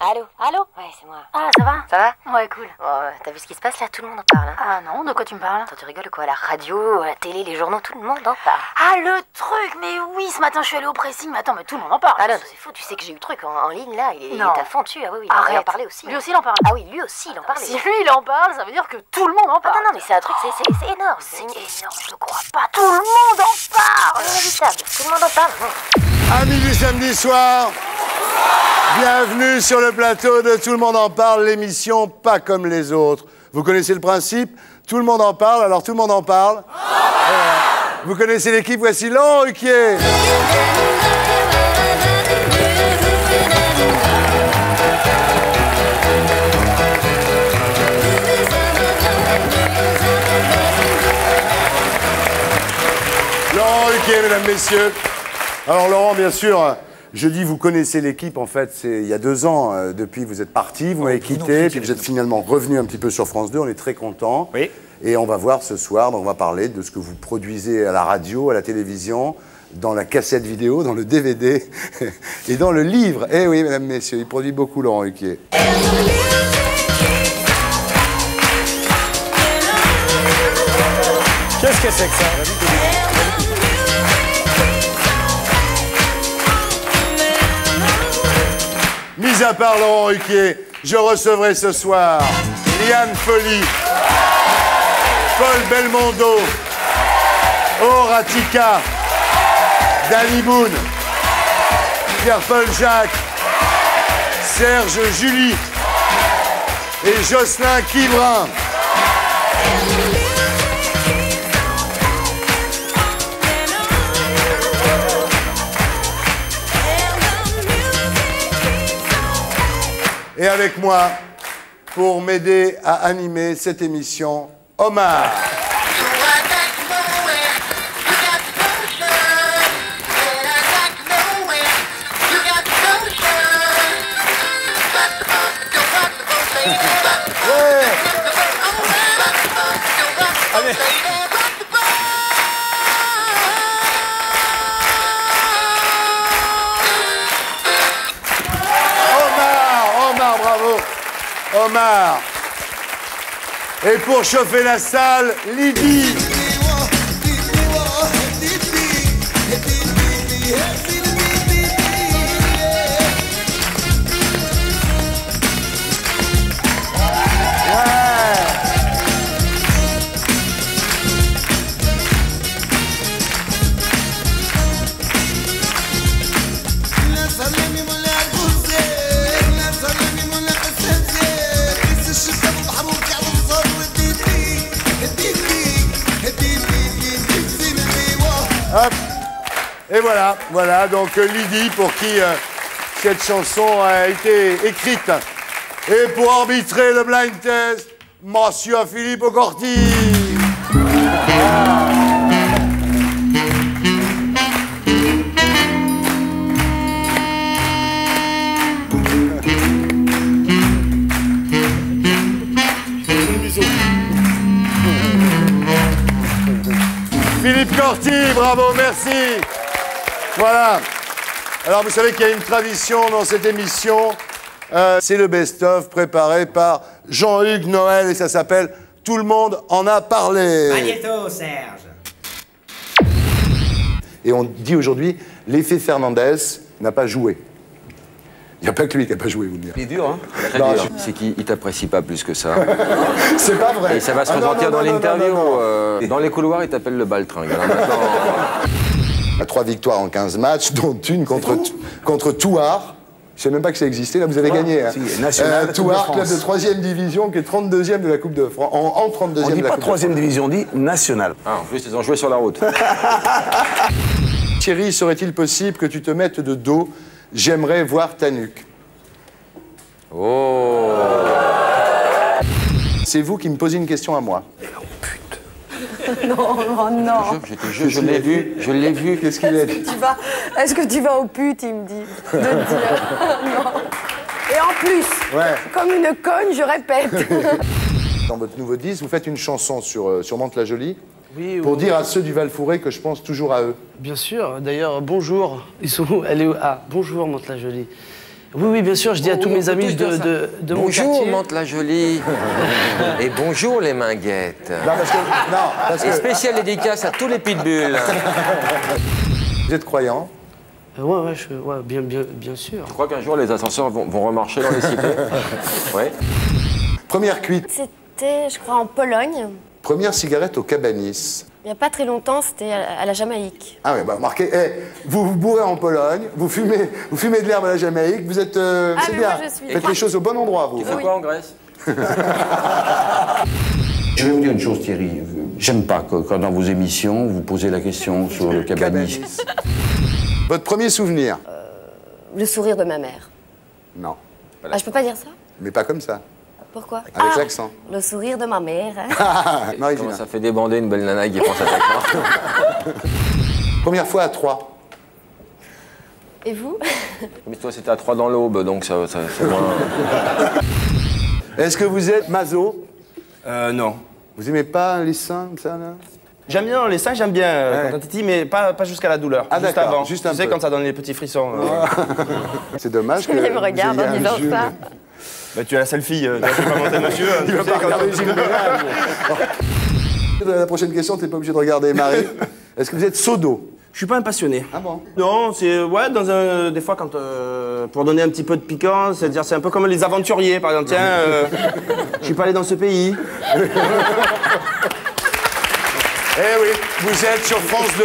Allô? Ouais, c'est moi. Ah, ça va? Ça va? Ouais, cool. T'as vu ce qui se passe là? Tout le monde en parle, hein. Ah non, de quoi tu me parles? Attends, tu rigoles quoi? La radio, la télé, les journaux, tout le monde en parle. Ah, le truc, mais oui, ce matin je suis allée au pressing, mais attends, mais tout le monde en parle. Ah non, c'est faux, tu sais que j'ai eu le truc en ligne là, il est à fond dessus. Ah oui, il en parlait aussi. Lui aussi il en parle. Ah oui, lui aussi il en parle. Si lui il en parle, ça veut dire que tout le monde en parle. Ah non, mais c'est un truc, c'est énorme. C'est énorme, je le crois pas. Tout le monde en parle. Inévitable, tout le monde en parle. Amis du samedi soir. Bienvenue sur le plateau de Tout le monde en parle, l'émission Pas comme les autres. Vous connaissez le principe, tout le monde en parle, alors tout le monde en parle. Vous connaissez l'équipe, voici Laurent Ruquier. Laurent Ruquier, mesdames, messieurs. Alors Laurent, bien sûr... Je dis, vous connaissez l'équipe, en fait, c'est il y a 2 ans, depuis vous êtes parti, vous m'avez quitté, puis vous êtes finalement revenu un petit peu sur France 2, on est très contents. Oui. Et on va voir ce soir, on va parler de ce que vous produisez à la radio, à la télévision, dans la cassette vidéo, dans le DVD et dans le livre. Eh oui, mesdames, messieurs, il produit beaucoup, Laurent Ruquier. Qu'est-ce que c'est que ça? Mis à part Laurent Ruquier, je recevrai ce soir Liane Folly, Paul Belmondo, Horatica, Danny Boone, Pierre-Paul Jacques, Serge Julie et Jocelyn Quivrin. Et avec moi, pour m'aider à animer cette émission, Omar. Omar. Et pour chauffer la salle, Lydie. Hop. Et voilà, donc Lydie pour qui cette chanson a été écrite. Et pour arbitrer le blind test, monsieur Philippe Aucorti. Philippe Corti, bravo, merci. Voilà. Alors, vous savez qu'il y a une tradition dans cette émission. C'est le best-of préparé par Jean-Hugues Noël et ça s'appelle « Tout le monde en a parlé ». À bientôt, Serge. Et on dit aujourd'hui, l'effet Fernandez n'a pas joué. Il n'y a pas que lui qui n'a pas joué, vous le dire. Il est dur, hein? C'est qu'il ne t'apprécie pas plus que ça. C'est pas vrai. Et ça va se ressentir dans l'interview. Dans les couloirs, il t'appelle le baltringue. À 3 victoires en 15 matchs, dont une contre Thouars. Je ne sais même pas que ça existait. Là, vous avez gagné. Hein. Si, national, Thouars, club de 3e division, qui est 32e de la Coupe de France. En 32e de la Coupe de France. On dit pas 3e division, on dit national. Ah, en plus, ils ont joué sur la route. Thierry, serait-il possible que tu te mettes de dos? J'aimerais voir ta nuque. Oh. C'est vous qui me posez une question à moi. Et oh putain. Non, non, non. Je l'ai vu, Qu'est-ce qu'il a dit? Est-ce que tu vas au pute, il me dit. De dire. Non. Et en plus, comme une conne, je répète. Dans votre nouveau disque, vous faites une chanson sur Mantes-la-Jolie. Oui, pour dire à ceux du Val-Fouré que je pense toujours à eux. Bien sûr, d'ailleurs, bonjour. Ils sont où? Elle est où? Ah, bonjour, Mantes-la-Jolie. Oui, oui, bien sûr, je dis à tous mes amis de mon quartier. Bonjour, Mantes-la-Jolie. Et bonjour, les Minguettes. Non, parce que, et spéciale dédicace à tous les pitbulls. Vous êtes croyant? Ouais, bien sûr. Je crois qu'un jour, les ascenseurs vont remarcher dans les cités. Ouais. Première cuite. C'était, je crois, en Pologne. Première cigarette au Cabanis. Il n'y a pas très longtemps, c'était à la Jamaïque. Ah oui, bah marquez, hey, vous bourrez en Pologne, vous fumez de l'herbe à la Jamaïque, vous êtes... ah mais bien. Moi je suis... Faites les choses au bon endroit, vous. Tu fais quoi en Grèce? Je vais vous dire une chose, Thierry. J'aime pas quand dans vos émissions, vous posez la question sur le Cabanis. Votre premier souvenir? Le sourire de ma mère. Non. Ah, je peux pas dire ça? Mais pas comme ça. Pourquoi? Avec l'accent. Le sourire de ma mère. Hein. Comment ça fait débander une belle nana qui pense à ta mort. Première fois à 3. Et vous? Mais toi, c'était à 3 dans l'aube, donc ça c'est moins... Est-ce que vous êtes maso? Non. Vous aimez pas les seins, ça, là? J'aime bien les seins, j'aime bien quand on titille, mais pas jusqu'à la douleur. Ah, juste avant. Juste un peu. Tu sais, quand ça donne les petits frissons. C'est dommage que... Il me regarde en disant ça. Bah, tu as la seule fille, tu vas pas monter monsieur. Il va pas regarder Gilles Ménage. La prochaine question, t'es pas obligé de regarder Marie. Est-ce que vous êtes seau d'eau? Je suis pas un passionné. Ah bon? Non, c'est... Ouais, dans un... Des fois, quand... pour donner un petit peu de piquant, c'est-à-dire c'est un peu comme les aventuriers, par exemple. Tiens, je suis pas allé dans ce pays. Eh oui, vous êtes sur France 2,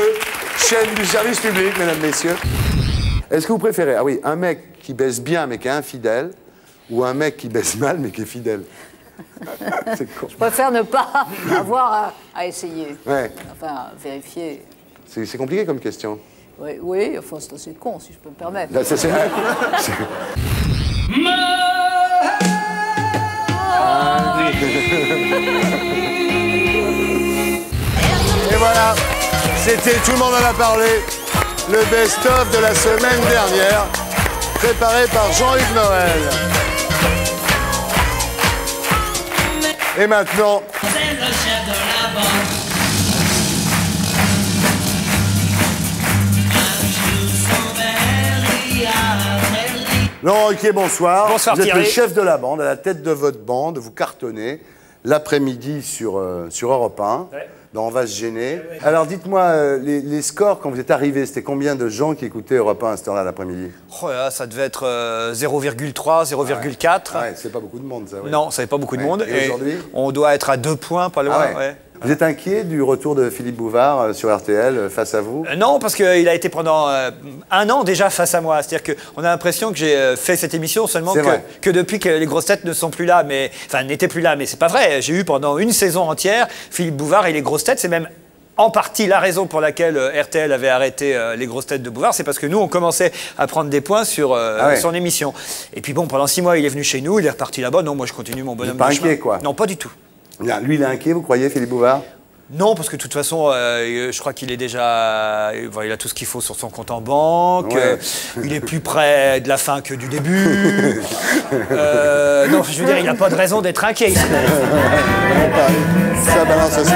chaîne du service public, mesdames, messieurs. Est-ce que vous préférez, ah oui, un mec qui baisse bien mais qui est infidèle, ou un mec qui baisse mal, mais qui est fidèle? C'est con. Je préfère ne pas avoir à essayer. Ouais. Enfin, à vérifier. C'est compliqué comme question. Oui, oui, enfin, c'est assez con, si je peux me permettre. Là, c'est... Et voilà, c'était Tout le monde en a parlé, le best-of de la semaine dernière, préparé par Jean-Yves Noël. Et maintenant... C'est le chef de la bande. Laurent Ruquier, bonsoir. Bonsoir, Thierry. Vous êtes le chef de la bande, à la tête de votre bande. Vous cartonnez l'après-midi sur Europe 1, ouais. Dans On va se gêner. Ouais. Alors, dites-moi, les scores, quand vous êtes arrivés, c'était combien de gens qui écoutaient Europe 1 à cette heure-là l'après-midi? Oh là, ça devait être 0,3, 0,4. Ouais, c'est pas beaucoup de monde, ça. Ouais. Non, ça n'est pas beaucoup de monde. Et aujourd'hui, on doit être à 2 points, pas loin. Ah ouais. Ouais. Vous êtes inquiet du retour de Philippe Bouvard sur RTL face à vous? Non, parce qu'il a été pendant 1 an déjà face à moi. C'est-à-dire qu'on a l'impression que j'ai fait cette émission seulement que depuis que les grosses têtes ne sont plus là. Mais, enfin, n'étaient plus là, mais c'est pas vrai. J'ai eu pendant une saison entière Philippe Bouvard et les grosses têtes. C'est même en partie la raison pour laquelle RTL avait arrêté les grosses têtes de Bouvard, c'est parce que nous, on commençait à prendre des points sur son émission. Et puis bon, pendant 6 mois, il est venu chez nous, il est reparti là-bas. Non, moi, je continue mon bonhomme de chemin. Vous n'êtes pas inquiet, quoi? Non, pas du tout. Lui, il est inquiet, vous croyez, Philippe Bouvard? Non, parce que de toute façon, je crois qu'il est déjà... il a tout ce qu'il faut sur son compte en banque. Ouais. Il est plus près de la fin que du début. Non, je veux dire, il n'a pas de raison d'être inquiet. Ça balance aussi.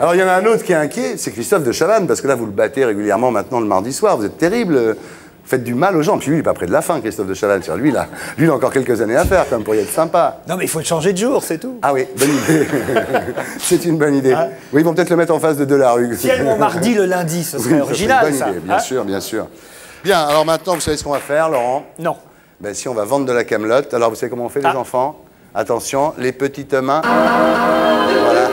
Alors, il y en a un autre qui est inquiet, c'est Christophe de Chavannes, parce que là, vous le battez régulièrement maintenant le mardi soir. Vous êtes terrible. Faites du mal aux gens. Puis lui, il n'est pas près de la fin, Christophe de Chavannes. Lui, il a encore quelques années à faire, quand même, pour y être sympa. Non, mais il faut changer de jour, c'est tout. Ah oui, bonne idée. C'est une bonne idée. Ah. Oui, ils vont peut-être le mettre en face de Delarue. Si elles vont mardi, le lundi, ce serait original, bonne idée. Bien sûr, bien sûr. Bien, alors maintenant, vous savez ce qu'on va faire, Laurent? Non. Ben si, on va vendre de la camelote. Alors, vous savez comment on fait, les enfants? Attention, les petites mains. Voilà.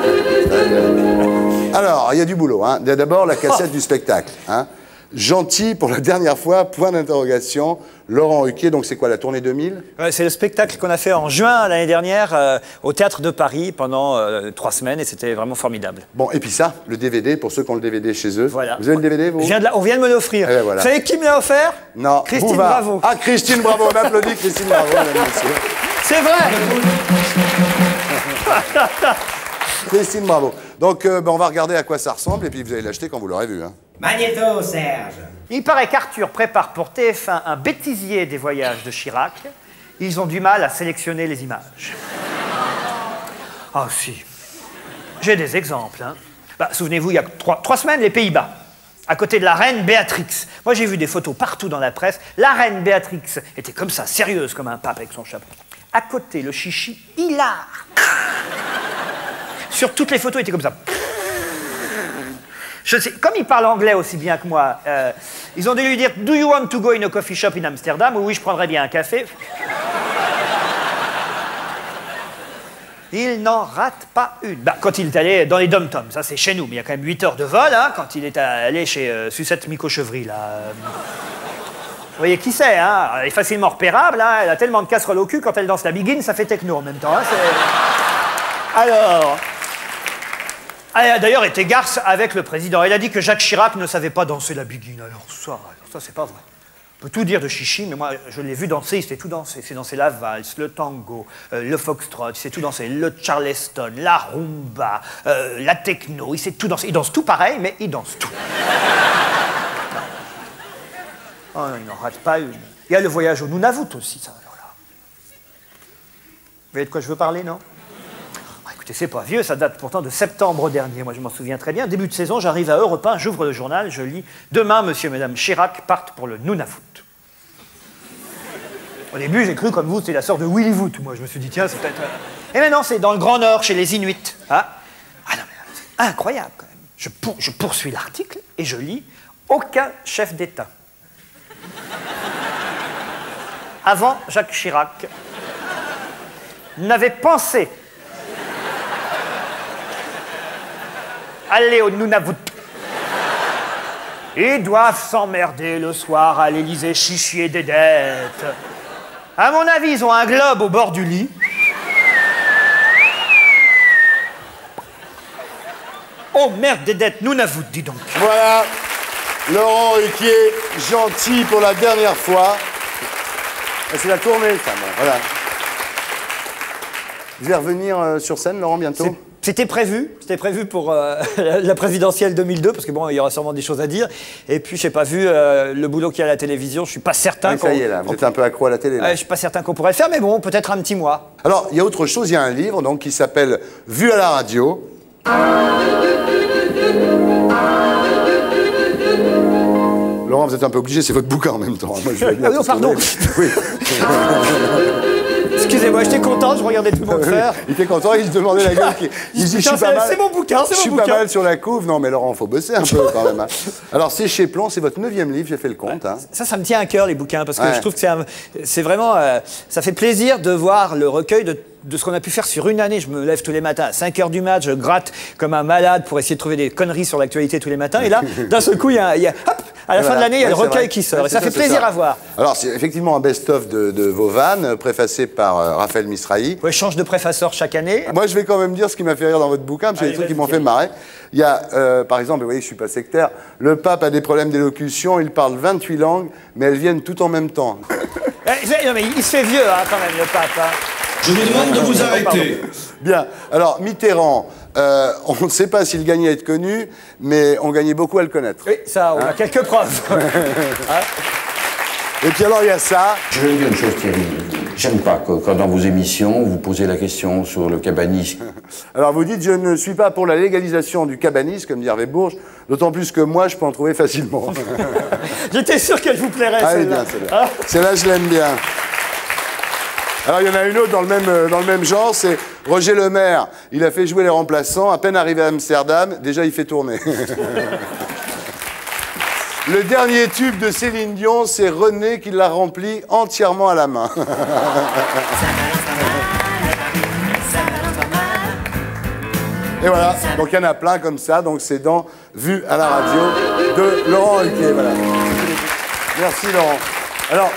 Alors, il y a du boulot. Hein. D'abord, la cassette du spectacle. Hein. Gentil pour la dernière fois, point d'interrogation, Laurent Ruquier, donc c'est quoi, la tournée 2000? Ouais, c'est le spectacle qu'on a fait en juin l'année dernière au Théâtre de Paris pendant 3 semaines et c'était vraiment formidable. Bon, et puis ça, le DVD, pour ceux qui ont le DVD chez eux. Voilà. Vous avez le DVD, vous? On vient de me l'offrir. Ben voilà. Vous savez qui me l'a offert? Non. Christine Bravo. Ah, Christine Bravo, on applaudit Christine Bravo, mesdames, messieurs. C'est vrai. Christine Bravo. Donc, on va regarder à quoi ça ressemble et puis vous allez l'acheter quand vous l'aurez vu. Hein. Magnéto, Serge. Il paraît qu'Arthur prépare pour TF1 un bêtisier des voyages de Chirac. Ils ont du mal à sélectionner les images. Ah si, j'ai des exemples. Hein. Bah, souvenez-vous, il y a 3 semaines, les Pays-Bas. à côté de la reine Béatrix. Moi, j'ai vu des photos partout dans la presse. La reine Béatrix était comme ça, sérieuse, comme un pape avec son chapeau. À côté, le chichi hilar. Sur toutes les photos, il était comme ça. Je sais, comme il parle anglais aussi bien que moi, ils ont dû lui dire « Do you want to go in a coffee shop in Amsterdam ?» ou « Oui, je prendrais bien un café. » Il n'en rate pas une. Bah, quand il est allé dans les dom-toms, ça c'est chez nous, mais il y a quand même 8 heures de vol, hein, quand il est allé chez Suzette Micot-Chevry, là. Vous voyez qui c'est, hein? Elle est facilement repérable, hein, elle a tellement de casseroles au cul, quand elle danse la biguine, ça fait techno en même temps. Hein, alors... Elle a d'ailleurs été garce avec le président. Elle a dit que Jacques Chirac ne savait pas danser la biguine. Alors ça c'est pas vrai. On peut tout dire de Chichi, mais moi, je l'ai vu danser, il sait tout danser. C'est danser la valse, le tango, le foxtrot, il sait tout danser, le charleston, la rumba, la techno, il sait tout danser. Il danse tout pareil, mais il danse tout. Oh non, il n'en rate pas une. Il y a le voyage au Nunavut aussi, ça. Alors là. Vous voyez de quoi je veux parler, non? C'est pas vieux, ça date pourtant de septembre dernier. Moi, je m'en souviens très bien. Début de saison, j'arrive à Europe 1, j'ouvre le journal, je lis « Demain, monsieur et madame Chirac partent pour le Nunavut ». Au début, j'ai cru, comme vous, c'était la sorte de Willy Wood. Moi, je me suis dit, tiens, c'est peut-être... Et maintenant, c'est dans le Grand Nord, chez les Inuits. Hein? Ah non, mais c'est incroyable, quand même. Je poursuis l'article et je lis « Aucun chef d'État ». Avant, Jacques Chirac n'avait pensé aller au Nunavut. Ils doivent s'emmerder le soir à l'Élysée, chichier des dettes. À mon avis, ils ont un globe au bord du lit. Oh merde des dettes, Nunavut, dis donc. Voilà, Laurent Ruquier, gentil pour la dernière fois. C'est la tournée, ça, moi. Voilà. Vous allez revenir sur scène, Laurent, bientôt? C'était prévu pour la présidentielle 2002, parce que bon, il y aura sûrement des choses à dire. Et puis, j'ai pas vu le boulot qu'il y a à la télévision, je suis pas certain qu'on... Ça y est, là, vous êtes un peu accro à la télé, là. Je suis pas certain qu'on pourrait le faire, mais bon, peut-être un petit mois. Alors, il y a autre chose, il y a un livre, donc, qui s'appelle « Vu à la radio ». Laurent, vous êtes un peu obligé, c'est votre bouquin en même temps. Moi, je vais ah non, pardon. Oui. Excusez-moi, j'étais content, je regardais tout le monde faire. Il était content, il se demandait la gueule. Il dit, je suis pas mal. C'est mon bouquin, c'est mon bouquin. Je suis pas mal sur la couve. Non, mais Laurent, faut bosser un peu quand même. Hein. Alors, c'est chez Plon, c'est votre 9e livre, j'ai fait le compte. Ouais. Hein. Ça me tient à cœur, les bouquins, parce que ouais. Je trouve que c'est vraiment... ça fait plaisir de voir le recueil de ce qu'on a pu faire sur une année. Je me lève tous les matins à 5 h du mat, je gratte comme un malade pour essayer de trouver des conneries sur l'actualité tous les matins. Et là, d'un seul coup, il y a hop, à la voilà. Fin de l'année, il y a le recueil qui sort. Ouais, et ça fait plaisir à voir. Alors, c'est effectivement un best-of de vos vannes, préfacé par Raphaël Misrahi. Ouais, change de préfaceur chaque année. Moi, je vais quand même dire ce qui m'a fait rire dans votre bouquin, parce qu'il y a des trucs qui m'ont fait marrer. Il y a, par exemple, vous voyez, je suis pas sectaire, le pape a des problèmes d'élocution, il parle 28 langues, mais elles viennent toutes en même temps. Non, mais il se fait vieux, hein, quand même, le pape. Hein. Je vous demande de vous arrêter. Bien. Alors, Mitterrand, on ne sait pas s'il gagnait à être connu, mais on gagnait beaucoup à le connaître. Oui, ça, on a quelques preuves. Et puis alors, il y a ça. Je vais vous dire une chose, Thierry. J'aime pas quand dans vos émissions, vous posez la question sur le cabanisme. Alors, vous dites, je ne suis pas pour la légalisation du cabanisme, comme dit Hervé Bourges, d'autant plus que moi, je peux en trouver facilement. J'étais sûr qu'elle vous plairait, celle-là. Ah. Celle-là, je l'aime bien. Alors, il y en a une autre dans le même genre, c'est Roger Lemaire. Il a fait jouer les remplaçants. À peine arrivé à Amsterdam, déjà, il fait tourner. Le dernier tube de Céline Dion, c'est René qui l'a rempli entièrement à la main. Et voilà, donc il y en a plein comme ça. Donc, c'est dans Vue à la radio de Laurent Ruquier. Voilà. Merci, Laurent. Alors...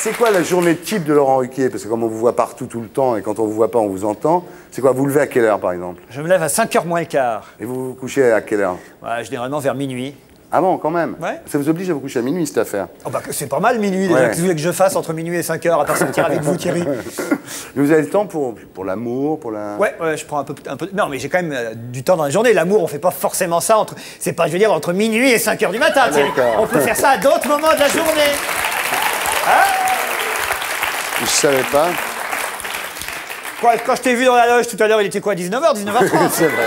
C'est quoi la journée type de Laurent Ruquier? Parce que comme on vous voit partout tout le temps et quand on vous voit pas, on vous entend. C'est quoi? Vous vous levez à quelle heure, par exemple? Je me lève à 5 h moins le quart. Et vous vous couchez à quelle heure? Ouais, généralement vers minuit. Ah bon, quand même? Ouais. Ça vous oblige à vous coucher à minuit, cette affaire? Oh bah, c'est pas mal, minuit. Qu'est-ce que vous voulez que je fasse entre minuit et 5 h, à part sortir avec vous, Thierry? Vous avez le temps pour l'amour, pour la... Ouais, je prends un peu... Non, mais j'ai quand même du temps dans la journée. L'amour, on fait pas forcément ça entre... C'est pas, je veux dire, entre minuit et 5 h du matin, Thierry. On peut faire ça à d'autres moments de la journée. Hein? Je savais pas. Quand je t'ai vu dans la loge tout à l'heure, il était quoi, 19 h, 19 h 30? C'est vrai.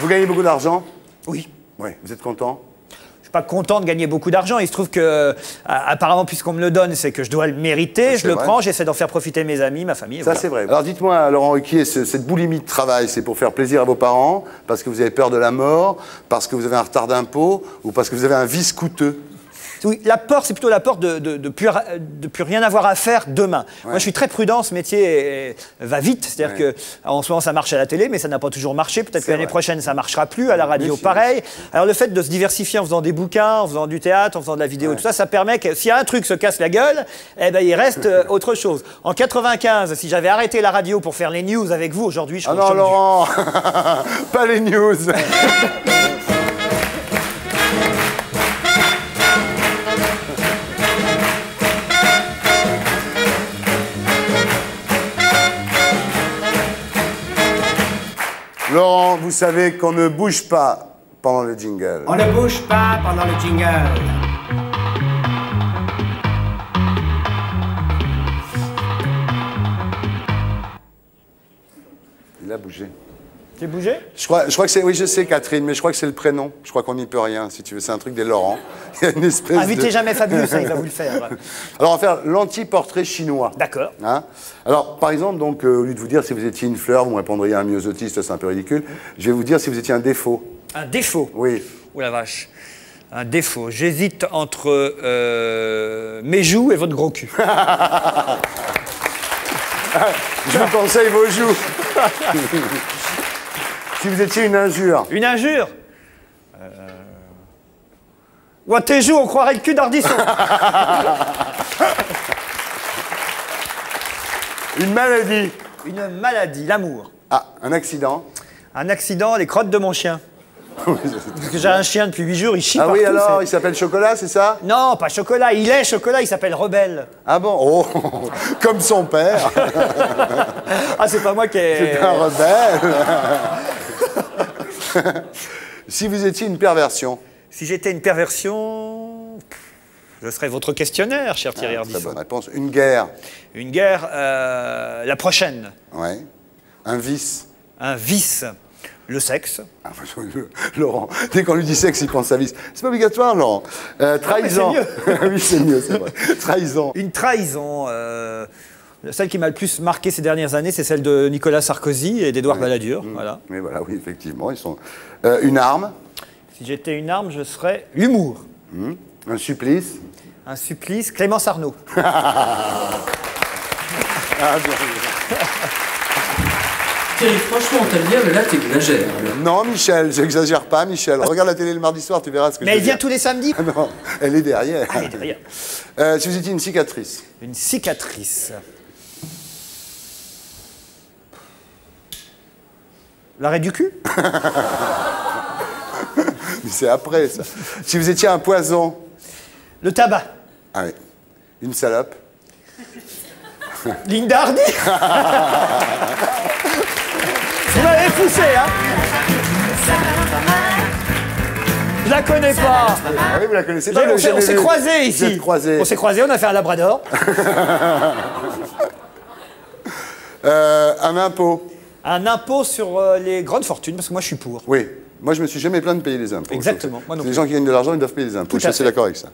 Vous gagnez beaucoup d'argent? Oui. Ouais. Vous êtes content? Je suis pas content de gagner beaucoup d'argent. Il se trouve que, apparemment, puisqu'on me le donne, c'est que je dois le mériter. Ouais, je le prends, j'essaie d'en faire profiter mes amis, ma famille. Ça, voilà. C'est vrai. Alors dites-moi, Laurent Ruquier, cette boulimie de travail, c'est pour faire plaisir à vos parents, parce que vous avez peur de la mort, parce que vous avez un retard d'impôt, ou parce que vous avez un vice coûteux? Oui, la peur, c'est plutôt la peur de plus rien avoir à faire demain. Ouais. Moi, je suis très prudent, ce métier va vite. C'est-à-dire qu'en ce moment, ça marche à la télé, mais ça n'a pas toujours marché. Peut-être que l'année prochaine, ça ne marchera plus. À la radio, pareil. Alors, le fait de se diversifier en faisant des bouquins, en faisant du théâtre, en faisant de la vidéo, tout ça, ça permet que si un truc se casse la gueule, eh ben, il reste autre chose. En 95, si j'avais arrêté la radio pour faire les news avec vous, aujourd'hui, je serais... Ah non, Laurent, pas les news. Laurent, vous savez qu'on ne bouge pas pendant le jingle. On ne bouge pas pendant le jingle. Il a bougé. Tu es bougé? Je crois que c'est... Oui, je sais, Catherine, mais je crois que c'est le prénom. Je crois qu'on n'y peut rien, si tu veux. C'est un truc des Laurent. Il y a une espèce Invitez jamais Fabius, hein, il va vous le faire. Alors, on va faire l'anti-portrait chinois. D'accord. Hein? Alors, par exemple, donc, au lieu de vous dire si vous étiez une fleur, vous me répondriez un myosotiste, c'est un peu ridicule. Je vais vous dire si vous étiez un défaut. Un défaut? Oui. Oh la vache. Un défaut. J'hésite entre mes joues et votre gros cul. Je vous conseille vos joues. Si vous étiez une injure. Une injure? Ouah, tes joues, on croirait le cul d'Ardisson. Une maladie. Une maladie, l'amour. Ah, un accident. Un accident, les crottes de mon chien. Parce que j'ai un chien depuis 8 jours, il chie partout. Ah oui, alors, il s'appelle Chocolat, c'est ça? Non, pas Chocolat, il est Chocolat, il s'appelle Rebelle. Ah bon? Oh, comme son père. Ah, c'est pas moi qui ai... C'est un rebelle. Si vous étiez une perversion? Si j'étais une perversion... Je serais votre questionnaire, cher Thierry Ardisson. Très bonne réponse. Une guerre? Une guerre, la prochaine. Ouais. Un vice? Un vice. Le sexe. Ah, Laurent, dès qu'on lui dit sexe, il pense à vice. C'est pas obligatoire, Laurent. Trahison. Non, mais c'est mieux. Oui, c'est mieux, c'est vrai. Trahison. Une trahison. Celle qui m'a le plus marqué ces dernières années, c'est celle de Nicolas Sarkozy et d'Édouard Balladur. Voilà. Mais voilà, oui, effectivement. Ils sont... une arme. Si j'étais une arme, je serais l'humour. Un supplice. Un supplice. Clémence Arnaud. Ah, bien. Thierry, franchement, on t'aime bien, mais là, t'es exagéré. Non, Michel, j'exagère pas, Michel. Regarde la télé le mardi soir, tu verras ce que je veux dire. Mais elle vient tous les samedis. Non, elle est derrière. Ah, elle est derrière. Si vous étiez une cicatrice. Une cicatrice. L'arrêt du cul. Mais c'est après, ça. Si vous étiez un poison. Le tabac. Ah oui. Une salope. Linda Hardy. Vous m'avez poussé, hein? Je la connais pas. Ah oui, vous la connaissez pas. On s'est croisés ici. On s'est croisés, on a fait un labrador. Un impôt. Un impôt sur les grandes fortunes, parce que moi, je suis pour. Oui. Moi, je me suis jamais plaint de payer les impôts. Exactement. Moi non plus. Les gens qui gagnent de l'argent, ils doivent payer les impôts. Je suis assez d'accord avec ça.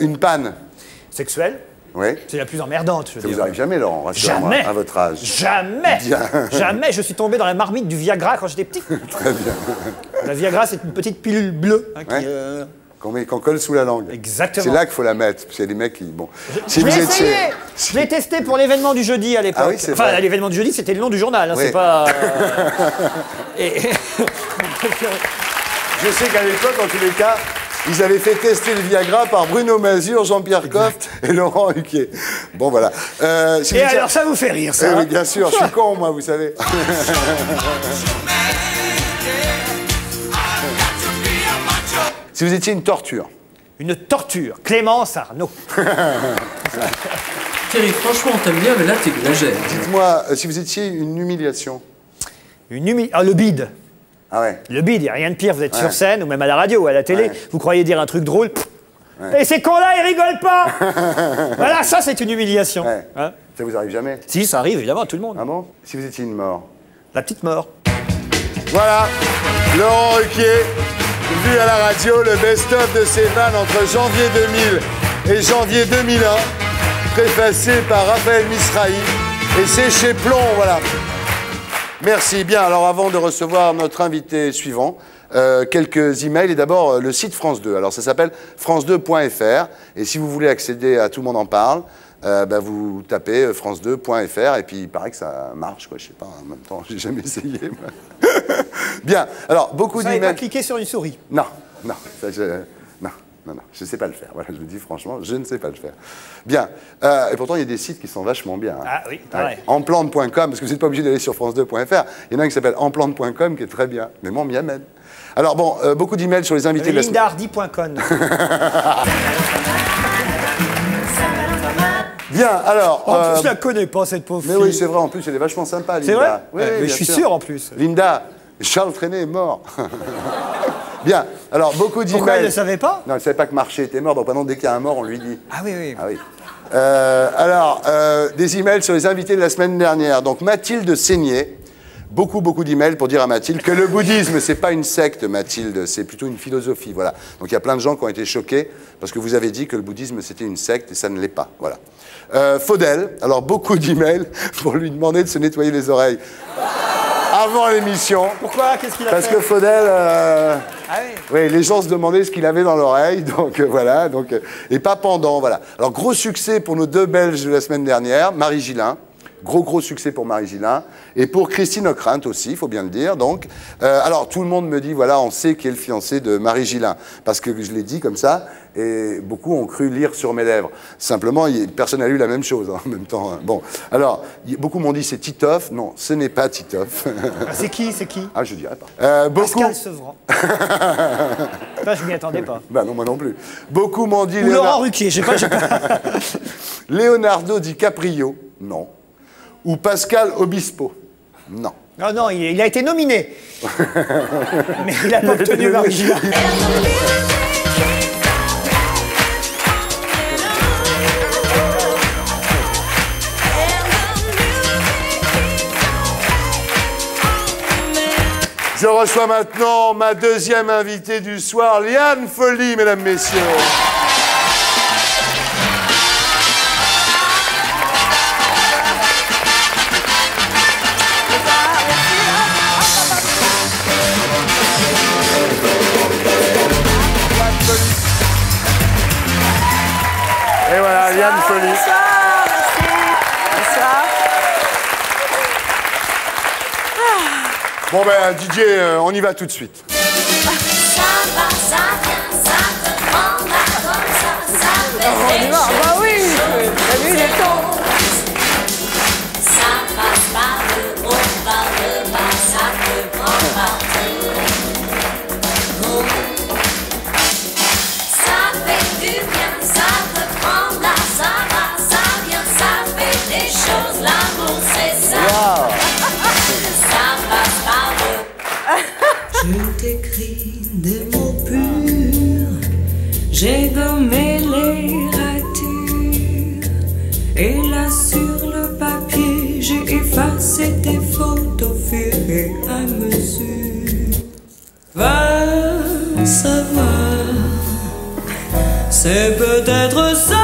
Une panne. Sexuelle. Oui. C'est la plus emmerdante, je veux dire. Ça vous arrive jamais, Laurent, rassurez-moi, à votre âge. Jamais. Jamais. Je suis tombé dans la marmite du Viagra quand j'étais petit. Très bien. La Viagra, c'est une petite pilule bleue. Hein, ouais. Qu'on colle sous la langue. Exactement. C'est là qu'il faut la mettre, parce qu'il y a des mecs qui... Bon. Si je l'ai essayé. Je l'ai testé pour l'événement du jeudi à l'époque. Ah oui, c'est vrai. Enfin, l'événement du jeudi, c'était le nom du journal, hein, oui. C'est pas... Je sais qu'à l'époque, en tous les cas... Ils avaient fait tester le Viagra par Bruno Mazur, Jean-Pierre Coff et Laurent Ruquier. Bon, voilà. Si et alors, ça vous fait rire, ça? Oui, bien sûr. Je suis con, moi, vous savez. Si vous étiez une torture. Une torture. Clémence Arnaud. Thierry, franchement, on t'aime bien, mais là, t'es exagéré. Dites-moi, si vous étiez une humiliation. Une humiliation. Ah, le bide. Ah ouais. Le bide, il n'y a rien de pire, vous êtes sur scène, ou même à la radio, ou à la télé, vous croyez dire un truc drôle, et ces cons-là, ils rigolent pas. Voilà, ça, c'est une humiliation. Hein? Ça vous arrive jamais? Si, ça arrive, évidemment, à tout le monde. Ah bon? Si vous étiez une mort. La petite mort. Voilà, Laurent Ruquier, vu à la radio, le best-of de ses vannes entre janvier 2000 et janvier 2001, préfacé par Raphaël Misrahi, et c'est chez Plon, voilà. Merci. Bien, alors avant de recevoir notre invité suivant, quelques emails et d'abord le site France 2. Alors ça s'appelle france2.fr et si vous voulez accéder à Tout le monde en parle, bah vous tapez france2.fr et puis il paraît que ça marche, quoi, je sais pas, en même temps, j'ai jamais essayé. Moi. Bien, alors beaucoup d'emails... Vous n'avez pas cliqué sur une souris. Non, non, ça, non, je ne sais pas le faire. Voilà, je vous dis franchement, je ne sais pas le faire. Bien, et pourtant il y a des sites qui sont vachement bien. Hein. Ah oui, c'est vrai. Enplante.com, parce que vous n'êtes pas obligé d'aller sur france2.fr, il y en a un qui s'appelle enplante.com qui est très bien, mais moi on m'y amène. Alors bon, beaucoup d'emails sur les invités de la semaine. Lindardi.com. Bien, alors... En plus, je la connais pas, cette pauvre fille. Mais oui, c'est vrai, en plus, elle est vachement sympa, Linda. C'est vrai ? Oui, mais je suis sûr, en plus. Linda, Charles Trenet est mort. Bien, alors, beaucoup d'emails... Pourquoi elle ne savait pas ? Non, elle ne savait pas que Marché était mort, donc maintenant, dès qu'il y a un mort, on lui dit. Ah oui, oui. Ah, oui. Alors, des emails sur les invités de la semaine dernière. Donc, Mathilde Seigné. Beaucoup d'emails pour dire à Mathilde que le bouddhisme, c'est pas une secte, Mathilde, c'est plutôt une philosophie, voilà. Donc il y a plein de gens qui ont été choqués parce que vous avez dit que le bouddhisme, c'était une secte et ça ne l'est pas, voilà. Faudel, alors beaucoup d'emails pour lui demander de se nettoyer les oreilles avant l'émission. Pourquoi? Qu'est-ce qu'il a fait? Parce que Faudel, ah oui. Oui, les gens se demandaient ce qu'il avait dans l'oreille, donc voilà, donc, et pas pendant, voilà. Alors gros succès pour nos deux Belges de la semaine dernière, Marie Gillin. Gros succès pour Marie Gillin et pour Christine Ockrent aussi, il faut bien le dire. Donc, alors, tout le monde me dit, voilà, on sait qui est le fiancé de Marie Gillin, parce que je l'ai dit comme ça, et beaucoup ont cru lire sur mes lèvres. Simplement, personne n'a lu la même chose, hein, en même temps. Hein. Bon, alors, beaucoup m'ont dit, c'est Titoff. Non, ce n'est pas Titoff. Ah, c'est qui? C'est qui? Ah, je dirais pas. Pascal Sevran. Toi, je m'y attendais pas. Ben non, moi non plus. Beaucoup m'ont dit... Ou Laurent Ruquier, je sais pas, Leonardo DiCaprio, non. Ou Pascal Obispo. Non. Non, non, il a été nominé. Mais il n'a pas obtenu Marie Gillin. Je reçois maintenant ma deuxième invitée du soir, Liane Folly, mesdames, messieurs. Et voilà, Liane Folly. Bonsoir, bonsoir. Bon ben, DJ, on y va tout de suite. Ça va, ça vient, ça te prend la comme ça, ça fait oh, on y va, bah oui, t'as vu les temps. Ça passe par le haut, par le bas, ça te prend partout. Ça fait du bien, ça te prend là, ça va, ça vient, ça fait des choses, l'amour c'est ça. Wow. Ça passe par le... Je t'écris des mots purs, j'ai gommé les ratures, et là sur le papier, j'ai effacé tes fautes au fur et à mesure. Va savoir. C'est peut-être ça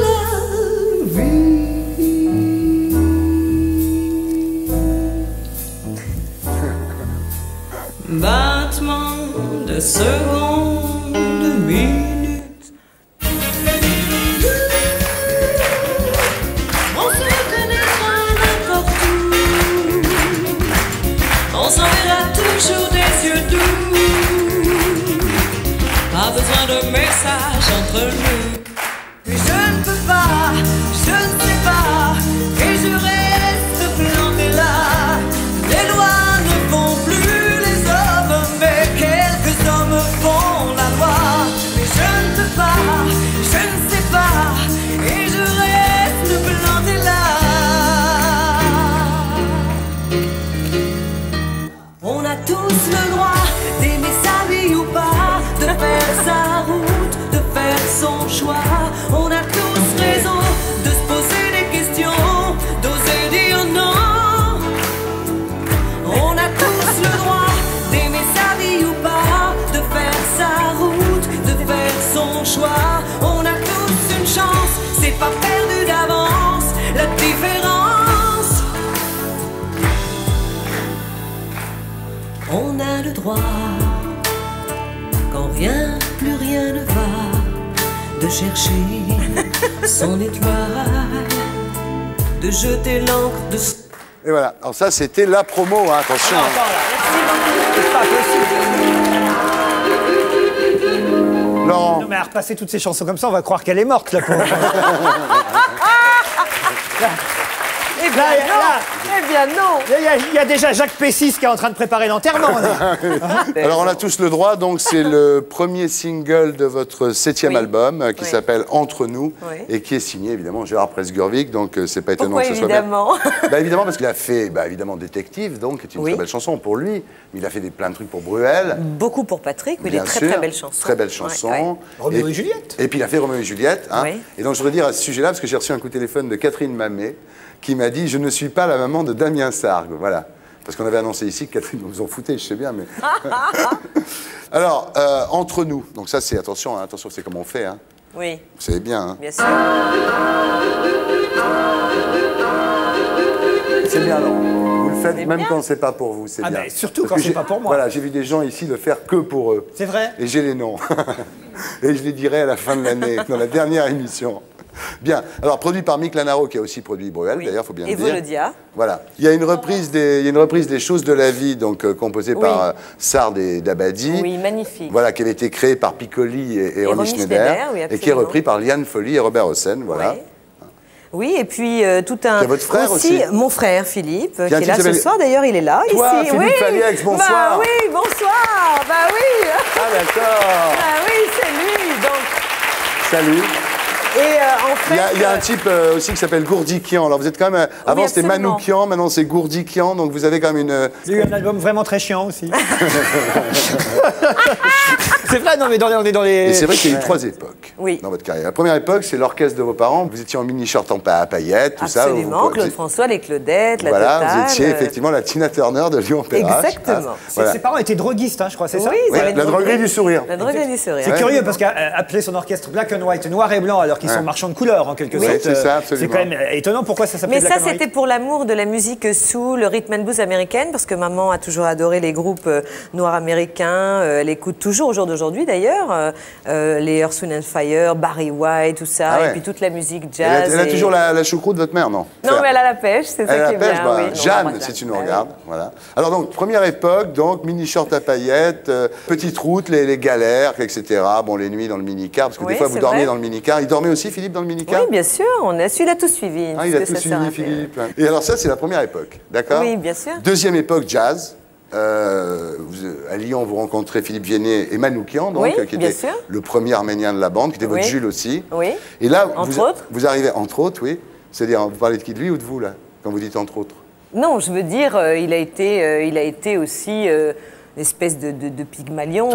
la vie. Battement de secondes, de minutes. On se reconnaîtra n'importe où. On s'en verra toujours des yeux doux. Pas besoin de messages entre nous. Mais je ne peux pas, je ne sais pas, et je reste planté là. Les lois ne font plus les hommes, mais quelques hommes font la loi. Mais je ne peux pas, je ne sais pas, et je reste planté là. On a tous le droit d'aimer sa vie ou pas, de faire sa route, son choix, on a tous raison de se poser bon choix. On a tous une chance, c'est pas perdu d'avance. La différence, on a le droit, quand rien, plus rien ne va, de chercher son étoile, de jeter l'encre de... Et voilà, alors ça c'était la promo, hein, attention. Ah non, non, mais à repasser toutes ces chansons comme ça, on va croire qu'elle est morte, la pauvre. Eh bien, non. Il y a déjà Jacques Pessis qui est en train de préparer l'enterrement. Alors, on a tous le droit, donc c'est le premier single de votre 7e album qui s'appelle Entre nous et qui est signé, évidemment, Gérard Presgurvic, donc c'est pas étonnant. Pourquoi que ce évidemment soit bien. Bah, évidemment, parce qu'il a fait, bah, évidemment, Détective, donc, qui est une très belle chanson pour lui. Il a fait plein de trucs pour Bruel. Beaucoup pour Patrick, oui, des très, très belles chansons. Très belles chansons. Ouais, ouais. Roméo et Juliette. Et puis, il a fait Roméo et Juliette. Hein. Oui. Et donc, je voudrais dire à ce sujet-là, parce que j'ai reçu un coup de téléphone de Catherine Mamet, qui m'a dit « Je ne suis pas la maman de Damien Sargue ». Voilà. Parce qu'on avait annoncé ici que Catherine nous en foutait, je sais bien, mais... Alors, Entre nous. Donc ça, c'est... Attention, hein, attention, c'est comme on fait. Hein. Oui. Vous savez bien. Hein. Bien sûr. C'est bien, non? Vous le faites même quand c'est pas pour vous, c'est bien. Mais surtout parce quand c'est pas pour moi. Voilà, j'ai vu des gens ici le faire que pour eux. C'est vrai. Et j'ai les noms. Et je les dirai à la fin de l'année, dans la dernière émission. Bien. Alors, produit par Mick Lanaro, qui a aussi produit Bruel, d'ailleurs, il faut bien le dire. Et Volodia. Voilà. Il y a une reprise des choses de la vie, donc composée par Sard et Dabadi. Oui, magnifique. Voilà, qui avait été créée par Piccoli et Ronnie Schneider. Oui, et qui est repris par Liane Folly et Robert Hossein, voilà. Oui. Oui, et puis tout un... Votre frère aussi. Mon frère, Philippe, qui est là ce soir. D'ailleurs, il est là, toi, ici. Philippe Paliex, bonsoir. Bah oui, bonsoir. Bah oui. Ah, d'accord. Bah oui, c'est lui, donc... Salut. Et en fait, il y a un type aussi qui s'appelle Gourdikian. Alors vous êtes quand même... Avant c'était Manoukian, maintenant c'est Gourdikian. Donc vous avez quand même une... Il y a eu un album vraiment très chiant aussi. C'est vrai, non mais on est dans les... Et c'est vrai qu'il y a eu 3 époques dans votre carrière. La première époque, c'est l'orchestre de vos parents. Vous étiez en mini-short en paillettes, tout ça. Absolument, Claude François, les Claudettes, la Totale. Voilà, vous étiez effectivement la Tina Turner de Lyon-Perrache. Exactement. Ses parents étaient droguistes, je crois, c'est ça? Oui, la droguerie du sourire. La droguerie du sourire. C'est curieux parce qu'appeler son orchestre black and white, noir et blanc, alors qui sont marchands de couleurs en quelque sorte. C'est quand même étonnant pourquoi ça s'appelle. Mais ça, c'était pour l'amour de la musique soul, le rhythm and blues américaine, parce que maman a toujours adoré les groupes noirs américains. Elle écoute toujours au jour d'aujourd'hui d'ailleurs les Earth, Wind and Fire, Barry White, tout ça, et puis toute la musique jazz. Elle a toujours la choucroute de votre mère, non? Non, mais elle a la pêche, c'est ça qui est bien. Jeanne, si tu nous regardes, voilà. Alors donc première époque, donc mini short à paillettes, petite route, les galères, etc. Bon, les nuits dans le minicar, parce que des fois vous dormiez dans le minicar. Aussi, Philippe, dans le minicar? Oui, bien sûr, on a celui-là tout suivi. Ah, il a tout suivi, Philippe. Et alors ça, c'est la première époque, d'accord? Oui, bien sûr. Deuxième époque, jazz. À Lyon, vous rencontrez Philippe Viennet et Manoukian, donc, qui était le premier arménien de la bande, qui était votre Jules aussi. Oui, et là, vous arrivez, entre autres, c'est-à-dire, vous parlez de qui, de lui ou de vous, là, quand vous dites entre autres? Non, je veux dire, il a été aussi... une espèce de Pygmalion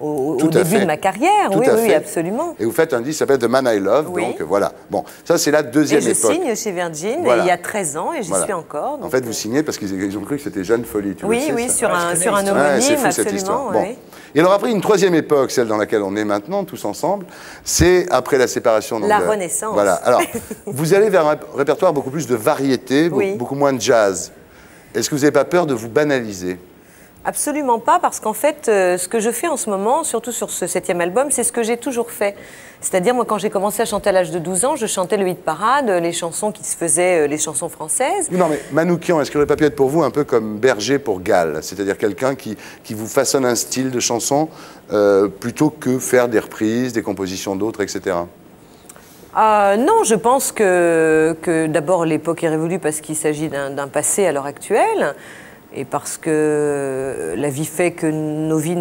au début de ma carrière. Tout oui, absolument. Et vous faites un disque qui s'appelle The Man I Love, donc voilà. Bon, ça c'est la deuxième époque. Et je signe chez Virgin, il y a 13 ans, et j'y suis encore. Donc... En fait, vous signez parce qu'ils ont cru que c'était Jeanne Folly, tu le sais, sur un homonyme, absolument. Bon. Et alors après, une troisième époque, celle dans laquelle on est maintenant, tous ensemble, c'est après la séparation. Donc, la Renaissance. Voilà, alors, vous allez vers un répertoire beaucoup plus de variété, beaucoup moins de jazz. Est-ce que vous n'avez pas peur de vous banaliser? Absolument pas, parce qu'en fait, ce que je fais en ce moment, surtout sur ce 7e album, c'est ce que j'ai toujours fait. C'est-à-dire, moi, quand j'ai commencé à chanter à l'âge de 12 ans, je chantais le hit parade, les chansons qui se faisaient, les chansons françaises. Non, mais Manoukian, est-ce qu'il n'aurait pas pu être pour vous un peu comme Berger pour Gall? C'est-à-dire quelqu'un qui vous façonne un style de chanson plutôt que faire des reprises, des compositions d'autres, etc. Non, je pense que d'abord, l'époque est révolue parce qu'il s'agit d'un passé à l'heure actuelle. Et parce que la vie fait que nos vies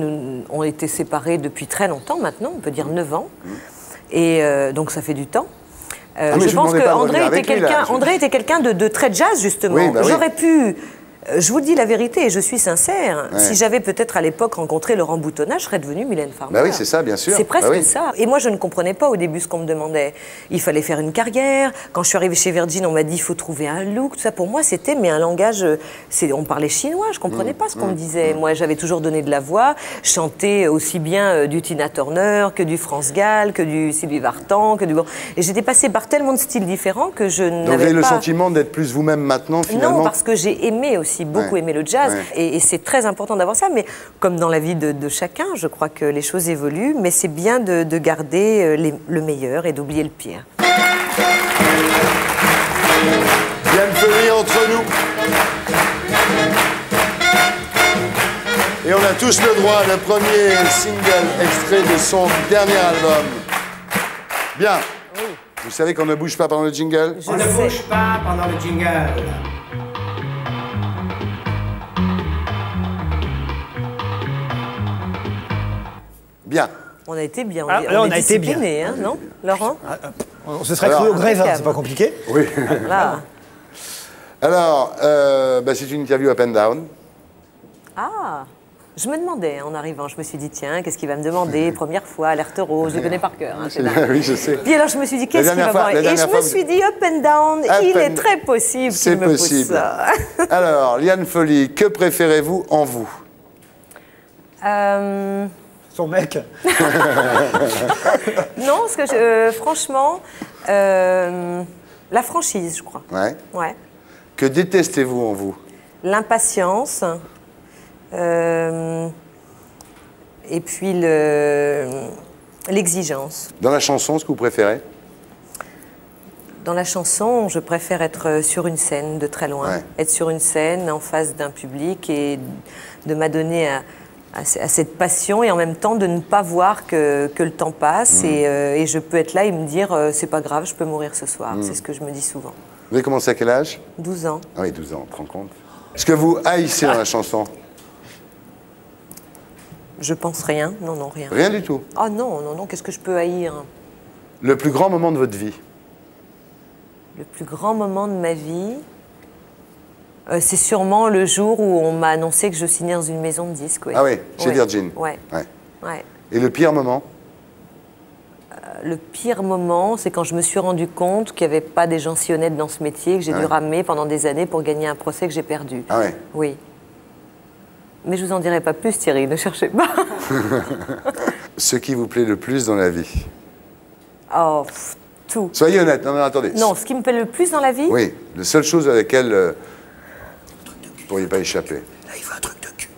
ont été séparées depuis très longtemps maintenant, on peut dire 9 ans. Et donc ça fait du temps. Je pense qu'André était quelqu'un de très jazz, justement. J'aurais pu Je vous dis la vérité et je suis sincère. Ouais. Si j'avais peut-être à l'époque rencontré Laurent Boutonnat, je serais devenue Mylène Farmer. Bah oui, c'est ça, bien sûr. C'est presque ça. Et moi, je ne comprenais pas au début ce qu'on me demandait. Il fallait faire une carrière. Quand je suis arrivée chez Virgin, on m'a dit il faut trouver un look. Tout ça, pour moi, c'était un langage. On parlait chinois. Je comprenais pas ce qu'on me disait. Moi, j'avais toujours donné de la voix, chanté aussi bien du Tina Turner que du France Gall, que du Sylvie Vartan, que du. Et j'étais passée par tellement de styles différents que je n'avais pas. Donc, vous avez le sentiment d'être plus vous-même maintenant, finalement. Non, parce que j'ai aimé aussi. Beaucoup aimé le jazz et c'est très important d'avoir ça, mais comme dans la vie de chacun, je crois que les choses évoluent, mais c'est bien de garder le meilleur et d'oublier le pire. Diane Fleury entre nous. Et on a tous le droit, le premier single extrait de son dernier album. Bien. Oui. Vous savez qu'on ne bouge pas pendant le jingle ? On ne bouge pas pendant le jingle. Bien. On a été bien, on a été bien, hein, non, Laurent ? On se serait cru au grève, c'est pas compliqué. Oui. Voilà. Alors, c'est une interview up and down. Ah, je me demandais en arrivant, je me suis dit tiens, qu'est-ce qu'il va me demander, première fois, alerte rose, je le connais par cœur. Hein, oui, je sais. Puis alors je me suis dit qu'est-ce qu'il va voir. Et je me suis dit up and down, il est très possible qu'il me pousse ça. Alors, Liane Folly, que préférez-vous en vous ? Son mec. Non, parce que franchement, la franchise, je crois. Ouais. Ouais. Que détestez-vous en vous? L'impatience. Et puis l'exigence. Dans la chanson, ce que vous préférez? Dans la chanson, je préfère être sur une scène de très loin. Ouais. Être sur une scène, en face d'un public et de m'adonner à cette passion et en même temps de ne pas voir que le temps passe et je peux être là et me dire c'est pas grave, je peux mourir ce soir, c'est ce que je me dis souvent. Vous avez commencé à quel âge? 12 ans. Ah oui, 12 ans, on te rend compte. Est-ce que vous haïssez dans la chanson? Je pense rien, non, rien. Rien du tout? Ah non, qu'est-ce que je peux haïr? Le plus grand moment de votre vie? Le plus grand moment de ma vie? C'est sûrement le jour où on m'a annoncé que je signais dans une maison de disques. Oui. Ah oui, chez Virgin. Ouais. Et le pire moment? Le pire moment, c'est quand je me suis rendu compte qu'il n'y avait pas des gens si honnêtes dans ce métier, que j'ai dû ramer pendant des années pour gagner un procès que j'ai perdu. Ah ouais. Oui. Mais je vous en dirai pas plus, Thierry, ne cherchez pas. Ce qui vous plaît le plus dans la vie? Oh, tout. Soyez honnête, non, attendez. Non, ce qui me plaît le plus dans la vie? Oui, la seule chose à laquelle... vous ne pourriez pas échapper. Là, il veut un truc de cul.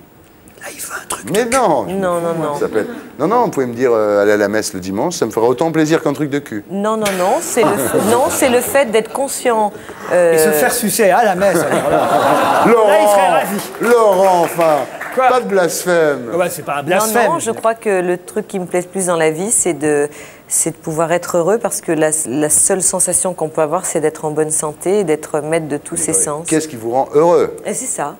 Là, il veut un truc de cul. Mais non. Non. Ça peut être... Non, vous pouvez me dire aller à la messe le dimanche, ça me fera autant plaisir qu'un truc de cul. Non, c'est le fait d'être conscient. Et se faire sucer à la messe. Alors là. Laurent, là, il serait ravi. Laurent, enfin. Quoi? Pas de blasphème. Ouais, c'est pas un blasphème. Non, je crois que le truc qui me plaise plus dans la vie, c'est de pouvoir être heureux, parce que la seule sensation qu'on peut avoir, c'est d'être en bonne santé et d'être maître de tous ses sens. Qu'est-ce qui vous rend heureux? Et c'est ça.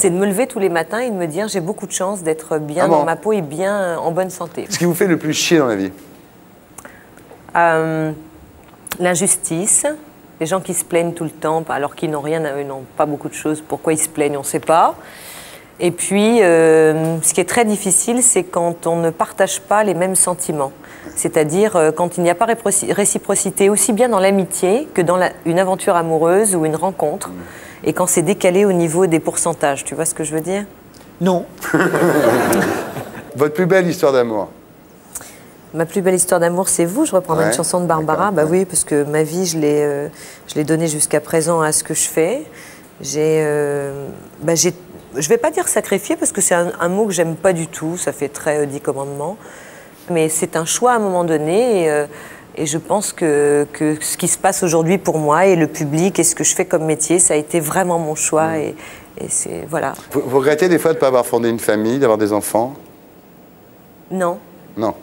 C'est de me lever tous les matins et de me dire j'ai beaucoup de chance d'être bien dans ma peau et bien en bonne santé. Ce qui vous fait le plus chier dans la vie? L'injustice. Les gens qui se plaignent tout le temps, alors qu'ils n'ont rien, ils n'ont pas beaucoup de choses. Pourquoi ils se plaignent, on ne sait pas. Et puis, ce qui est très difficile, c'est quand on ne partage pas les mêmes sentiments. C'est-à-dire quand il n'y a pas réciprocité, aussi bien dans l'amitié que dans une aventure amoureuse ou une rencontre, et quand c'est décalé au niveau des pourcentages. Tu vois ce que je veux dire? Non. Votre plus belle histoire d'amour? Ma plus belle histoire d'amour, c'est vous. Je reprends une chanson de Barbara. Bah oui, parce que ma vie, je l'ai donnée jusqu'à présent à ce que je fais. Je ne vais pas dire sacrifié, parce que c'est un mot que j'aime pas du tout, ça fait très 10 commandements. Mais c'est un choix à un moment donné, et je pense que ce qui se passe aujourd'hui pour moi, et le public, et ce que je fais comme métier, ça a été vraiment mon choix, et c'est... voilà. Vous regrettez des fois de ne pas avoir fondé une famille, d'avoir des enfants? Non. Non.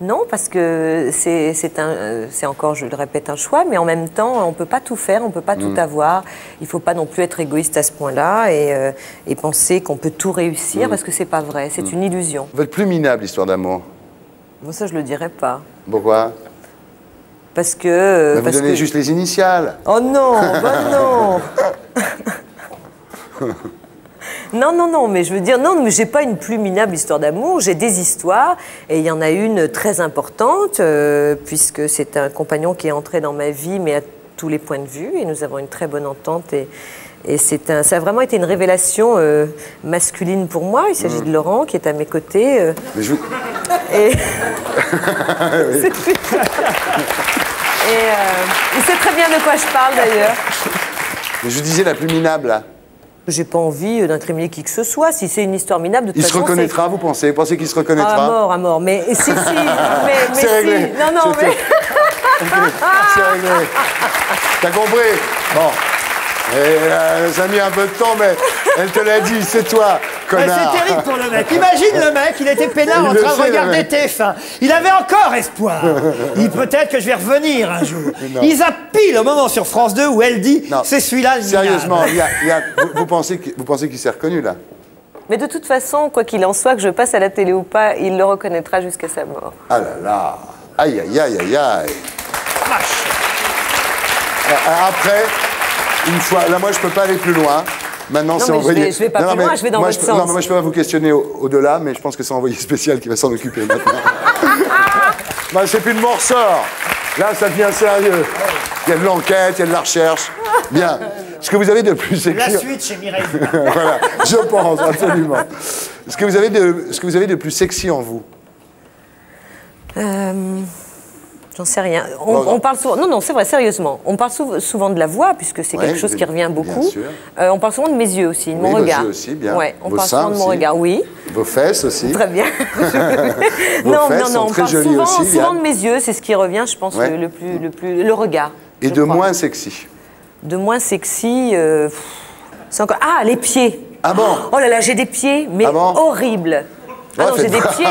Non, parce que c'est encore, je le répète, un choix, mais en même temps, on ne peut pas tout faire, on ne peut pas tout avoir. Il ne faut pas non plus être égoïste à ce point-là et penser qu'on peut tout réussir, parce que ce n'est pas vrai, c'est une illusion. Votre plus minable histoire d'amour? Moi, ça, je ne le dirais pas. Pourquoi? Parce que... vous donnez juste les initiales. Oh non, bah non. Non, non, non, mais je veux dire, non, mais j'ai pas une plus minable histoire d'amour, j'ai des histoires, et il y en a une très importante, puisque c'est un compagnon qui est entré dans ma vie, mais à tous les points de vue, et nous avons une très bonne entente, et ça a vraiment été une révélation masculine pour moi. Il s'agit de Laurent, qui est à mes côtés. Mais je vous... Et... il sait très bien de quoi je parle, d'ailleurs. Mais je vous disais la plus minable, là. J'ai pas envie d'incriminer qui que ce soit. Si c'est une histoire minable, de toute façon... Il se reconnaîtra, vous pensez? Vous pensez qu'il se reconnaîtra? Ah, à mort. Mais si, si. C'est réglé. Si. Non, non, mais... C'est réglé. T'as compris? Bon. Et, ça a mis un peu de temps, mais elle te l'a dit, c'est toi, connard. C'est terrible pour le mec. Imagine le mec, il était peinard en train de regarder TF1. Il avait encore espoir. Peut-être que je vais revenir un jour. Ils appilent au moment sur France 2 où elle dit « c'est celui-là le minable ». Sérieusement, vous pensez qu'il s'est reconnu, là? Mais de toute façon, quoi qu'il en soit, que je passe à la télé ou pas, il le reconnaîtra jusqu'à sa mort. Ah là là. Aïe, aïe, aïe, aïe, aïe. Après... Une fois, là, moi, je peux pas aller plus loin. Maintenant, c'est envoyé... Non, je vais pas plus loin, je vais dans votre sens. Non, mais moi, je peux pas vous questionner au-delà, mais je pense que c'est envoyé spécial qui va s'en occuper maintenant. Bah, c'est plus de mon ressort. Là, ça devient sérieux. Il y a de l'enquête, il y a de la recherche. Bien. Ce que vous avez de plus... La suite chez Mireille. Voilà, je pense, absolument. Ce que vous avez de plus sexy en vous? J'en sais rien. On parle souvent... Non, non, c'est vrai, sérieusement. On parle souvent de la voix, puisque c'est quelque chose qui revient beaucoup. On parle souvent de mes yeux aussi, de mon regard. Vos yeux aussi, bien. Ouais, on parle souvent de mon regard, oui. Vos fesses aussi. Très bien. Non, non, non, on parle souvent de mes yeux, c'est ce qui revient, je pense, le plus... Le regard. Et de moins sexy. De moins sexy... c'est encore... Ah, les pieds. Ah bon? Oh là là, j'ai des pieds, mais horribles. Ah non, j'ai des pieds.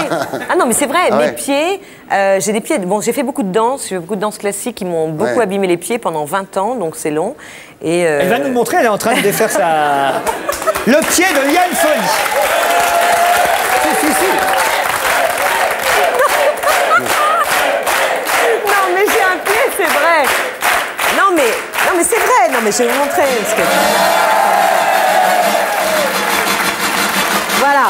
Ah non, mais c'est vrai, mes pieds, j'ai des pieds. Bon, j'ai fait beaucoup de danse, classique qui m'ont beaucoup abîmé les pieds pendant 20 ans, donc c'est long. Et elle va nous montrer, elle est en train de défaire sa... Le pied de Liane Folie. Si, si, si. Non, mais j'ai un pied, c'est vrai. Non, mais c'est vrai. Non, mais je vais vous montrer. Parce que... Voilà.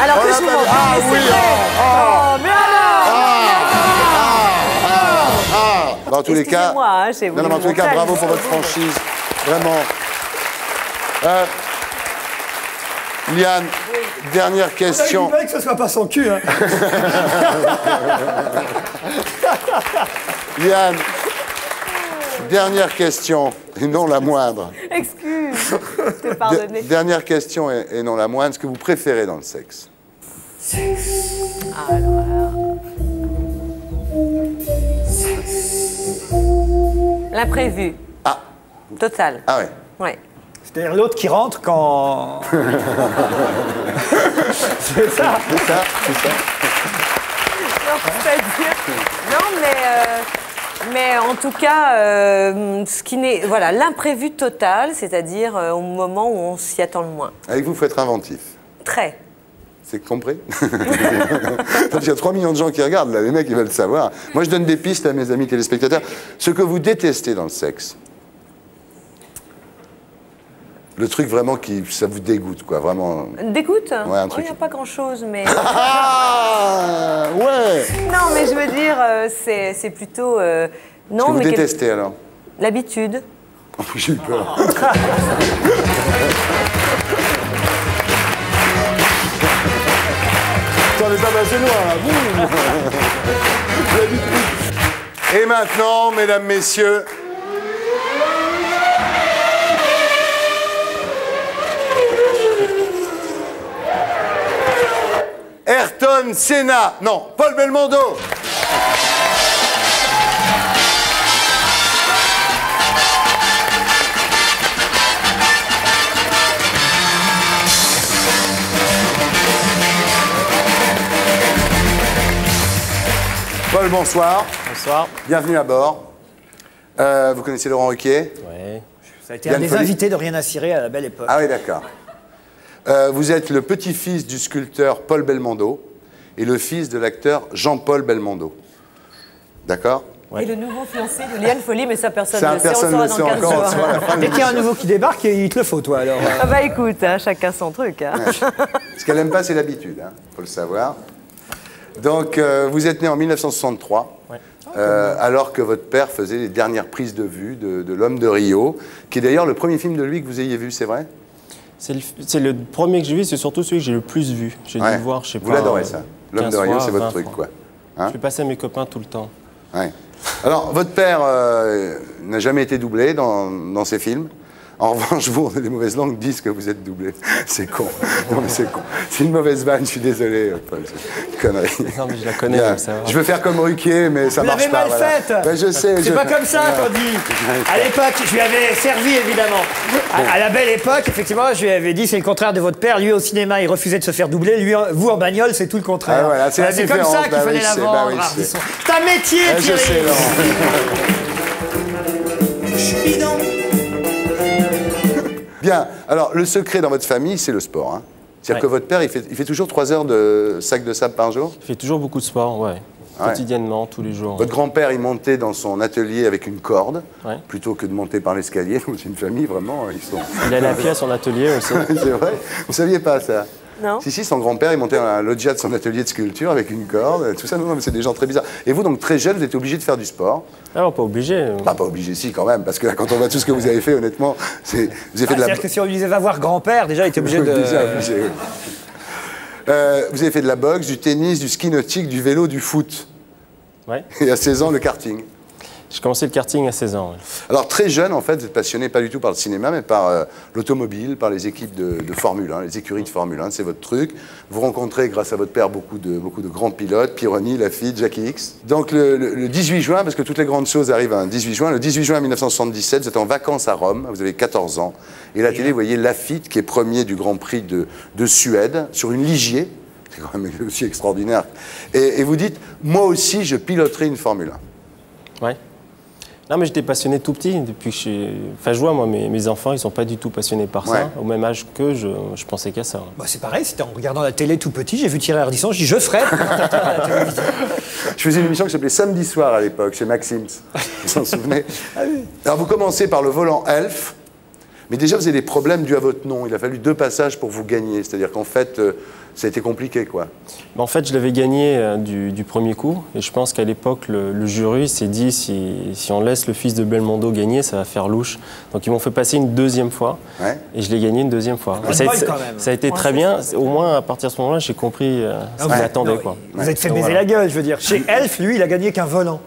Alors que je vous montre. Ah oui, mais alors. Dans tous les cas, bravo pour votre franchise, vraiment. Liane, dernière question. Il fallait que ce soit pas son cul. Hein. Liane, dernière question, et non la moindre. Excuse, je te pardonne. Dernière question, et non la moindre, ce que vous préférez dans le sexe? L'imprévu. Ah. Total. Ah ouais. Ouais. C'est-à-dire l'autre qui rentre quand... C'est ça. C'est ça, c'est ça. Non, c'est-à-dire... Non, mais... Mais en tout cas, ce qui n'est, voilà, l'imprévu total, c'est-à-dire au moment où on s'y attend le moins. Avec vous, il faut être inventif. Très. C'est compris? Il y a 3 millions de gens qui regardent, là, les mecs, ils veulent savoir. Moi, je donne des pistes à mes amis téléspectateurs. Ce que vous détestez dans le sexe. Le truc vraiment qui, ça vous dégoûte, quoi, vraiment. Dégoûte? Ouais, un truc. Il n'y a pas grand-chose, mais... Ouais. Non, mais je veux dire, c'est plutôt... non, ce que vous détestez, alors? L'habitude. J'ai eu peur. T'en es pas passé loin, hein. Et maintenant, mesdames, messieurs... Ayrton Senna, non, Paul Belmondo. Paul, bonsoir. Bonsoir. Bienvenue à bord. Vous connaissez Laurent Ruquier? Oui. Ça a été un des invités de Rien à cirer à la belle époque. Ah oui, d'accord. Vous êtes le petit-fils du sculpteur Paul Belmondo et le fils de l'acteur Jean-Paul Belmondo. D'accord? Ouais. Et le nouveau fiancé de Liane Folly, mais ça personne ne sait, on le saura dans 15 jours. Dès qu'il y a un nouveau qui débarque, il te le faut, toi, alors. Ah bah écoute, hein, chacun son truc. Hein. Ouais. Ce qu'elle n'aime pas, c'est l'habitude, il faut le savoir. Donc, vous êtes né en 1963, ouais. Alors que votre père faisait les dernières prises de vue de L'Homme de Rio, qui est d'ailleurs le premier film de lui que vous ayez vu, c'est vrai? C'est le premier que j'ai vu, c'est surtout celui que j'ai le plus vu. J'ai dû voir, je sais pas. Vous l'adorez, ça. L'Homme de Rio, c'est votre truc, quoi. Hein, je fais passer à mes copains tout le temps. Ouais. Alors, votre père n'a jamais été doublé dans ses films. En revanche, vous, les mauvaises langues disent que vous êtes doublé. C'est con. Non, mais c'est con. C'est une mauvaise vanne, je suis désolé, Paul. Connerie. Non, mais je la connais, comme ça. Je veux faire comme Ruquier, mais ça marche pas. Vous l'avez mal faite. Voilà. Ben, je sais. C'est pas comme ça qu'on dit. À l'époque, je lui avais servi, évidemment. À la belle époque, effectivement, je lui avais dit, c'est le contraire de votre père. Lui, au cinéma, il refusait de se faire doubler. Lui, vous, en bagnole, c'est tout le contraire. Ah, voilà, c'est comme ça qu'il fallait la vendre. C'est un métier, Thierry. Je suis dans... Bien. Alors, le secret dans votre famille, c'est le sport. Hein. C'est-à-dire que votre père, il fait toujours 3 heures de sac de sable par jour? Il fait toujours beaucoup de sport, ouais. Quotidiennement, tous les jours. Votre grand-père, il montait dans son atelier avec une corde, plutôt que de monter par l'escalier. C'est une famille, vraiment, ils sont... Il a la pièce à son atelier aussi. C'est vrai? Vous saviez pas ça? Non. Si, si, son grand-père, il montait dans un loggia de son atelier de sculpture avec une corde, tout ça. Non, mais c'est des gens très bizarres. Et vous, donc, très jeune, vous êtes obligé de faire du sport? Alors, pas obligé. Pas obligé, si, quand même, parce que quand on voit tout ce que vous avez fait, honnêtement, c'est... C'est-à-dire que si on lui disait, va voir grand-père, déjà, il était obligé de... Vous avez fait de la boxe, du tennis, du ski nautique, du vélo, du foot. Ouais. Et à 16 ans, le karting. J'ai commencé le karting à 16 ans. Ouais. Alors, très jeune, en fait, vous êtes passionné pas du tout par le cinéma, mais par l'automobile, par les équipes de Formule 1, les écuries de Formule 1, c'est votre truc. Vous rencontrez, grâce à votre père, beaucoup de grands pilotes, Pironi, Lafitte, Jackie X. Donc, le 18 juin, parce que toutes les grandes choses arrivent un 18 juin, le 18 juin 1977, vous êtes en vacances à Rome, vous avez 14 ans, et la télé, vous voyez Lafitte, qui est premier du Grand Prix de Suède, sur une Ligier, c'est quand même aussi extraordinaire, et vous dites, moi aussi, je piloterai une Formule 1. Ouais. Non, mais j'étais passionné tout petit, depuis que je suis... Enfin, je vois, moi, mes enfants, ils ne sont pas du tout passionnés par ça. Au même âge que je pensais qu'à ça. Bah, c'est pareil, c'était en regardant la télé tout petit, j'ai vu Thierry Ardisson, je dis, je ferai. Je faisais une émission qui s'appelait Samedi Soir à l'époque, chez Maxims. Vous s'en souvenez? Ah, oui. Alors, vous commencez par le volant Elf, mais déjà, vous avez des problèmes dus à votre nom. Il a fallu 2 passages pour vous gagner. C'est-à-dire qu'en fait, ça a été compliqué, quoi. Bah, en fait, je l'avais gagné du premier coup. Et je pense qu'à l'époque, le jury s'est dit, si on laisse le fils de Belmondo gagner, ça va faire louche. Donc, ils m'ont fait passer une 2e fois. Ouais. Et je l'ai gagné une 2e fois. Ouais. Ça a été très bien. Au moins, à partir de ce moment-là, j'ai compris ce qu'on attendait, quoi. Vous êtes fait baiser la gueule, je veux dire. Chez Elf, lui, il a gagné qu'un volant.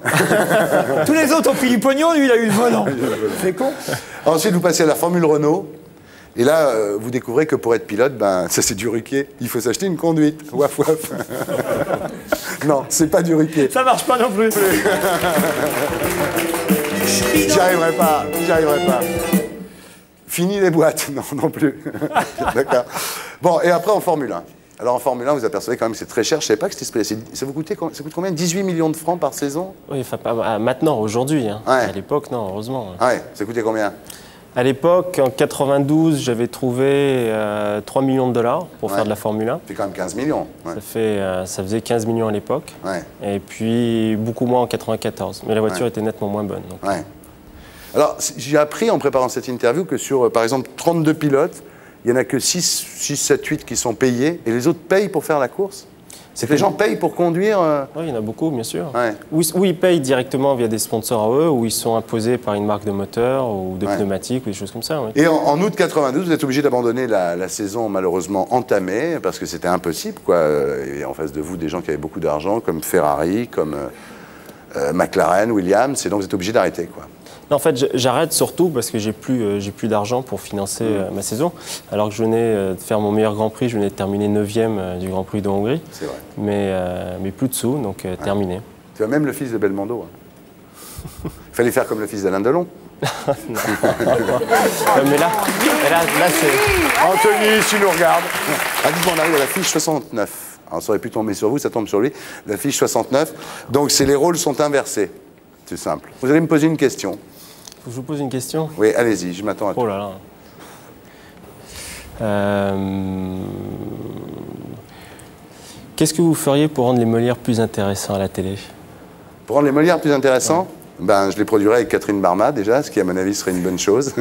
Tous les autres ont pris du pognon, lui, il a eu le volant. C'est con. Ensuite, vous passez à la Formule Renault, et là, vous découvrez que pour être pilote, ben, ça c'est du Ruquier. Il faut s'acheter une conduite. Waf waf. Non, c'est pas du Ruquier. Ça marche pas non plus. J'y arriverai pas, j'y arriverai pas. Fini les boîtes, non, non plus. D'accord. Bon, et après en Formule 1. Alors en Formule 1, vous apercevez quand même que c'est très cher. Je ne savais pas que c'était... Ça vous coûtait, ça coûte combien? 18 millions de francs par saison? Oui, enfin, pas maintenant, aujourd'hui. Hein. Ouais. À l'époque, non, heureusement. Ouais. Ça coûtait combien? À l'époque, en 92, j'avais trouvé 3 millions de dollars pour faire de la Formule 1. Ça fait quand même 15 millions. Ouais. Ça faisait 15 millions à l'époque. Ouais. Et puis, beaucoup moins en 94. Mais la voiture était nettement moins bonne. Donc. Ouais. Alors, j'ai appris en préparant cette interview que sur, par exemple, 32 pilotes, il n'y en a que 6, 7, 8 qui sont payés, et les autres payent pour faire la course? C'est que les gens payent pour conduire Oui, il y en a beaucoup, bien sûr. Ouais. Ou ils payent directement via des sponsors à eux, ou ils sont imposés par une marque de moteur, ou de pneumatique, ou des choses comme ça. Ouais. Et en août 92, vous êtes obligé d'abandonner la saison malheureusement entamée, parce que c'était impossible, quoi. Et en face de vous, des gens qui avaient beaucoup d'argent, comme Ferrari, comme McLaren, Williams, et donc vous êtes obligé d'arrêter, quoi. En fait, j'arrête surtout parce que j'ai plus d'argent pour financer ma saison. Alors que je venais de faire mon meilleur Grand Prix, je venais de terminer 9e du Grand Prix de Hongrie. C'est vrai. Mais plus de sous, donc terminé. Tu vois, même le fils de Belmondo. Il fallait faire comme le fils d'Alain Delon. Non. Mais là c'est... Anthony, tu nous regardes. Ah, dites-moi, on arrive à la fiche 69. Alors, ça aurait pu tomber sur vous, ça tombe sur lui. La fiche 69. Donc, les rôles sont inversés. C'est simple. Vous allez me poser une question. Faut que je vous pose une question? Oui, allez-y, je m'attends à tout. Oh là là. Qu'est-ce que vous feriez pour rendre les Molières plus intéressants à la télé? Pour rendre les Molières plus intéressants, ben, je les produirais avec Catherine Barma déjà, ce qui à mon avis serait une bonne chose.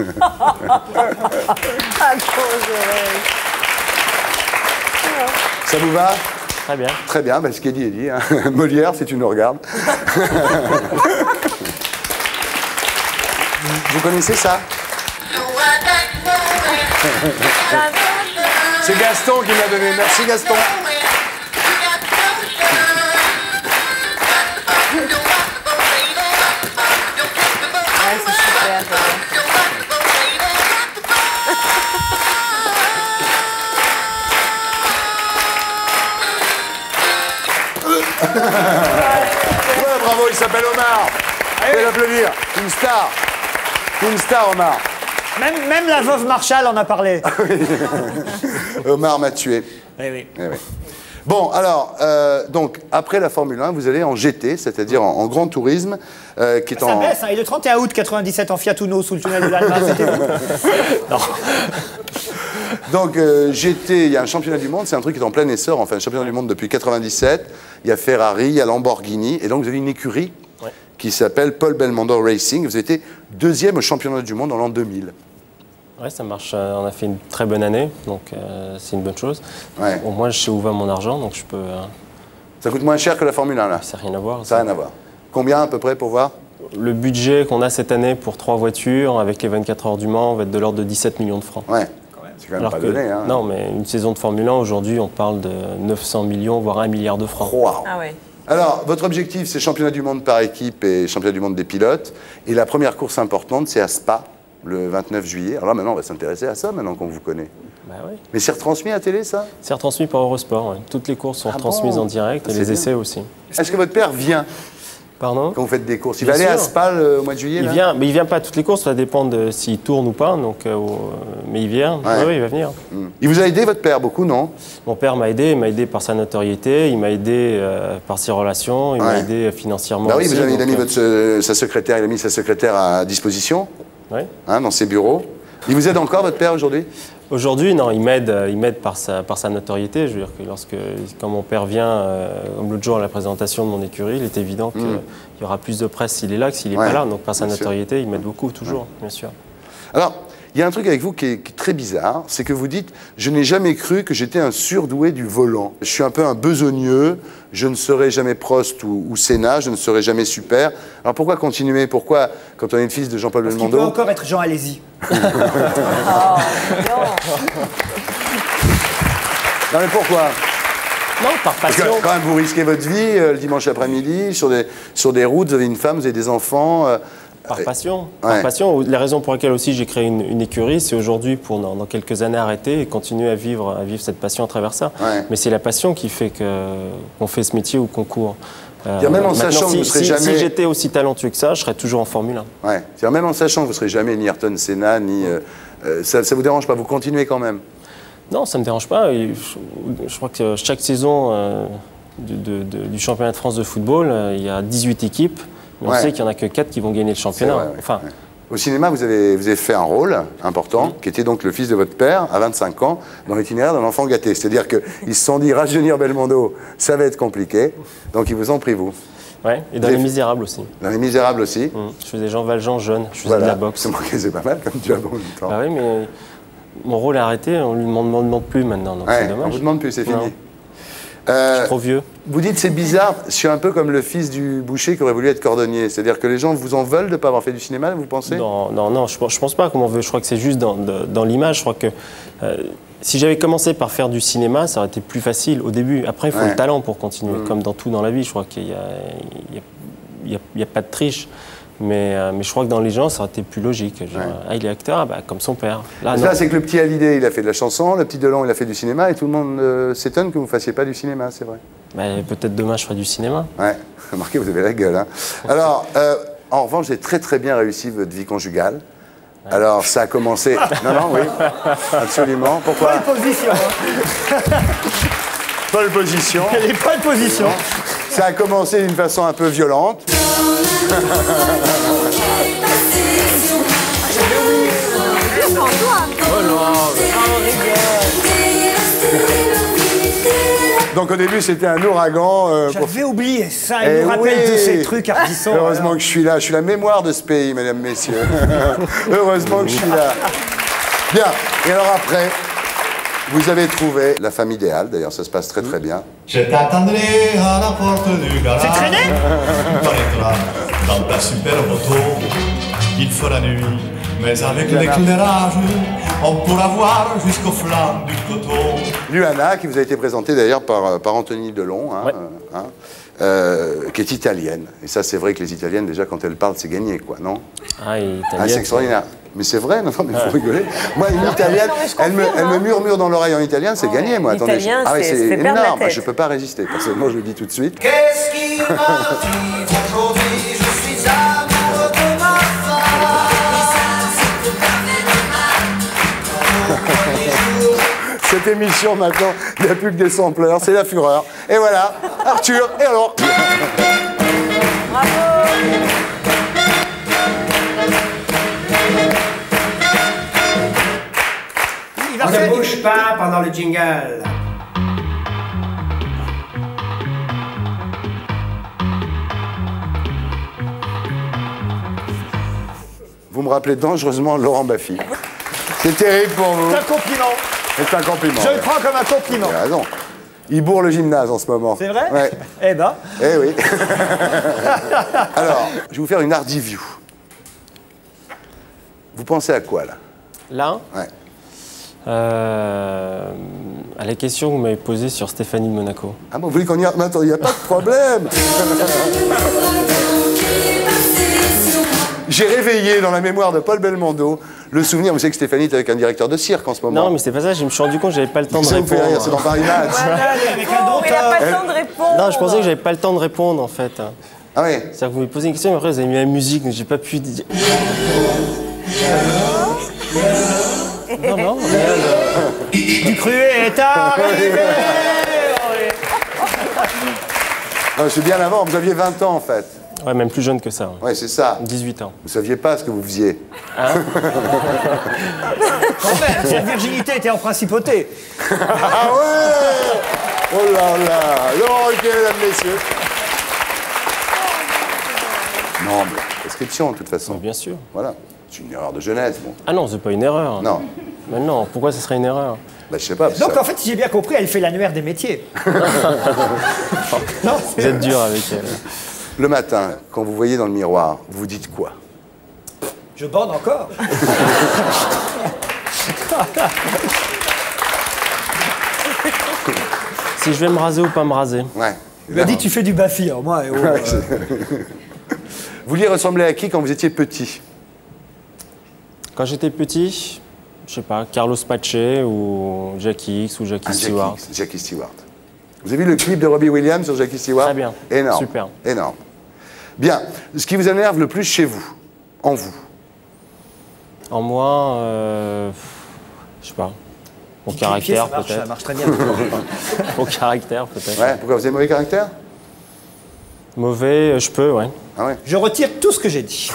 Ça vous va? Très bien. Très bien, ben, ce qui est dit, hein. Molière, si tu nous regardes. Vous connaissez ça? C'est Gaston qui me l'a donné. Merci Gaston. Ouais, bravo, il s'appelle Omar. Allez l'applaudir. Une star. Une star, Omar. Même la veuve Marshall en a parlé. Omar m'a tué. Eh oui. Eh oui. Bon, alors, donc, après la Formule 1, vous allez en GT, c'est-à-dire en Grand Tourisme, qui est en... Ça baisse, hein, et le 31 août 97 en Fiat Uno sous le tunnel de l'Alma, c'était vous ? Non. Donc, GT, il y a un championnat du monde, c'est un truc qui est en plein essor, enfin, un championnat du monde depuis 97, il y a Ferrari, il y a Lamborghini, et donc vous avez une écurie qui s'appelle Paul Belmondo Racing, vous avez été deuxième au championnat du monde en l'an 2000. Oui, ça marche. On a fait une très bonne année, donc c'est une bonne chose. Ouais. Au moins, je sais où va mon argent, donc je peux... Ça coûte moins cher que la Formule 1, là. Ça n'a rien à voir. Ça n'a rien à voir. Combien, à peu près, pour voir? Le budget qu'on a cette année pour 3 voitures, avec les 24 heures du Mans, va être de l'ordre de 17 millions de francs. Ouais, c'est quand même alors pas donné. Hein. Non, mais une saison de Formule 1, aujourd'hui, on parle de 900 millions, voire 1 milliard de francs. Wow. Ah ouais. Alors, votre objectif, c'est championnat du monde par équipe et championnat du monde des pilotes. Et la première course importante, c'est à Spa. Le 29 juillet. Alors là, maintenant, on va s'intéresser à ça, maintenant qu'on vous connaît. Bah oui. Mais c'est retransmis à la télé, ça? C'est retransmis par Eurosport, ouais. Toutes les courses sont retransmises en direct et les essais aussi. Est-ce que votre père vient? Pardon? Quand vous faites des courses. Il va aller à Spa au mois de juillet? Il vient, mais il vient pas à toutes les courses, ça dépend de s'il tourne ou pas. Donc, mais il vient, ouais, il va venir. Il vous a aidé, votre père, beaucoup, non? Mon père m'a aidé, il m'a aidé par sa notoriété, il m'a aidé par ses relations, il m'a aidé financièrement. Bah oui, aussi, vous avez, donc, il a mis sa secrétaire, il a mis sa secrétaire à disposition. Oui. Hein, dans ses bureaux. Il vous aide encore, votre père, aujourd'hui? Aujourd'hui, non, il m'aide par sa notoriété. Je veux dire que quand mon père vient, comme l'autre jour à la présentation de mon écurie, il est évident qu'il y aura plus de presse s'il est là que s'il n'est pas là. Donc, par sa notoriété, il m'aide beaucoup, toujours, bien sûr. Alors, il y a un truc avec vous qui est très bizarre, c'est que vous dites « Je n'ai jamais cru que j'étais un surdoué du volant. Je suis un peu un besogneux, je ne serai jamais Prost ou Senna, je ne serai jamais super. » Alors pourquoi continuer? Pourquoi, quand on est le fils de Jean-Paul Belmondo... Parce qu'il peut encore être Jean Alési. Oh, non mais pourquoi? Non, par passion. Parce que quand même, vous risquez votre vie le dimanche après-midi, sur des routes, vous avez une femme, vous avez des enfants... Par passion. Ouais. Par passion. La raison pour laquelle aussi j'ai créé une écurie, c'est aujourd'hui pour dans quelques années arrêter et continuer à vivre cette passion à travers ça. Ouais. Mais c'est la passion qui fait qu'on fait ce métier ou qu'on court. Même en sachant que vous serez jamais... Si j'étais aussi talentueux que ça, je serais toujours en Formule 1. Ouais. Même en sachant que vous ne serez jamais ni Ayrton Senna, ni... ça ne vous dérange pas, vous continuez quand même? Non, ça ne me dérange pas. Je crois que chaque saison du championnat de France de football, il y a 18 équipes. Mais on sait qu'il n'y en a que 4 qui vont gagner le championnat. Vrai, ouais. Au cinéma, vous avez fait un rôle important, qui était donc le fils de votre père, à 25 ans, dans l'itinéraire d'un enfant gâté. C'est-à-dire qu'ils se sont dit, rajeunir Belmondo, ça va être compliqué. Donc ils vous ont pris, vous. Oui, et dans Les Misérables aussi. Dans Les Misérables aussi. Je faisais Jean Valjean jeune, je faisais de la boxe. C'est pas mal, comme tu as bon temps. Ah oui, mais mon rôle est arrêté, on ne me demande plus maintenant, donc c'est dommage. On ne vous demande plus, c'est fini. Je suis trop vieux. Vous dites c'est bizarre, je suis un peu comme le fils du boucher qui aurait voulu être cordonnier. C'est-à-dire que les gens vous en veulent de ne pas avoir fait du cinéma, vous pensez? Non, non, non, je ne pense pas qu'on m'en veut. Je crois que c'est juste dans l'image. Je crois que si j'avais commencé par faire du cinéma, ça aurait été plus facile au début. Après, il faut le talent pour continuer, comme dans tout dans la vie. Je crois qu'il n'y a pas de triche. Mais je crois que dans les gens, ça aurait été plus logique. Genre, ah, il est acteur, bah, comme son père. Là, c'est que le petit Hallyday, il a fait de la chanson, le petit Delon, il a fait du cinéma, et tout le monde s'étonne que vous ne fassiez pas du cinéma, c'est vrai. Bah, peut-être demain, je ferai du cinéma. Ouais, remarquez, vous avez la gueule. Hein. Alors, en revanche, j'ai très très bien réussi votre vie conjugale. Ouais. Alors, ça a commencé... Non, non, oui, absolument. Pourquoi? Pas de position. Hein. Pas de position. Elle est pas de position. Ça a commencé d'une façon un peu violente. Donc au début, c'était un ouragan. J'avais oublié ça, il me rappelle de ces trucs ardissants. Heureusement que je suis là, je suis la mémoire de ce pays, mesdames, messieurs. Heureusement que je suis là. Bien, et alors après, vous avez trouvé la femme idéale, d'ailleurs ça se passe très très bien. Je t'attendrai à la porte du garage. C'est traîné. Dans ta super moto, il fera nuit, mais avec l'éclairage, on pourra voir jusqu'aux flammes du coteau. Luana, qui vous a été présentée d'ailleurs par Anthony Delon, hein, qui est italienne. Et ça, c'est vrai que les Italiennes, déjà, quand elles parlent, c'est gagné, quoi, non? Ah, c'est extraordinaire. Mais c'est vrai, non, mais faut rigoler. Moi, une Italienne, elle me murmure dans l'oreille en italien, c'est gagné, moi. Attendez, c'est énorme, je peux pas résister. Personnellement, je le dis tout de suite. Qu'est-ce qui m'arrive aujourd'hui? Je suis amoureux de ma femme. Cette émission, maintenant, il n'y a plus que des sampleurs, c'est la fureur. Et voilà, Arthur, et alors? Bravo. On ne bouge pas pendant le jingle. Vous me rappelez dangereusement Laurent Baffy. C'est terrible pour vous. C'est un compliment. C'est un compliment. Je le prends comme un compliment. Il a raison. Il bourre le gymnase en ce moment. C'est vrai? Ouais. Eh ben. Eh oui. Alors, je vais vous faire une hard review. Vous pensez à quoi, là? Là? Ouais. À la question que vous m'avez posée sur Stéphanie de Monaco. Ah bon, vous voulez qu'on y... Mais attends, il n'y a pas de problème. J'ai réveillé dans la mémoire de Paul Belmondo le souvenir. Vous savez que Stéphanie était avec un directeur de cirque en ce moment. Non, mais c'est pas ça, je me suis rendu compte que j'avais pas le temps de répondre. Ça me fait rire, c'est dans Paris Match. Il a pas le temps de répondre. Non, je pensais que j'avais pas le temps de répondre en fait. Ah ouais. C'est-à-dire que vous me posez une question, mais après vous avez mis la musique, donc j'ai pas pu dire. Non, non, du cru est arrivé. C'est bien avant, vous aviez 20 ans en fait. Ouais, même plus jeune que ça. Ouais, c'est ça. 18 ans. Vous saviez pas ce que vous faisiez. Hein? En fait, cette virginité était en principauté. Ah ouais! Oh là là! Laurent Ruquier, mesdames, messieurs. Non, mais prescription, de toute façon. Mais bien sûr. Voilà. C'est une erreur de jeunesse, bon. Ah non, c'est pas une erreur. Non. Mais non, pourquoi ce serait une erreur? Bah, je sais pas. Donc ça... en fait, si j'ai bien compris, elle fait l'annuaire des métiers. Non, vous êtes dur avec elle. Le matin, quand vous voyez dans le miroir, vous dites quoi? Je bande encore. Si je vais me raser ou pas me raser. Ouais. Il m'a dit tu fais du Baffy, hein, moi. Vous vouliez ressembler à qui quand vous étiez petit? Quand j'étais petit, je sais pas, Carlos Pace ou Jackie X ou Jackie Stewart. Jackie Stewart. Vous avez vu le clip de Robbie Williams sur Jackie Stewart? Très bien. Énorme. Super. Énorme. Bien. Ce qui vous énerve le plus chez vous? En vous? En moi, je sais pas. Mon caractère, peut-être. Ça marche très bien. Mon caractère, peut-être. Ouais. Pourquoi vous avez mauvais caractère? Mauvais, je peux, ouais. Ah ouais. Je retire tout ce que j'ai dit.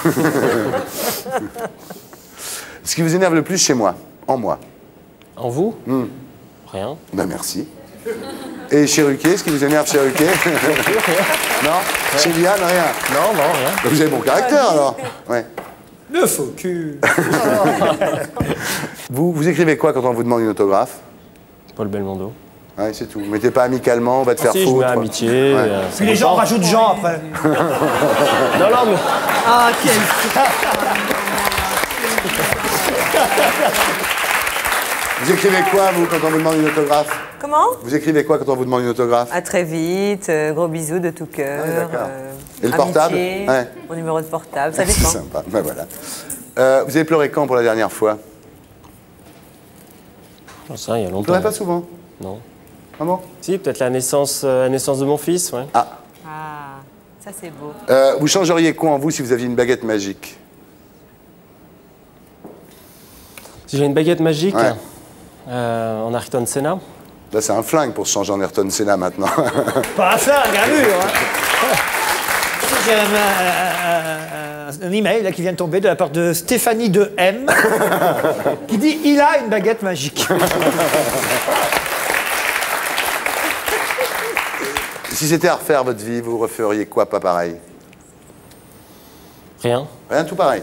Ce qui vous énerve le plus chez moi? En moi? En vous? Rien. Ben merci. Et chez Ruquier, ce qui vous énerve chez Ruquier? Non. Chez Liane, rien. Non, non, rien. Bah, vous avez bon caractère, alors. Ouais. Le faux cul. Vous écrivez quoi quand on vous demande une autographe? Paul Belmondo. Ouais, c'est tout. Vous mettez pas amicalement, on va te faire foutre. Je mets amitié. Ouais. Puis les gens rajoutent Jean après. Non, non, mais... Ah, quel... Vous écrivez quoi, vous, quand on vous demande une autographe? Comment? Vous écrivez quoi quand on vous demande une autographe? À très vite, gros bisous de tout cœur. Ah, d'accord. Et le amitié, portable? Ouais. Mon numéro de portable, ça dépend. C'est sympa, ben voilà. Vous avez pleuré quand pour la dernière fois? Ça, il y a longtemps. Vous pleurez pas souvent? Non. Ah bon? Si, peut-être la naissance de mon fils, ouais. Ah. Ah, ça c'est beau. Vous changeriez quoi en vous si vous aviez une baguette magique? Si j'ai une baguette magique? Ouais. En Ayrton Senna. Là, c'est un flingue pour se changer en Ayrton Senna maintenant. Pas un flingue, un mur. J'ai un email là, qui vient de tomber de la part de Stéphanie de M qui dit « Il a une baguette magique ». Si c'était à refaire votre vie, vous referiez quoi pas pareil? Rien. Rien, tout pareil.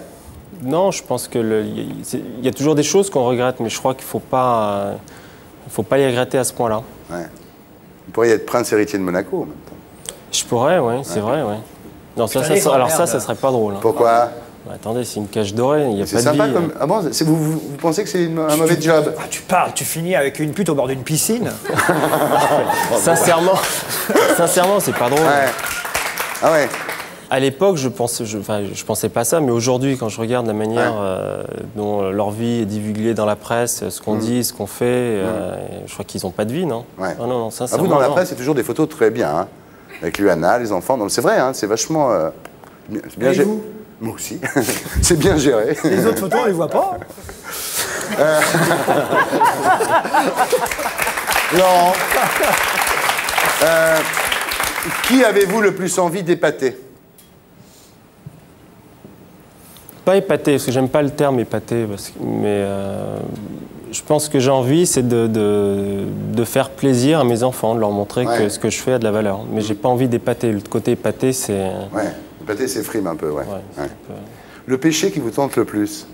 Non, je pense que il y a toujours des choses qu'on regrette, mais je crois qu'il faut pas les regretter à ce point-là. Ouais. Vous pourriez être prince héritier de Monaco en même temps. Je pourrais, oui, c'est vrai, oui. Non, ça serait pas drôle. Hein. Pourquoi? Bah, attendez, c'est une cage dorée, il n'y a pas de vie. Comme... Ah bon, vous pensez que c'est un mauvais job? Ah, tu parles, tu finis avec une pute au bord d'une piscine. Sincèrement, c'est pas drôle. Ouais. Ah ouais. À l'époque, je pensais pas ça, mais aujourd'hui, quand je regarde la manière dont leur vie est divulguée dans la presse, ce qu'on dit, ce qu'on fait, je crois qu'ils n'ont pas de vie, non? Ouais. Ah non, non, sincèrement, dans la presse, c'est toujours des photos très bien, hein, avec Luana, les enfants. Donc c'est vrai, hein, c'est vachement bien géré. Moi aussi. C'est bien géré. Les autres photos, on les voit pas. Laurent, qui avez-vous le plus envie d'épater? Pas épaté, parce que j'aime pas le terme épaté, parce que, mais je pense que j'ai envie, c'est de faire plaisir à mes enfants, de leur montrer que ce que je fais a de la valeur. Mais j'ai pas envie d'épater. Le côté épaté, c'est... Ouais, épaté, c'est frime un peu, ouais. Le péché qui vous tente le plus?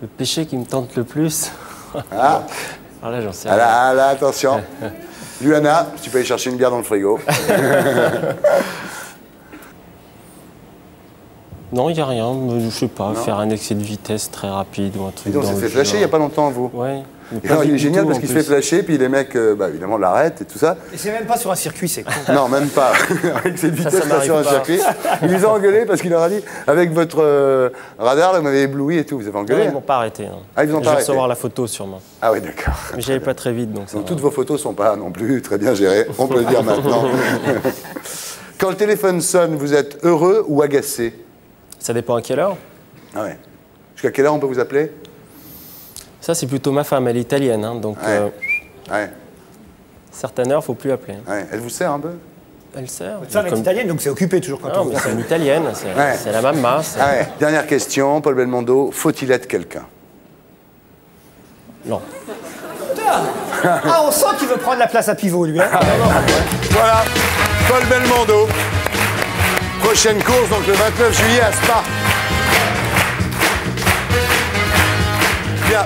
Le péché qui me tente le plus? Ah, alors là, j'en sais rien. Ah là, attention. Luana, tu peux aller chercher une bière dans le frigo. Non, il n'y a rien. Je ne sais pas, faire un excès de vitesse très rapide ou un truc. Et donc, il s'est fait flasher il n'y a pas longtemps, vous? Oui. Il est génial parce qu'il se fait flasher, puis les mecs, évidemment, l'arrêtent et tout ça. Et c'est même pas sur un circuit, c'est con. Non, même pas. Avec cette vitesse là sur un circuit. Il les a engueulés parce qu'il leur a dit, avec votre radar, là, vous m'avez ébloui et tout. Vous avez engueulé? Non, ils m'ont pas arrêté. Non. Ah, ils vous ont pas arrêté? Je vais recevoir la photo sûrement. Ah oui, d'accord. Mais j'allais pas très vite, donc ça. Toutes vos photos sont pas non plus très bien gérées. On peut le dire maintenant. Quand le téléphone sonne, vous êtes heureux ou agacé? Ça dépend à quelle heure. Ah ouais. Jusqu'à quelle heure on peut vous appeler? Ça, c'est plutôt ma femme, elle est italienne, hein, donc... Certaines heures, il ne faut plus appeler. Ouais. Elle vous sert un peu? Elle sert. Votre femme est italienne, donc c'est occupé toujours quand on... C'est une italienne, c'est la mamma. Ah ouais. Dernière question, Paul Belmondo, faut-il être quelqu'un? Non. Ah, on sent qu'il veut prendre la place à pivot, lui. Hein. Voilà, Paul Belmondo. Prochaine course, donc le 29 juillet à Spa. Bien.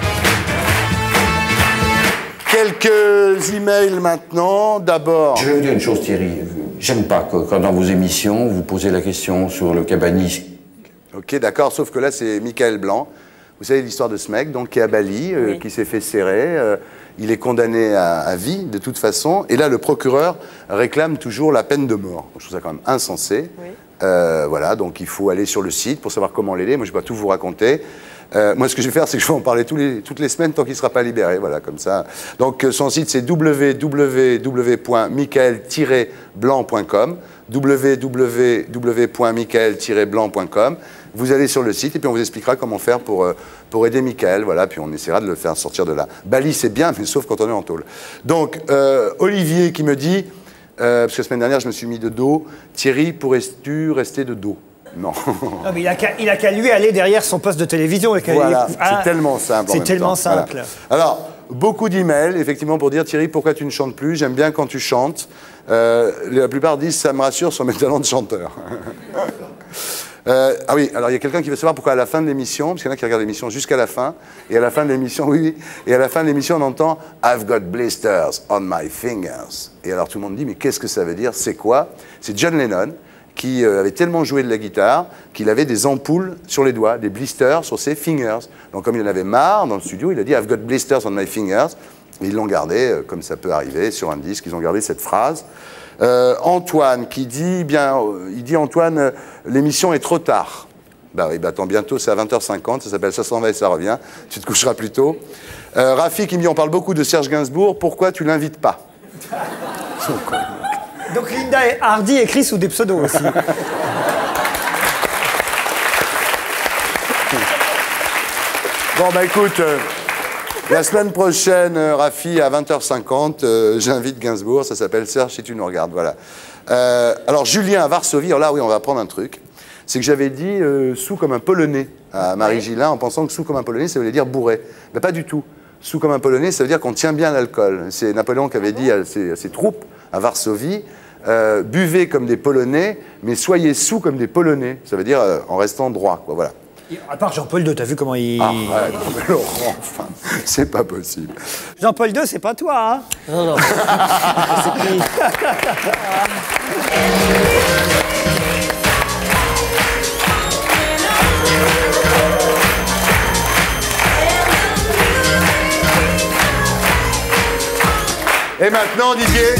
Quelques emails maintenant, d'abord... Je vais vous dire une chose, Thierry. J'aime pas quand dans vos émissions, vous posez la question sur le cabanisme. Ok, d'accord, sauf que là, c'est Michael Blanc. Vous savez l'histoire de ce mec, donc, qui est à Bali, qui s'est fait serrer. Il est condamné à vie, de toute façon. Et là, le procureur réclame toujours la peine de mort. Je trouve ça quand même insensé. Oui. Voilà, donc il faut aller sur le site pour savoir comment l'aider. Moi, je ne vais pas tout vous raconter. Moi, ce que je vais faire, c'est que je vais en parler toutes les semaines tant qu'il ne sera pas libéré. Voilà, comme ça. Donc, son site, c'est www.michael-blanc.com. www.michael-blanc.com. Vous allez sur le site et puis on vous expliquera comment faire pour aider Michael. Voilà, puis on essaiera de le faire sortir de là. Bali, c'est bien, mais sauf quand on est en tôle. Donc, Olivier qui me dit, parce que la semaine dernière, je me suis mis de dos, Thierry, pourrais-tu rester de dos? Non. Non, mais il a qu'à lui aller derrière son poste de télévision. Voilà, c'est tellement simple. C'est tellement simple. Voilà. Alors, beaucoup d'emails, effectivement, pour dire, Thierry, pourquoi tu ne chantes plus? J'aime bien quand tu chantes. La plupart disent, ça me rassure sur mes talents de chanteur. Ah oui, alors il y a quelqu'un qui veut savoir pourquoi à la fin de l'émission, parce qu'il y en a qui regardent l'émission jusqu'à la fin, et à la fin de l'émission, et à la fin de l'émission, on entend « I've got blisters on my fingers ». Et alors tout le monde dit « mais qu'est-ce que ça veut dire? C'est quoi ?» C'est John Lennon qui avait tellement joué de la guitare qu'il avait des ampoules sur les doigts, des blisters sur ses fingers. Donc comme il en avait marre dans le studio, il a dit « I've got blisters on my fingers ». Ils l'ont gardé, comme ça peut arriver, sur un disque, ils ont gardé cette phrase. Antoine qui dit, Antoine, l'émission est trop tard. Bah oui, bah attends, bientôt c'est à 20h50, ça s'appelle Ça s'en va et ça revient, tu te coucheras plus tôt. Rafi qui me dit, on parle beaucoup de Serge Gainsbourg, pourquoi tu l'invites pas? Donc Linda et Hardy écrit sous des pseudos aussi. Bon bah écoute... La semaine prochaine, Rafi, à 20h50, j'invite Gainsbourg, ça s'appelle Serge si tu nous regardes, voilà. Alors, Julien à Varsovie, alors là, oui, on va apprendre un truc. C'est que j'avais dit « sous comme un Polonais » à Marie Gillin, en pensant que « sous comme un Polonais », ça voulait dire « bourré ». Ben, pas du tout. « Sous comme un Polonais », ça veut dire qu'on tient bien l'alcool. C'est Napoléon qui avait dit à ses troupes, à Varsovie, buvez comme des Polonais, mais soyez sous comme des Polonais. Ça veut dire en restant droit, quoi, voilà. À part Jean-Paul II, t'as vu comment il... Ah, ouais, Laurent, enfin, c'est pas possible. Jean-Paul II, c'est pas toi, hein? Non, non. Et maintenant, Didier?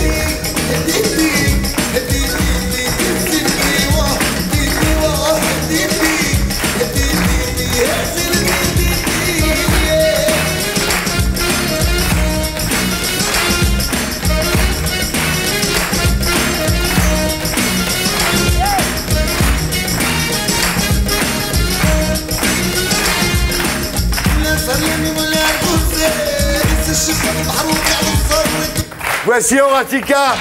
Voici Horatica.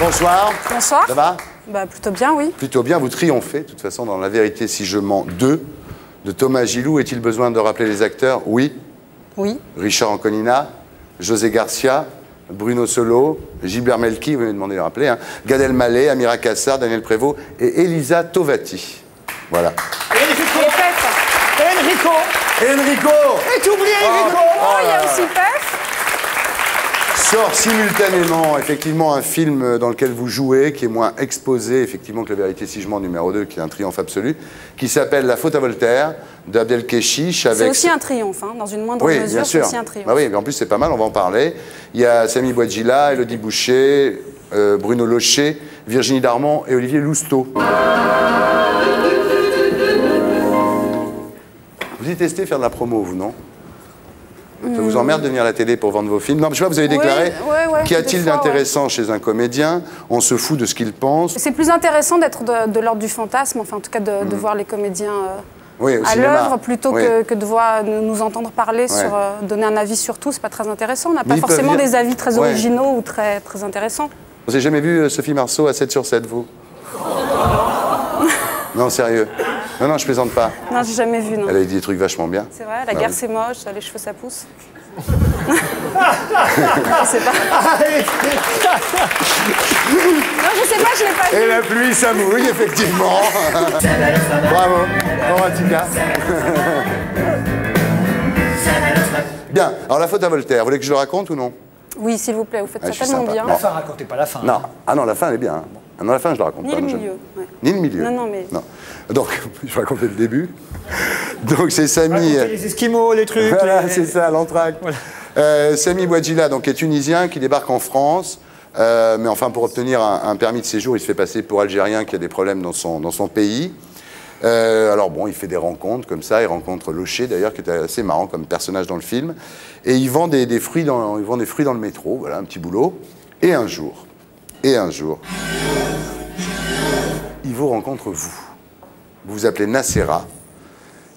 Bonsoir. Bonsoir. Ça va? Bah, plutôt bien, oui. Plutôt bien, vous triomphez, de toute façon, dans La vérité si je mens 2, de Thomas Gilou. Est-il besoin de rappeler les acteurs? Oui. Oui. Richard Anconina, José Garcia, Bruno Solo, Gilbert Melki, vous m'avez demandé de rappeler, hein, Gad Elmaleh, Amira Kassar, Daniel Prévost et Elisa Tovati. Voilà. Enrico. Enrico. Et t'oublies Enrico. Oh, il y a aussi Pef. Sort simultanément, effectivement, un film dans lequel vous jouez, qui est moins exposé, effectivement, que La vérité si je mens numéro 2, qui est un triomphe absolu, qui s'appelle La faute à Voltaire, d'Abdelkeshish avec... C'est aussi un triomphe, hein, dans une moindre mesure, c'est aussi un triomphe. Bah oui, en plus c'est pas mal, on va en parler. Il y a Samy Bouadjila, Élodie Boucher, Bruno Locher, Virginie Darmon et Olivier Lousteau. Vous détestez faire de la promo, vous, non? Ça vous emmerde de venir à la télé pour vendre vos films? Non, mais je sais pas, vous avez déclaré, qu'y a-t-il d'intéressant chez un comédien? On se fout de ce qu'il pense. C'est plus intéressant d'être de l'ordre du fantasme, enfin en tout cas de voir les comédiens... à l'œuvre, plutôt que de voir, nous entendre parler, sur, donner un avis sur tout, c'est pas très intéressant. On n'a pas forcément des avis très originaux ou très intéressants. Vous n'avez jamais vu Sophie Marceau à 7 sur 7, vous? Non, sérieux. Non, non, je plaisante pas. Non, j'ai jamais vu, non. Elle a dit des trucs vachement bien. C'est vrai, la guerre c'est moche, les cheveux ça pousse. Je sais pas. Non, je sais pas, je l'ai pas vu. Et la pluie, ça mouille, effectivement. Bravo, Horatica. Bien, alors La faute à Voltaire, vous voulez que je le raconte ou non? Oui, s'il vous plaît, vous faites ça tellement bien. La fin, racontez pas la fin. Non, ah non, la fin, elle est bien. Hein. Ah non, la fin, je la raconte pas. Ni le milieu. Ouais. Ni le milieu. Non, non, mais... Non. Donc, je vais raconter le début. Donc, c'est Samy... les Esquimaux, les trucs... Voilà, c'est ça, l'entracte. Voilà. Samy Bouadjila, donc, est tunisien, qui débarque en France. Mais enfin, pour obtenir un permis de séjour, il se fait passer pour Algérien qui a des problèmes dans son pays. Alors bon, il fait des rencontres comme ça, il rencontre Locher d'ailleurs, qui est assez marrant comme personnage dans le film. Et il vend des fruits dans le métro, voilà, un petit boulot. Et un jour... il vous rencontre, vous vous appelez Nacera,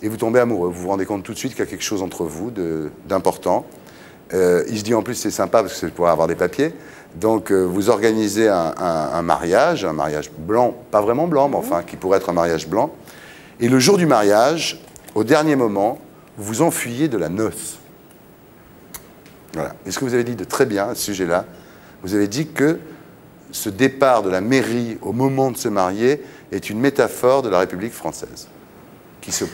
et vous tombez amoureux. Vous vous rendez compte tout de suite qu'il y a quelque chose entre vous d'important. Il se dit en plus c'est sympa parce que c'est pour avoir des papiers. Donc vous organisez un mariage blanc, pas vraiment blanc, mais enfin qui pourrait être un mariage blanc. Et le jour du mariage, au dernier moment, vous vous enfuyez de la noce. Voilà. Et ce que vous avez dit de très bien à ce sujet-là, vous avez dit que ce départ de la mairie au moment de se marier est une métaphore de la République française, qui se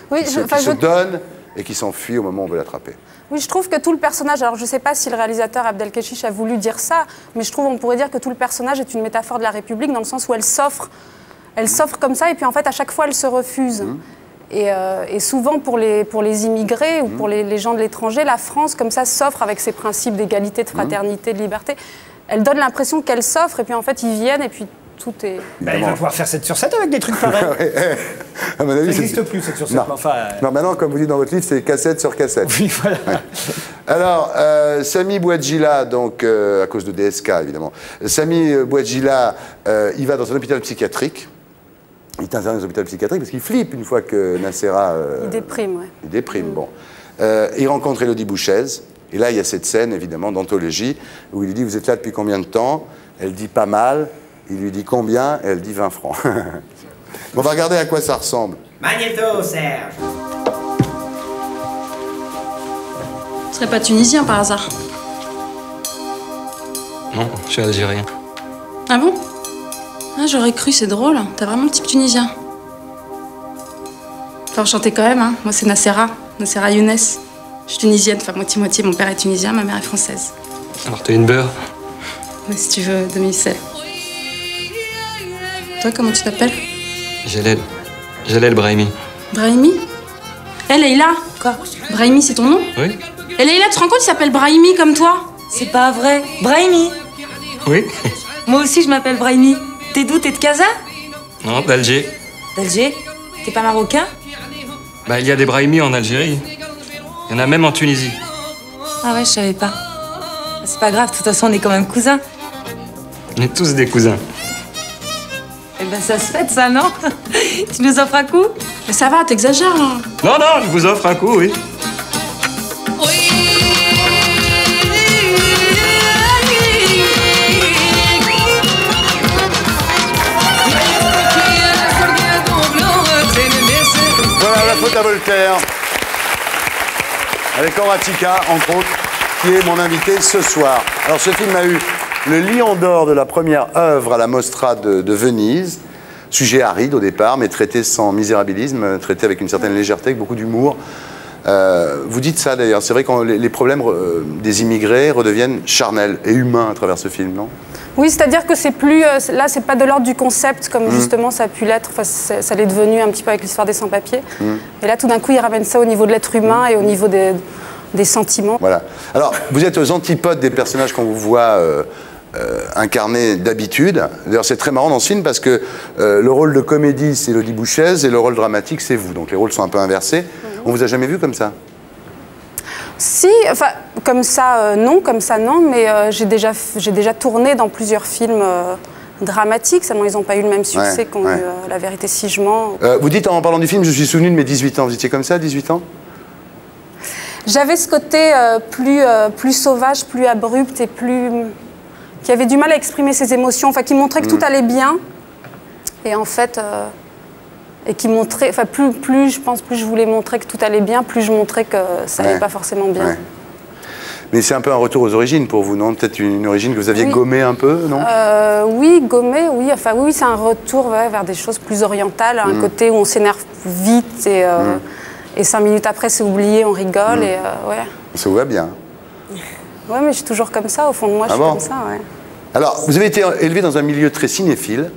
donne et qui s'enfuit au moment où on veut l'attraper. Oui, je trouve que tout le personnage, alors je ne sais pas si le réalisateur Abdelkeshish a voulu dire ça, mais je trouve qu'on pourrait dire que tout le personnage est une métaphore de la République, dans le sens où elle s'offre comme ça, et puis en fait à chaque fois elle se refuse. Et souvent pour les immigrés ou pour les gens de l'étranger, la France comme ça s'offre avec ses principes d'égalité, de fraternité, de liberté. Elle donne l'impression qu'elle s'offre, et puis en fait, ils viennent, et puis tout est... Bah, il va pouvoir faire 7 sur 7 avec des trucs pareils. À mon avis, ça n'existe plus, 7 sur 7. Non, maintenant, enfin, comme vous dites dans votre livre, c'est cassette sur cassette. Oui, voilà. Ouais. Alors, Samy Bouadjila, donc, à cause de DSK, évidemment, Samy Bouadjila, il va dans un hôpital psychiatrique. Il est interné dans un hôpital psychiatrique parce qu'il flippe une fois que Nacera... il déprime, ouais. Il déprime, bon. Il rencontre Élodie Boucher. Et là, il y a cette scène, évidemment, d'anthologie, où il lui dit « Vous êtes là depuis combien de temps ?» Elle dit « Pas mal ». Il lui dit combien et elle dit 20 francs. On va regarder à quoi ça ressemble. Magnéto, Serge. Tu serais pas tunisien par hasard? Non, je suis algérien. Ah bon? Ah, j'aurais cru, c'est drôle. T'as vraiment le type tunisien. Enfin, enchanté quand même, hein. Moi, c'est Nacera Younes. Je suis tunisienne, enfin moitié-moitié. Mon père est tunisien, ma mère est française. Alors, t'es une beurre? Mais si tu veux, demi-sel. Toi, comment tu t'appelles? Jalel. Jalel Brahimi. Brahimi? Eh, Leïla! Quoi? Brahimi, c'est ton nom? Oui. Eh, Leïla, tu te rends compte, il s'appelle Brahimi comme toi? C'est pas vrai. Brahimi? Oui. Moi aussi, je m'appelle Brahimi. T'es d'où? T'es de Casa? Non, d'Alger. D'Alger? T'es pas marocain? Bah, il y a des Brahimi en Algérie. Il y en a même en Tunisie. Ah ouais, je savais pas. C'est pas grave, de toute façon, on est quand même cousins. On est tous des cousins. Eh ben, ça se fête, ça, non? Tu nous offres un coup? Mais ça va, t'exagères, hein? Non, non, je vous offre un coup, oui. Voilà la faute à Voltaire. Avec Horatica, entre autres, qui est mon invité ce soir. Alors, ce film a eu le Lion d'or de la première œuvre à la Mostra de Venise. Sujet aride au départ, mais traité sans misérabilisme, traité avec une certaine légèreté, avec beaucoup d'humour. Vous dites ça d'ailleurs, c'est vrai que les problèmes des immigrés redeviennent charnels et humains à travers ce film, non? Oui, c'est-à-dire que c'est plus... là, c'est pas de l'ordre du concept, comme justement ça a pu l'être, enfin, ça l'est devenu un petit peu avec l'histoire des sans-papiers. Et là, tout d'un coup, ils ramènent ça au niveau de l'être humain et au niveau des sentiments. Voilà. Alors, vous êtes aux antipodes des personnages qu'on vous voit... incarné d'habitude. D'ailleurs, c'est très marrant dans ce film parce que le rôle de comédie, c'est Élodie Bouchez et le rôle dramatique, c'est vous. Donc les rôles sont un peu inversés. On vous a jamais vu comme ça? Si, enfin, comme ça, non, comme ça, non, mais j'ai déjà tourné dans plusieurs films dramatiques, seulement ils n'ont pas eu le même succès qu'ont eu La Vérité si je mens. Vous dites, en parlant du film, je suis souvenu de mes 18 ans. Vous étiez comme ça, 18 ans? J'avais ce côté plus sauvage, plus abrupt et plus... qui avait du mal à exprimer ses émotions, enfin qui montrait que tout allait bien, et en fait, et qui montrait, enfin plus je pense, plus je voulais montrer que tout allait bien, plus je montrais que ça allait pas forcément bien. Ouais. Mais c'est un peu un retour aux origines pour vous, non? Peut-être une origine que vous aviez gommée un peu, non? Oui, gommée, oui. Enfin oui, c'est un retour vers des choses plus orientales, un côté où on s'énerve vite et 5 minutes après c'est oublié, on rigole et Ça vous va bien? Oui, mais je suis toujours comme ça, au fond de moi, je suis comme ça, ouais. Alors, vous avez été élevé dans un milieu très cinéphile.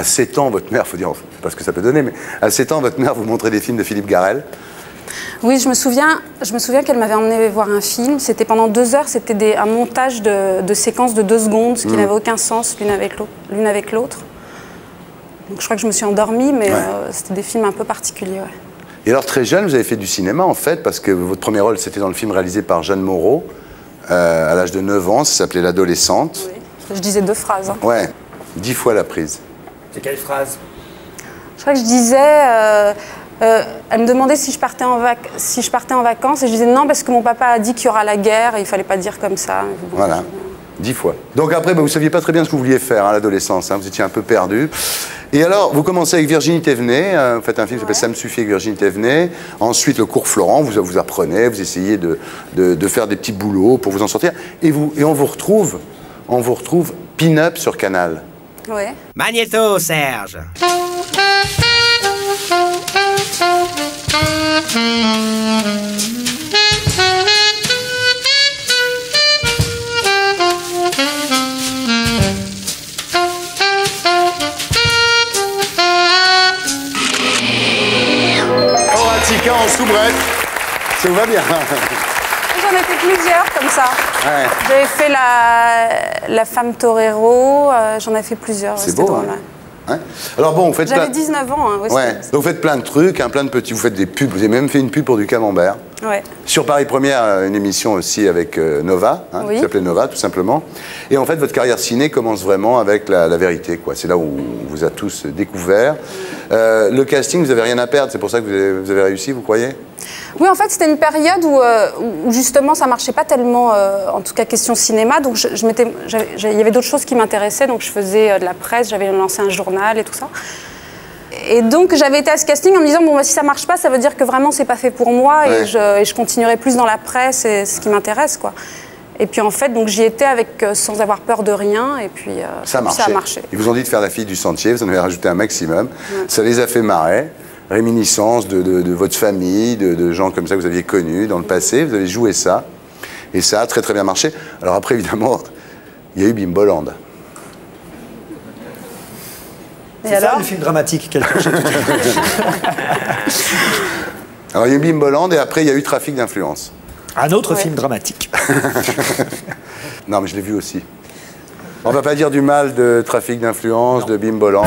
À 7 ans, votre mère, faut dire, je sais pas ce que ça peut donner, mais à 7 ans, votre mère vous montrait des films de Philippe Garrel. Oui, je me souviens qu'elle m'avait emmené voir un film. C'était pendant 2 heures, c'était un montage de séquences de 2 secondes, ce qui n'avait aucun sens l'une avec l'autre. Donc je crois que je me suis endormie, mais c'était des films un peu particuliers, ouais. Et alors, très jeune, vous avez fait du cinéma, en fait, parce que votre premier rôle, c'était dans le film réalisé par Jeanne Moreau, à l'âge de 9 ans, ça s'appelait L'Adolescente. Oui. Je disais 2 phrases. Hein. Ouais, 10 fois la prise. C'est quelle phrase? Je crois que je disais... elle me demandait si je partais en vacances, et je disais non, parce que mon papa a dit qu'il y aura la guerre, et il fallait pas dire comme ça. Voilà. 10 fois. Donc après, vous ne saviez pas très bien ce que vous vouliez faire à l'adolescence, hein, vous étiez un peu perdu. Et alors, vous commencez avec Virginie Thévenet, vous faites un film qui s'appelle Ça me suffit avec Virginie Thévenet. Ensuite, Le cours Florent, vous apprenez, vous essayez de faire des petits boulots pour vous en sortir. Et on vous retrouve pin-up sur Canal. Oui. Magnéto, Serge. En soubrette, ça vous va bien? J'en ai fait plusieurs comme ça. Ouais. J'avais fait la femme torero, j'en ai fait plusieurs. C'est beau, drôle, hein. Ouais. Alors bon, vous faites... J'avais 19 ans. Hein, ouais. Donc vous faites plein de trucs, hein, plein de petits... Vous faites des pubs, vous avez même fait une pub pour du camembert. Ouais. Sur Paris Première, une émission aussi avec Nova, hein, oui, qui s'appelait Nova, tout simplement. Et en fait, votre carrière ciné commence vraiment avec la vérité, quoi. C'est là où on vous a tous découvert. Le casting, vous n'avez rien à perdre, c'est pour ça que vous avez réussi, vous croyez? Oui, en fait, c'était une période où justement, ça ne marchait pas tellement, en tout cas, question cinéma. Donc, il y avait d'autres choses qui m'intéressaient. Donc, je faisais de la presse, j'avais lancé un journal et tout ça. Et donc, j'avais été à ce casting en me disant, bon, bah, si ça ne marche pas, ça veut dire que vraiment, ce n'est pas fait pour moi. Ouais. Et je continuerai plus dans la presse et ce qui m'intéresse, quoi. Et puis, en fait, j'y étais avec, sans avoir peur de rien. Et puis, ça a marché. Ils vous ont dit de faire La fille du sentier. Vous en avez rajouté un maximum. Ouais. Ça les a fait marrer. Réminiscence de votre famille, de gens comme ça que vous aviez connus dans le passé. Vous avez joué ça. Et ça a très, très bien marché. Alors après, évidemment, il y a eu Bimboland. C'est ça, le film dramatique qu'elle cherchait tout à l'heure. Alors, il y a eu Bimboland et après, il y a eu Trafic d'influence. Un autre film dramatique. Non, mais je l'ai vu aussi. On va pas dire du mal de Trafic d'influence, de Bimboland.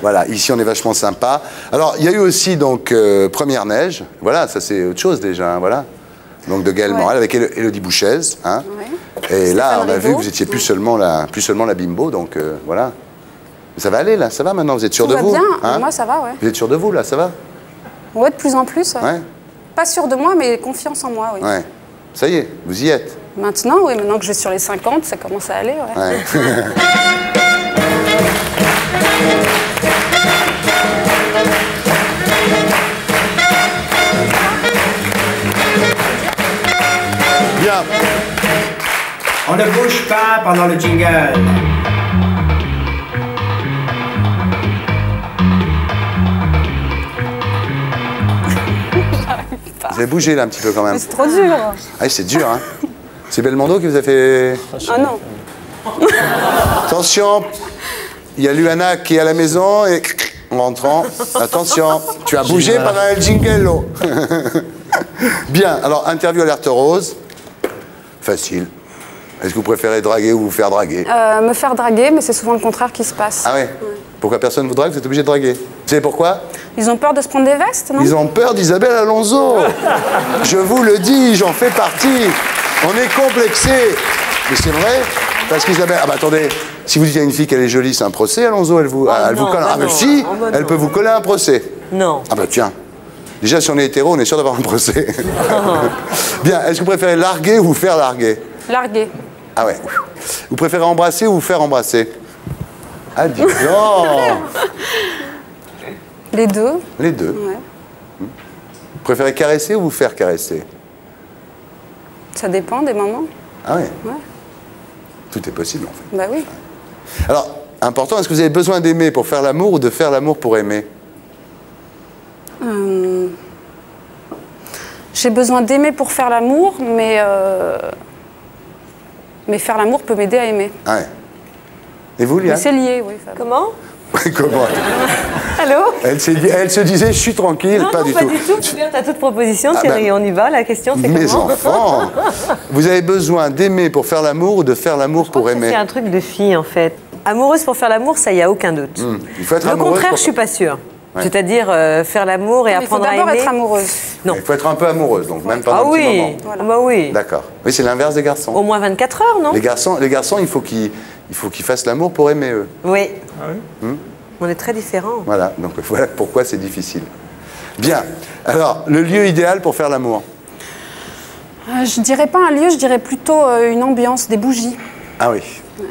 Voilà, ici on est vachement sympa. Alors, il y a eu aussi donc Première Neige, voilà, ça c'est autre chose déjà, hein, voilà. Donc de Gaël Morel avec Élodie Bouchez, hein. Et là, on a vu que vous étiez plus seulement la bimbo, donc voilà. Ça va aller là, ça va maintenant, vous êtes sûr de vous? Bien, hein? Moi ça va, ouais. Vous êtes sûr de vous là, ça va? Ouais, de plus en plus. Ouais. Pas sûr de moi, mais confiance en moi, oui. Ouais. Ça y est, vous y êtes. Maintenant, oui, maintenant que je suis sur les 50, ça commence à aller, ouais. Ouais. Bien. On ne bouge pas pendant le jingle. Vous avez bougé là un petit peu quand même. C'est trop dur. Ah, c'est dur, hein. C'est Belmondo qui vous a fait... Ah non. Attention, il y a Luana qui est à la maison et en rentrant, attention, tu as bougé pendant le jingle. Bien, alors interview alerte rose, facile. Est-ce que vous préférez draguer ou vous faire draguer? Me faire draguer, mais c'est souvent le contraire qui se passe. Ah ouais? Pourquoi personne vous drague, vous êtes obligé de draguer? Vous savez pourquoi? Ils ont peur de se prendre des vestes, non? Ils ont peur d'Isabelle Alonso. Je vous le dis, j'en fais partie. On est complexés. Mais c'est vrai, parce qu'Isabelle... Ah bah attendez, si vous dites à une fille qu'elle est jolie, c'est un procès, Alonso, elle vous colle... Ah mais si, elle peut vous coller un procès. Non. Ah bah tiens. Déjà, si on est hétéro, on est sûr d'avoir un procès. Bien, est-ce que vous préférez larguer ou vous faire larguer? Larguer. Ah ouais. Vous préférez embrasser ou vous faire embrasser? Ah, dis donc. Les deux. Les deux. Ouais. Vous préférez caresser ou vous faire caresser? Ça dépend des moments. Ah ouais. Ouais. Tout est possible, en fait. Bah oui. Alors, important, est-ce que vous avez besoin d'aimer pour faire l'amour ou de faire l'amour pour aimer? J'ai besoin d'aimer pour faire l'amour, mais faire l'amour peut m'aider à aimer. Ah ouais. Et vous, Lia? C'est lié, oui. Fab. Comment? Comment? Allô? Elle se disait, je suis tranquille, non, pas du tout. Je suis ouverte à toute proposition, chérie, on y va, la question c'est comment? Mes enfants, vous avez besoin d'aimer pour faire l'amour ou de faire l'amour pour aimer? C'est un truc de fille, en fait. Amoureuse pour faire l'amour, ça, il n'y a aucun doute. Mmh. Il faut être amoureuse. Au contraire, pour... je ne suis pas sûre. Ouais. C'est-à-dire faire l'amour et apprendre à aimer. Il faut d'abord être amoureuse. Non. Il faut être un peu amoureuse, donc même pendant un petit moment. Voilà. Bah oui. D'accord. Oui, c'est l'inverse des garçons. Au moins 24 heures, non? Les garçons, il faut qu'ils fassent l'amour pour aimer, eux. Oui. Ah oui. On est très différents. Voilà, donc voilà pourquoi c'est difficile. Bien. Alors, le lieu idéal pour faire l'amour? Je dirais pas un lieu, je dirais plutôt une ambiance, des bougies. Ah oui. Ouais.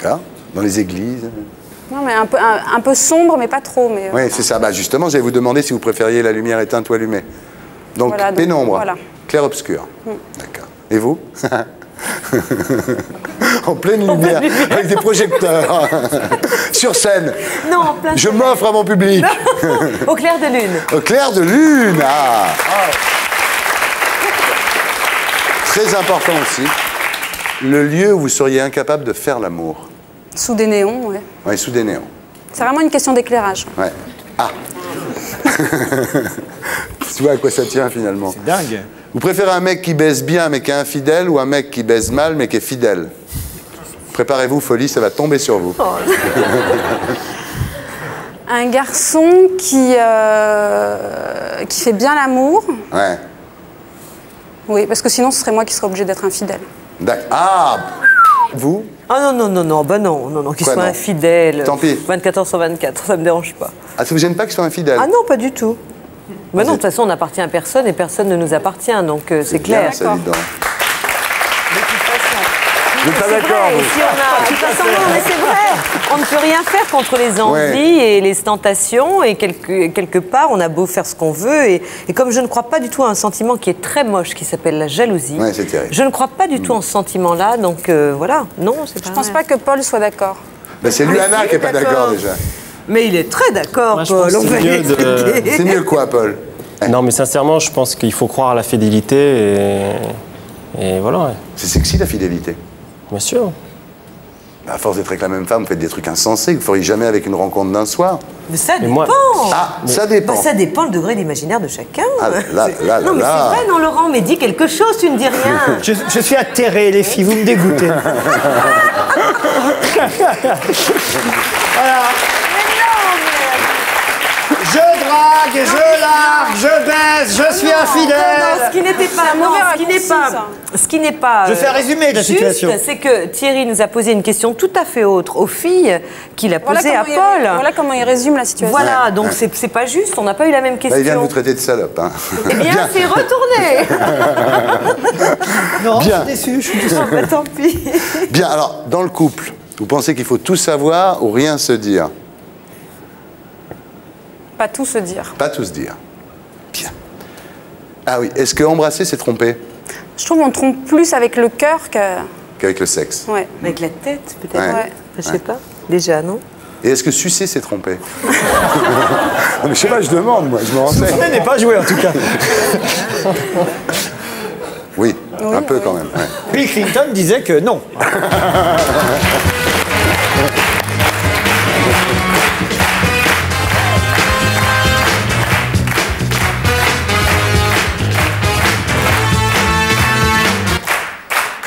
D'accord. Dans les églises? Non, mais un peu sombre, mais pas trop. Mais, oui, c'est ça. Bah, justement, j'allais vous demander si vous préfériez la lumière éteinte ou allumée. Donc, voilà, pénombre, voilà. Clair-obscur. D'accord. Et vous? En pleine lumière, avec des projecteurs, sur scène. Non, en plein. Je m'offre à mon public. Au clair de lune. Au clair de lune, ah. Très important aussi, le lieu où vous seriez incapable de faire l'amour. Sous des néons, oui. Oui, sous des néons. C'est vraiment une question d'éclairage. Ouais. Ah. Tu vois à quoi ça tient finalement. C'est dingue. Vous préférez un mec qui baise bien mais qui est infidèle ou un mec qui baise mal mais qui est fidèle? Préparez-vous, folie, ça va tomber sur vous. Oh. Un garçon qui fait bien l'amour. Ouais. Oui, parce que sinon, ce serait moi qui serais obligée d'être infidèle. Ah, vous? Ah non, non, non, non, bah non, non, non, qu'il soit infidèle. Tant pis. 24h/24, ça me dérange pas. Ah, ça vous gêne pas qu'il soit infidèle? Ah non, pas du tout. Bah non, de toute façon, on n'appartient à personne et personne ne nous appartient, donc c'est clair. Bien, je suis pas d'accord. De toute façon, non, mais c'est vrai. On ne peut rien faire contre les envies et les tentations. Et quelque part, on a beau faire ce qu'on veut. Et comme je ne crois pas du tout à un sentiment qui est très moche, qui s'appelle la jalousie, c'est terrible. Je ne crois pas du tout en ce sentiment-là. Donc voilà, non, c'est pas. Je pense pas que Paul soit d'accord. Bah, c'est Luana qui n'est pas d'accord déjà. Mais il est très d'accord, Paul. C'est mieux quoi, Paul? Non, mais sincèrement, je pense qu'il faut croire à la fidélité. Et voilà. Ouais. C'est sexy la fidélité. Bien sûr. À force d'être avec la même femme, vous faites des trucs insensés que vous ne feriez jamais avec une rencontre d'un soir. Mais ça dépend. Ah, mais... ça dépend. Bah, ça dépend le degré d'imaginaire de chacun. Ah, là, non, mais c'est vrai, non, Laurent, mais dis quelque chose, tu ne dis rien. Je suis atterré, les filles, vous me dégoûtez. Voilà. Je drague, je largue, je baisse, je suis infidèle. Non, non, ce qui n'était pas, ce qui n'est pas. Je fais un résumé de la situation. C'est que Thierry nous a posé une question tout à fait autre aux filles qu'il a posée à Paul. Voilà comment il résume la situation. Voilà, donc c'est pas juste. On n'a pas eu la même question. Bah, il vient de vous traiter de salope. Hein. Eh bien, c'est retourné. Non, bien. Je suis déçue, je suis déçue. Bah, tant pis. Bien, alors dans le couple, vous pensez qu'il faut tout savoir ou rien se dire? Pas tout se dire. Pas tout se dire. Bien. Ah oui, est-ce que embrasser, c'est tromper? Je trouve qu'on trompe plus avec le cœur qu'avec le sexe. Ouais. Avec la tête, peut-être. Ouais. Ouais. Je sais pas. Déjà, non? Et est-ce que sucer, c'est tromper? Je sais pas, je demande, moi. Je me renseigne. Sucer n'est pas joué, en tout cas. Oui, oui, un peu quand même. Ouais. Bill Clinton disait que non.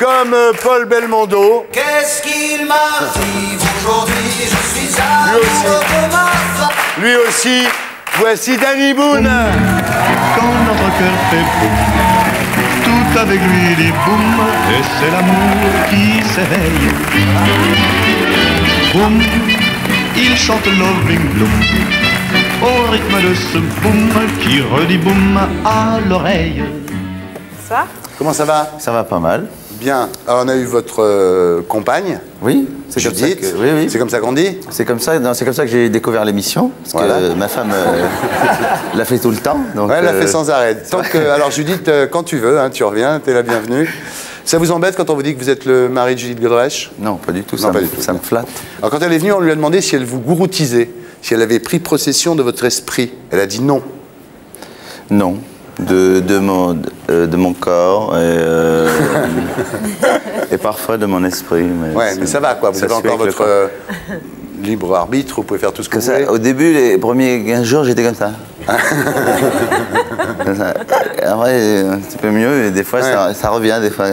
Comme Paul Belmondo. Qu'est-ce qu'il m'arrive aujourd'hui? Je suis amoureux de ma femme. Lui aussi, voici Danny Boone. Quand notre cœur fait boum, tout avec lui dit boum, et c'est l'amour qui s'éveille. Boum, il chante Loving Bloom, au rythme de ce boum qui redit boum à l'oreille. Ça va? Comment ça va? Ça va pas mal. Bien. Alors, on a eu votre compagne. Oui, c'est comme ça. C'est comme ça qu'on dit. C'est comme ça. C'est comme ça que j'ai découvert l'émission. Parce que ma femme l'a fait tout le temps. Donc, elle l'a fait sans arrêt. Tant que, alors, Judith, quand tu veux, hein, tu reviens. T'es la bienvenue. Ça vous embête quand on vous dit que vous êtes le mari de Judith Godrèche? Non, pas du tout. Non, pas du tout. Ça me flatte. Alors, quand elle est venue, on lui a demandé si elle vous gouroutisait, si elle avait pris possession de votre esprit. Elle a dit non. Non. De mon corps et parfois de mon esprit. Mais ouais, mais ça va quoi, vous avez encore votre libre arbitre, vous pouvez faire tout ce que vous voulez. Au début, les premiers 15 jours, j'étais comme ça. Après, un petit peu mieux et des fois, ça revient des fois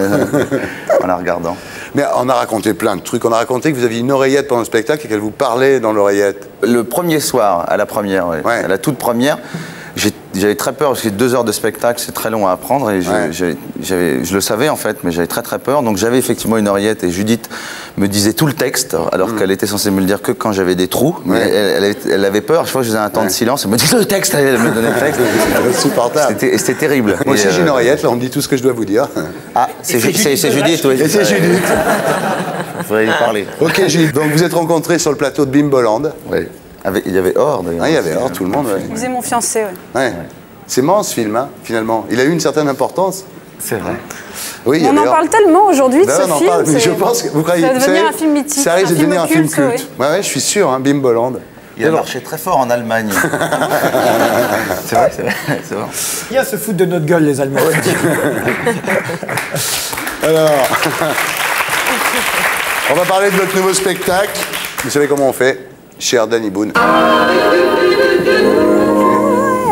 en la regardant. Mais on a raconté plein de trucs. On a raconté que vous aviez une oreillette pendant le spectacle et qu'elle vous parlait dans l'oreillette. Le premier soir, à la première, à la toute première, j'avais très peur parce que 2 heures de spectacle, c'est très long à apprendre et je le savais en fait, mais j'avais très peur. Donc j'avais effectivement une oreillette et Judith me disait tout le texte alors qu'elle était censée me le dire que quand j'avais des trous. Mais elle avait peur. Je crois que je faisais un temps de silence. Elle me disait le texte, elle me donnait le texte. C'était terrible. Moi aussi j'ai une oreillette, là on me dit tout ce que je dois vous dire. Ah, c'est Judith, oui. C'est Judith. Il faudrait lui parler. Ok Judith, donc vous êtes rencontrés sur le plateau de Bimboland. Oui. Il y avait Or, d'ailleurs. Ah, il y avait Or, tout le monde. Il faisait Mon fiancé, C'est marrant, ce film, hein, finalement. Il a eu une certaine importance. C'est vrai. Oui, on en parle tellement aujourd'hui de ce film. On en parle, mais je pense que vous croyez... Ça va devenir un film mythique. Ça risque de devenir un film culte. Oui, ouais, je suis sûr, hein, Bimboland. Il a marché très fort en Allemagne. C'est vrai, c'est vrai. Bon. Il y a se foutre de notre gueule, les Allemands. Alors... on va parler de notre nouveau spectacle. Vous savez comment on fait? Cher Danny Boone.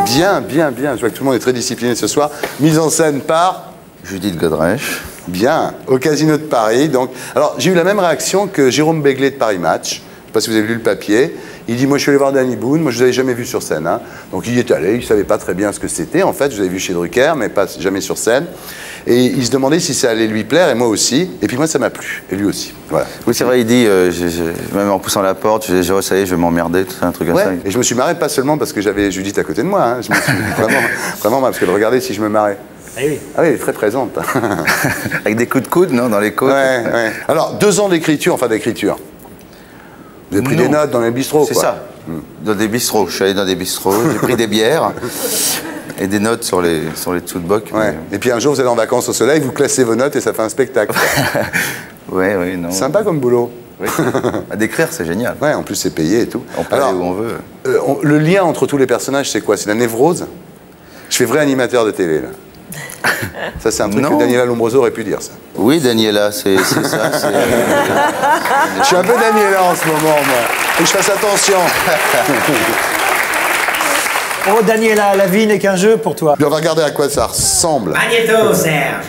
Bien, bien, bien. Je vois que tout le monde est très discipliné ce soir. Mise en scène par... Judith Godrèche. Bien. Au Casino de Paris. Donc, alors, j'ai eu la même réaction que Jérôme Béglé de Paris Match. Je ne sais pas si vous avez lu le papier. Il dit, moi je suis allé voir Danny Boone, moi je ne vous avais jamais vu sur scène. Hein. Donc il est allé, il ne savait pas très bien ce que c'était. En fait, je vous avais vu chez Drucker, mais pas jamais sur scène. Et il se demandait si ça allait lui plaire, et moi aussi. Et puis moi, ça m'a plu, et lui aussi. Voilà. Oui, c'est vrai, il dit, même en poussant la porte, ça y est, je vais m'emmerder, tout ça, un truc comme ça. Et je me suis marré, pas seulement parce que j'avais Judith à côté de moi. Hein. Je me suis vraiment marré, parce que regardez si je me marrais. Oui. Ah oui, elle est très présente. Avec des coups de coude, non, dans les côtes. Ouais, ouais. Alors, 2 ans d'écriture, enfin d'écriture. Vous avez pris des notes dans les bistrots, quoi. C'est ça, dans des bistrots. Je suis allé dans des bistrots, j'ai pris des bières et des notes sur les dessous de boc. Ouais. Mais... Et puis un jour, vous allez en vacances au soleil, vous classez vos notes et ça fait un spectacle. Ouais, ouais, non. Sympa comme boulot. Oui. À décrire, c'est génial. Ouais, en plus, c'est payé et tout. On peut aller où on veut. Le lien entre tous les personnages, c'est quoi? C'est la névrose? Je fais vrai animateur de TV, là. Ça, c'est un truc que Daniela Lombroso aurait pu dire, ça. Oui, Daniela, c'est ça. Je suis un peu Daniela en ce moment, moi. Faut que je fasse attention. Oh, Daniela, la vie n'est qu'un jeu pour toi. On va regarder à quoi ça ressemble. Magnéto, Serge.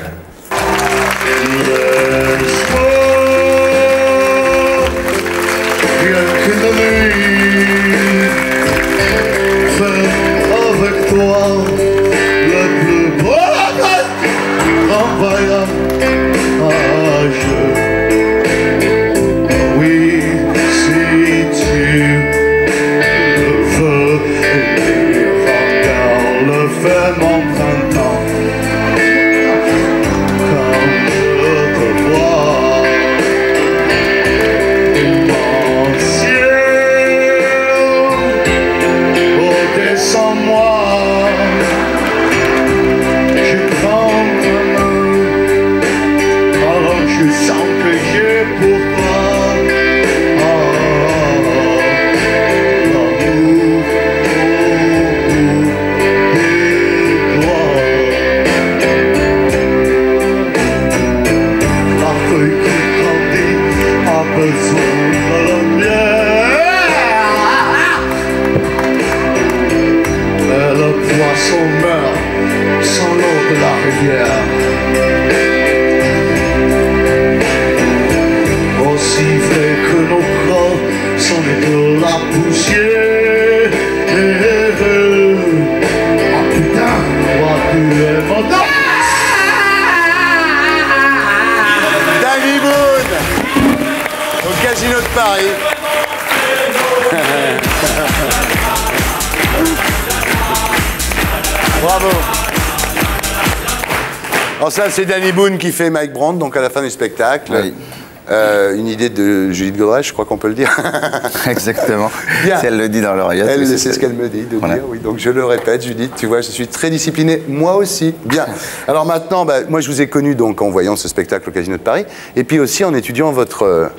Bravo. Alors ça, c'est Danny Boone qui fait Mike Brandt, donc à la fin du spectacle. Oui. Une idée de Judith Godrèche, je crois qu'on peut le dire. Exactement. Si elle le dit dans l'oreille. Elle, c'est ce qu'elle me dit de dire, oui. Donc je le répète, Judith, tu vois, je suis très discipliné, moi aussi. Bien. Alors maintenant, bah, moi je vous ai connu donc en voyant ce spectacle au Casino de Paris, et puis aussi en étudiant votre...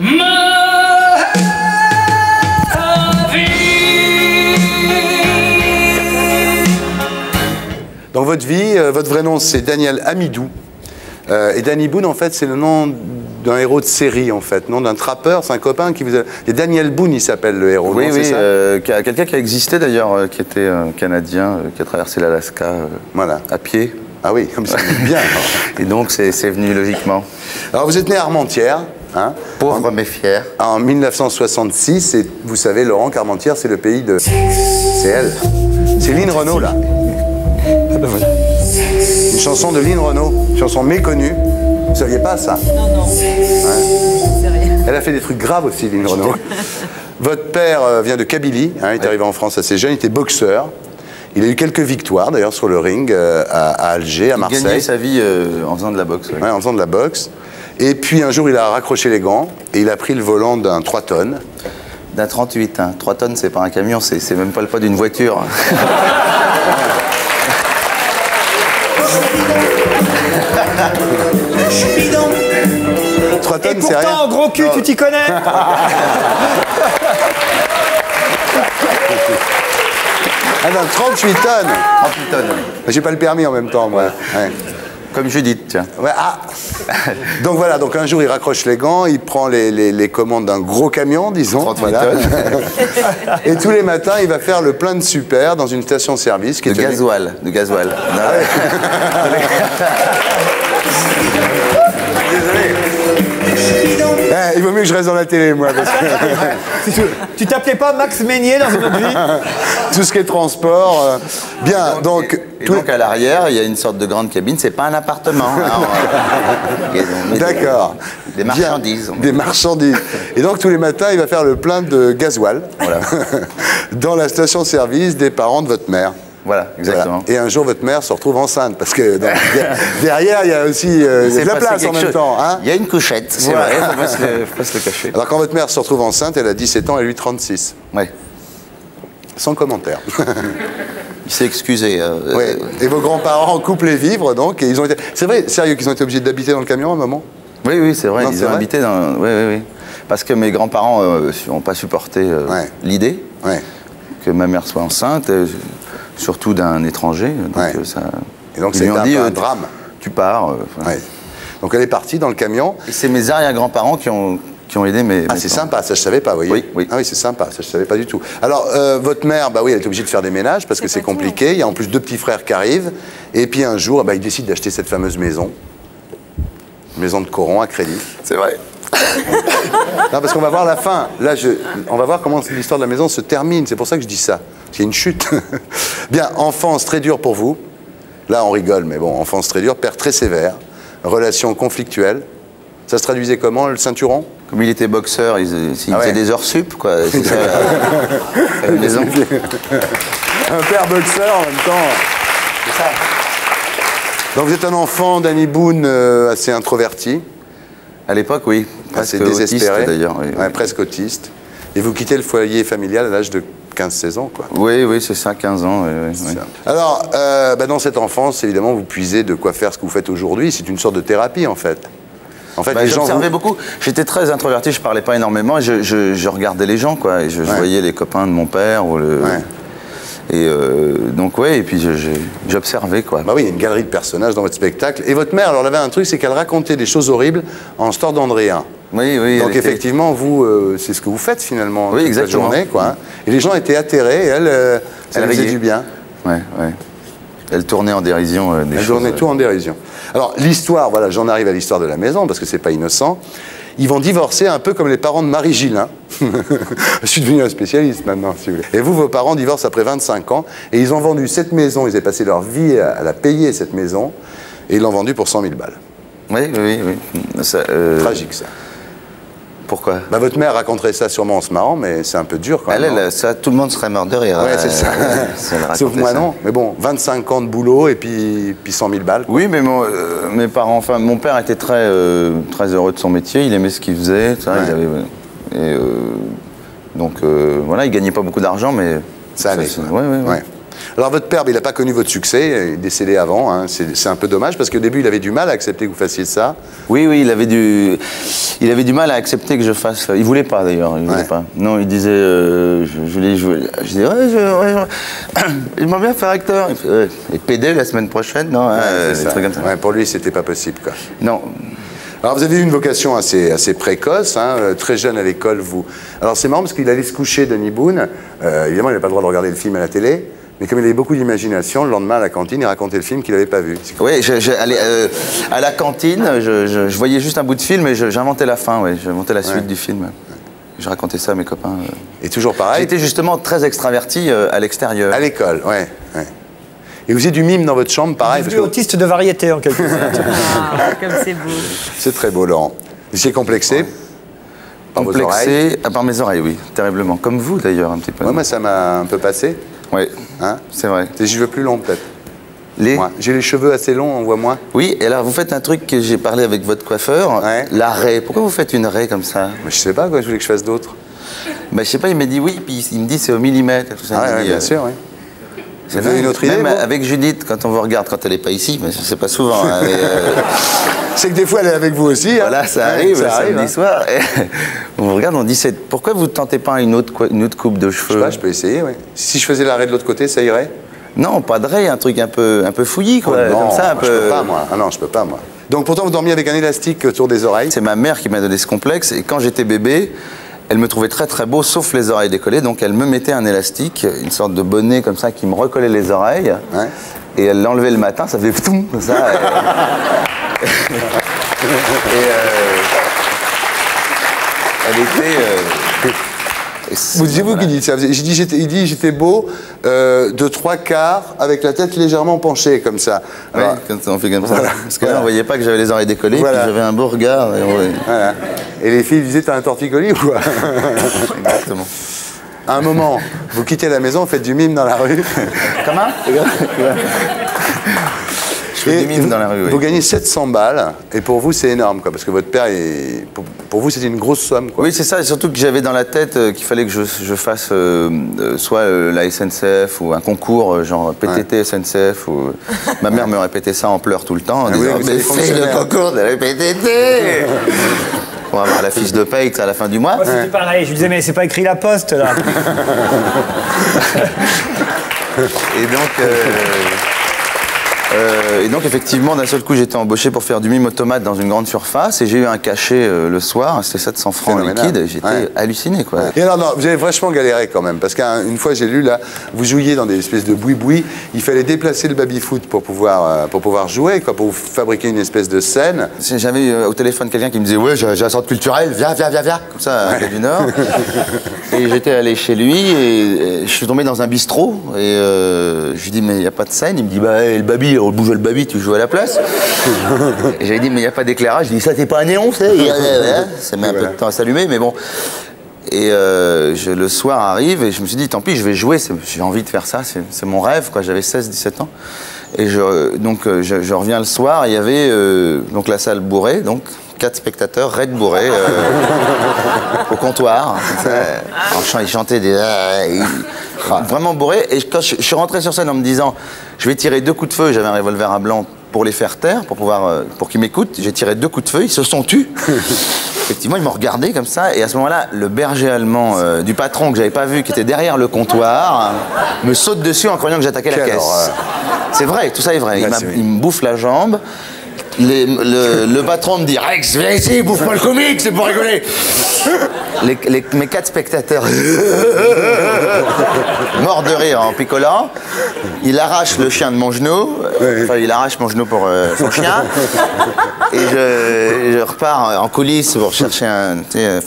Dans votre vie, votre vrai nom, c'est Daniel Amidou. Et Danny Boone, en fait, c'est le nom d'un héros de série, en fait. Non, d'un trappeur, c'est un copain qui vous a... Et Daniel Boone, il s'appelle le héros. Oui, non, oui, quelqu'un qui a existé, d'ailleurs, qui était canadien, qui a traversé l'Alaska à pied. Ah oui, comme ça, bien. Et donc, c'est venu logiquement. Alors, vous êtes né à Armentières. Hein, pauvre mais fier. En 1966, et vous savez, Laurent, qu'Armentières, c'est le pays de... C'est elle. C'est Lynn Renault, là. Ah ben voilà. Une chanson de Lynn Renault, une chanson méconnue. Vous ne saviez pas ça? Non, non. Ouais. Elle a fait des trucs graves aussi, Lynn Renault. Votre père vient de Kabylie, hein, il est arrivé en France assez jeune, il était boxeur. Il a eu quelques victoires d'ailleurs sur le ring à Alger, à Marseille. Il gagnait sa vie en faisant de la boxe. Ouais, en faisant de la boxe. Et puis un jour, il a raccroché les gants et il a pris le volant d'un 3 tonnes. D'un 38, hein. 3 tonnes, c'est pas un camion, c'est même pas le poids d'une voiture. Et pourtant, gros cul, tu t'y connais. Ah non, 38 tonnes. 38 tonnes. J'ai pas le permis en même temps, moi. Ouais. Comme Judith, tiens. Ouais, ah. Donc voilà, donc un jour, il raccroche les gants, il prend les commandes d'un gros camion, disons. 38 tonnes. Et tous les matins, il va faire le plein de super dans une station-service. De gasoil, de gasoil. Désolé. Il vaut mieux que je reste dans la télé, moi. Parce que... Tu t'appelais pas Max Meignier dans une autre vie? Tout ce qui est transport. Bien, donc à l'arrière, il y a une sorte de grande cabine. C'est pas un appartement. D'accord. Des marchandises. Bien, des marchandises. Et donc, tous les matins, il va faire le plein de gasoil. Voilà. Dans la station-service des parents de votre mère. Voilà, exactement. Voilà. Et un jour, votre mère se retrouve enceinte, parce que donc, derrière, il y a aussi de la place en même temps. Hein, il y a une couchette, c'est vrai, faut pas se le cacher. Alors, quand votre mère se retrouve enceinte, elle a 17 ans, elle a 36. Oui. Sans commentaire. Il s'est excusé. Ouais. Et vos grands-parents coupent les vivres, donc, et ils ont été... C'est vrai, sérieux, qu'ils ont été obligés d'habiter dans le camion à un moment? Oui, oui, c'est vrai, non, ils ont habité dans... Oui, oui, oui. Parce que mes grands-parents n'ont pas supporté l'idée que ma mère soit enceinte... Surtout d'un étranger. Donc ça... Et donc c'est un drame. Tu pars. Donc elle est partie dans le camion. Et c'est mes arrière-grands-parents qui ont aidé mes... Ah, c'est sympa, ça je savais pas, vous voyez. Oui, oui. Ah oui, c'est sympa, ça je savais pas du tout. Alors votre mère, bah oui, elle est obligée de faire des ménages parce que c'est compliqué. Il y a en plus deux petits frères qui arrivent. Et puis un jour, bah, ils décident d'acheter cette fameuse maison. Maison de Coron à crédit. C'est vrai. Non, parce qu'on va voir la fin. Là, on va voir comment l'histoire de la maison se termine. C'est pour ça que je dis ça. Parce qu'il y a une chute. Bien, enfance très dure pour vous. Là, on rigole, mais bon, enfance très dure, père très sévère, relation conflictuelle. Ça se traduisait comment, le ceinturon? Comme il était boxeur, il faisait des heures sup, quoi. C'est ça, la maison. Un père boxeur en même temps. C'est ça. Donc vous êtes un enfant d'Annie Boone assez introverti. À l'époque, oui. Assez désespéré, d'ailleurs. Oui, oui. Presque autiste. Et vous quittez le foyer familial à l'âge de 15-16 ans, quoi. Oui, oui, c'est ça, 15 ans. Oui, oui. Ça. Alors, bah, dans cette enfance, évidemment, vous puisez de quoi faire ce que vous faites aujourd'hui. C'est une sorte de thérapie, en fait. En fait, bah, j'observais beaucoup. J'étais très introverti, je parlais pas énormément. Je regardais les gens, quoi. Et je voyais les copains de mon père ou le... Ouais. Et donc, ouais, et puis j'observais, quoi. Bah oui, il y a une galerie de personnages dans votre spectacle. Et votre mère, alors, elle avait un truc, c'est qu'elle racontait des choses horribles en store d'Andréa. Oui, oui. Donc, effectivement, vous, c'est ce que vous faites, finalement, oui, toute la journée, quoi. Hein. Et les gens étaient atterrés, et elle, ça faisait du bien. Ouais, ouais. Elle tournait en dérision des choses. Elle tournait tout en dérision. Alors, l'histoire, voilà, j'en arrive à l'histoire de la maison, parce que c'est pas innocent. Ils vont divorcer un peu comme les parents de Marie-Gilles. Je suis devenu un spécialiste maintenant, si vous voulez. Et vous, vos parents divorcent après 25 ans. Et ils ont vendu cette maison. Ils avaient passé leur vie à la payer, cette maison. Et ils l'ont vendue pour 100 000 balles. Oui, oui, oui. Ça, tragique, ça. Pourquoi? Bah, votre mère raconterait ça sûrement en se marrant, mais c'est un peu dur quand même. Elle, ça, tout le monde serait mort de rire. Ouais, c'est ça. Sauf moi, non. Mais bon, 25 ans de boulot et puis 100 000 balles. Quoi. Oui, mais mes parents, enfin, mon père était très, très heureux de son métier. Il aimait ce qu'il faisait. Ça, il avait, donc, voilà, il gagnait pas beaucoup d'argent, mais ça allait. Ça, ouais, ouais, ouais. Ouais. Alors, votre père, il n'a pas connu votre succès, il est décédé avant, hein. C'est un peu dommage, parce qu'au début, il avait du mal à accepter que vous fassiez ça. Oui, oui, il avait du mal à accepter que je fasse... Il ne voulait pas, d'ailleurs, il voulait pas. Non, il disait... Je disais, j'aimerais bien faire acteur. Et PD la semaine prochaine, non, des trucs comme ça. Ouais, pour lui, ce n'était pas possible, quoi. Non. Alors, vous avez eu une vocation assez précoce, hein, très jeune à l'école, vous. Alors, c'est marrant, parce qu'il allait se coucher, Danny Boone. Évidemment, il n'avait pas le droit de regarder le film à la télé. Mais comme il avait beaucoup d'imagination, le lendemain à la cantine, il racontait le film qu'il n'avait pas vu. Oui, à la cantine, je voyais juste un bout de film et j'inventais la fin, ouais, j'inventais la suite du film. Je racontais ça à mes copains. Et toujours pareil. J'étais justement très extraverti à l'extérieur. À l'école, ouais, ouais. Et vous avez du mime dans votre chambre, pareil. Vous êtes autiste de variété en quelque sorte. Ah, comme c'est beau. C'est très beau, Laurent. Vous étiez complexé par vos oreilles. Par mes oreilles, oui, terriblement. Comme vous d'ailleurs, un petit peu. Ouais, moi, ça m'a un peu passé. Oui, hein, c'est vrai. Des cheveux plus longs, peut-être. J'ai les cheveux assez longs, on voit moins. Oui, et alors vous faites un truc que j'ai parlé avec votre coiffeur, la raie. Pourquoi vous faites une raie comme ça? Mais je sais pas, quoi, je voulais que je fasse d'autres. Bah, je sais pas, il m'a dit oui, puis il me dit c'est au millimètre. Ah, bien sûr, oui. Ça donne une autre idée. Même avec Judith, quand on vous regarde, quand elle n'est pas ici, mais c'est pas souvent. Hein, c'est que des fois, elle est avec vous aussi. Voilà, hein. Ça arrive, ça arrive samedi soir. On vous regarde, on dit, pourquoi vous ne tentez pas une autre coupe de cheveux? Je sais pas, je peux essayer, oui. Si je faisais l'arrêt de l'autre côté, ça irait? Non, pas de raie, un truc un peu fouillis, quoi. Oh, non, comme ça, un peu... je peux pas, moi. Ah non, je peux pas, moi. Donc pourtant, vous dormiez avec un élastique autour des oreilles? C'est ma mère qui m'a donné ce complexe, et quand j'étais bébé, elle me trouvait très très beau, sauf les oreilles décollées, donc elle me mettait un élastique, une sorte de bonnet comme ça qui me recollait les oreilles, et elle l'enlevait le matin, ça faisait ptoum, comme ça. C'est vous qui dites ça. Il dit j'étais beau de trois quarts avec la tête légèrement penchée comme ça. Alors, oui, quand on fait comme ça. Voilà. Parce que là, on ne voyait pas que j'avais les oreilles décollées, voilà. J'avais un beau regard. Et, ouais. Voilà. Et les filles disaient t'as un torticolis ou quoi? Exactement. À un moment, vous quittez la maison, faites du mime dans la rue. Comment? Je fais du mime dans la rue, oui. Vous gagnez 700 balles, et pour vous, c'est énorme, quoi, parce que votre père, est... pour vous, c'était une grosse somme. Quoi. Oui, c'est ça, et surtout que j'avais dans la tête qu'il fallait que je fasse soit la SNCF ou un concours, genre PTT ouais. SNCF. Ou... Ma mère me répétait ça en pleurs tout le temps, en disant, mais c'est le concours de la PTT. Pour avoir la fiche de paye à la fin du mois. Moi, c'était pareil. Je me disais, mais c'est pas écrit la poste, là. Et donc, effectivement, d'un seul coup, j'étais embauché pour faire du mime automate dans une grande surface. Et j'ai eu un cachet le soir. C'était 700 francs liquide. J'étais halluciné, quoi. Et alors, non, vous avez vachement galéré, quand même. Parce qu'une fois, j'ai lu, là, vous jouiez dans des espèces de boui-boui. Il fallait déplacer le baby-foot pour pouvoir jouer, quoi, pour vous fabriquer une espèce de scène. J'avais eu au téléphone quelqu'un qui me disait, ouais, j'ai un centre culturel, viens. Comme ça, à du Nord. Et j'étais allé chez lui. Et je suis tombé dans un bistrot. Et je lui dis, mais il n'y a pas de scène. Il me dit, bah, le baby, on bouge le baby, tu joues à la place. J'avais dit, mais il n'y a pas d'éclairage. J'ai dit, ça, c'est pas un néon, c'est. Ça met un peu de temps à s'allumer, mais bon. Et le soir arrive et je me suis dit, tant pis, je vais jouer. J'ai envie de faire ça, c'est mon rêve, quoi. J'avais 16-17 ans. Et donc, je reviens le soir, il y avait donc la salle bourrée, donc 4 spectateurs, raide bourrés, au comptoir. Ils chantaient des... vraiment bourré. Et quand je suis rentré sur scène en me disant, je vais tirer 2 coups de feu, j'avais un revolver à blanc pour les faire taire, pour qu'ils m'écoutent, j'ai tiré 2 coups de feu, ils se sont tus. Effectivement, ils m'ont regardé comme ça, et à ce moment-là, le berger allemand du patron que j'avais pas vu, qui était derrière le comptoir, me saute dessus en croyant que j'attaquais la caisse. C'est vrai, tout ça est vrai. Il me bouffe la jambe. Le patron me dit « Rex, viens ici, bouffe pas le comique, c'est pour rigoler !» Mes 4 spectateurs, morts de rire en picolant, il arrache le chien de mon genou, enfin il arrache mon genou pour son chien, et je repars en coulisses pour chercher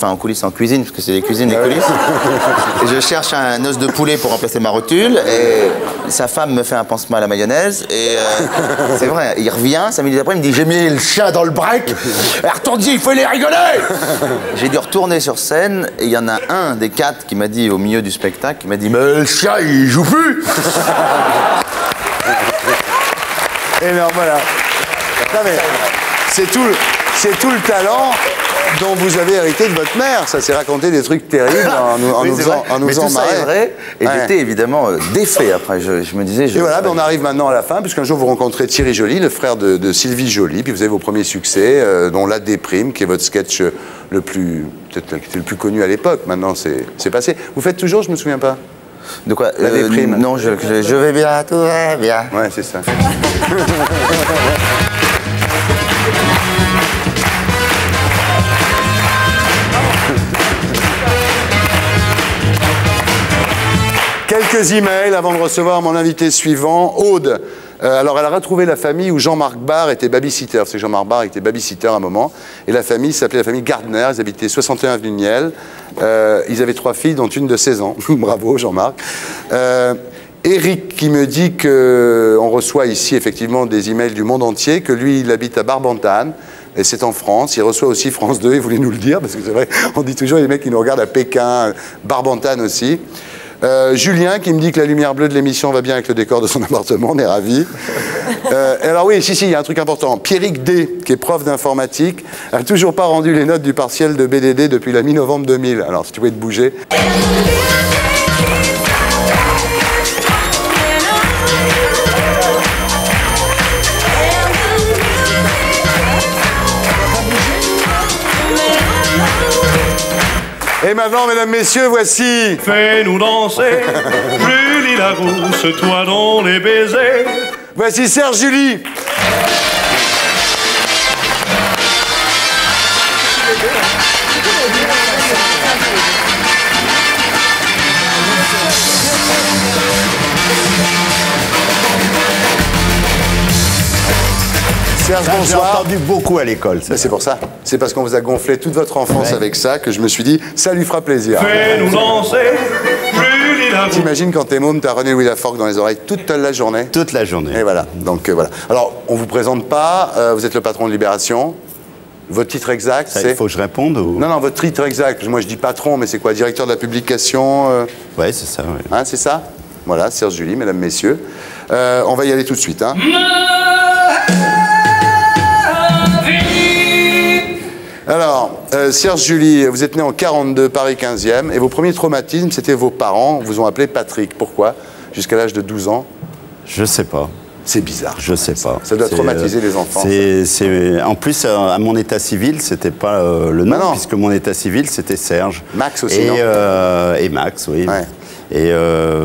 en cuisine, parce que c'est des cuisines, des coulisses, et je cherche un os de poulet pour remplacer ma rotule, et sa femme me fait un pansement à la mayonnaise, et c'est vrai, il revient, 5 minutes après, il me dit « J'ai mis le chien dans le break, retourne-y, il faut les rigoler !» J'ai dû retourner sur scène, et il y en a un des 4 qui m'a dit au milieu du spectacle, qui m'a dit « Mais le chien, il joue plus !» Et bien voilà. C'est tout le talent dont vous avez hérité de votre mère. Ça s'est raconté des trucs terribles en nous faisant marrer. Mais tout ça est vrai. Et j'étais évidemment défait après. Je me disais... Et voilà, on arrive maintenant à la fin, puisqu'un jour vous rencontrez Thierry Joly, le frère de Sylvie Joly, puis vous avez vos premiers succès, dont La Déprime, qui est votre sketch le plus... peut-être qui était le plus connu à l'époque. Maintenant, c'est passé. Vous faites toujours, je me souviens pas. De quoi? La Déprime. Non, je vais bien, tout va bien. Ouais, c'est ça. Quelques emails avant de recevoir mon invité suivant, Aude. Alors, elle a retrouvé la famille où Jean-Marc Barr était babysitter. Parce que Jean-Marc Barr était babysitter à un moment. Et la famille s'appelait la famille Gardner. Ils habitaient 61 avenue de Niel. Ils avaient 3 filles, dont une de 16 ans. Bravo, Jean-Marc. Eric qui me dit qu'on reçoit ici, effectivement, des emails du monde entier, que lui, il habite à Barbantane. Et c'est en France, il reçoit aussi France 2, il voulait nous le dire, parce que c'est vrai, on dit toujours les mecs qui nous regardent à Pékin, Barbantane aussi. Julien qui me dit que la lumière bleue de l'émission va bien avec le décor de son appartement, on est ravis. Alors oui, si, il y a un truc important. Pierrick D, qui est prof d'informatique, n'a toujours pas rendu les notes du partiel de BDD depuis la mi-novembre 2000. Alors si tu pouvais te bouger... Et maintenant, mesdames, messieurs, voici... Fais-nous danser, Julie Larousse, toi dans les baisers. Voici Serge Julie. Serge Bonsoir. J'ai entendu beaucoup à l'école. C'est pour ça. C'est parce qu'on vous a gonflé toute votre enfance avec ça que je me suis dit, ça lui fera plaisir. Fais-nous danser, plus il a... T'imagines quand t'es môme, t'as René Louis Laforgue dans les oreilles toute la journée. Toute la journée. Et voilà. Donc voilà. Alors, on vous présente pas, vous êtes le patron de Libération. Votre titre exact, c'est... Il faut que je réponde ou... Non, non, votre titre exact. Moi, je dis patron, mais c'est quoi? Directeur de la publication Ouais, c'est ça, ouais. Hein, c'est ça? Voilà, Serge Julie, mesdames, messieurs. On va y aller tout de suite, hein. Alors, Serge Julie, vous êtes né en 42, Paris 15e, et vos premiers traumatismes, c'était vos parents, vous ont appelé Patrick. Pourquoi? Jusqu'à l'âge de 12 ans? Je sais pas. C'est bizarre. Je sais pas. Ça doit traumatiser les enfants. En plus, à mon état civil, c'était pas le nom, puisque mon état civil, c'était Serge. Max aussi, et Max, oui. Ouais. Et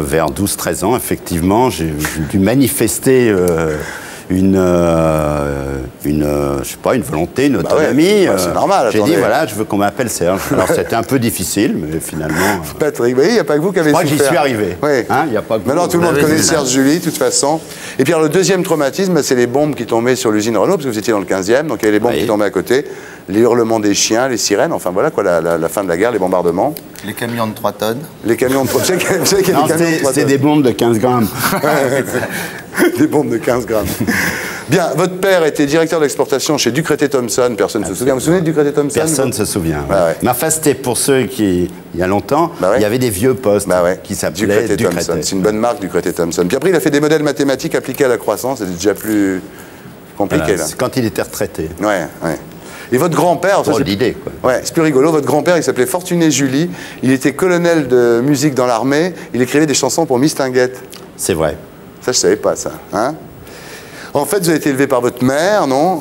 vers 12-13 ans, effectivement, j'ai dû manifester je sais pas, une volonté, une autonomie. Bah ouais, c'est normal. J'ai dit, voilà, je veux qu'on m'appelle Serge. Alors, c'était un peu difficile, mais finalement... Patrick, vous voyez, il n'y a pas que vous qui avez souffert. Moi, j'y suis arrivé. Oui. Hein, y a pas que Maintenant, tout le monde connaît Serge Julie, de toute façon. Et puis, alors, le deuxième traumatisme, c'est les bombes qui tombaient sur l'usine Renault, parce que vous étiez dans le 15e, donc il y avait les bombes qui tombaient à côté. Les hurlements des chiens, les sirènes, enfin voilà quoi, la fin de la guerre, les bombardements. Les camions de 3 tonnes. Les camions de 3 tonnes. C'est des bombes de 15 grammes. Des bombes de 15 grammes. Bien, votre père était directeur d'exportation chez Ducretet Thomson. Personne ne se souvient. Vous vous souvenez de Ducretet Thomson? Personne ne se souvient. Ouais. Bah ouais. Mais enfin, c'était pour ceux qui, il y a longtemps, il y avait des vieux postes qui s'appelaient Ducretet Thomson. C'est une bonne marque, Ducretet Thomson. Puis après, il a fait des modèles mathématiques appliqués à la croissance. C'était déjà plus compliqué. Voilà, là. Quand il était retraité. Ouais, ouais. Et votre grand-père... C'est l'idée, quoi. Ouais, c'est plus rigolo. Votre grand-père, il s'appelait Fortuné Julie. Il était colonel de musique dans l'armée. Il écrivait des chansons pour Miss Tinguette. C'est vrai. Ça, je savais pas, ça. Hein? En fait, vous avez été élevé par votre mère, non?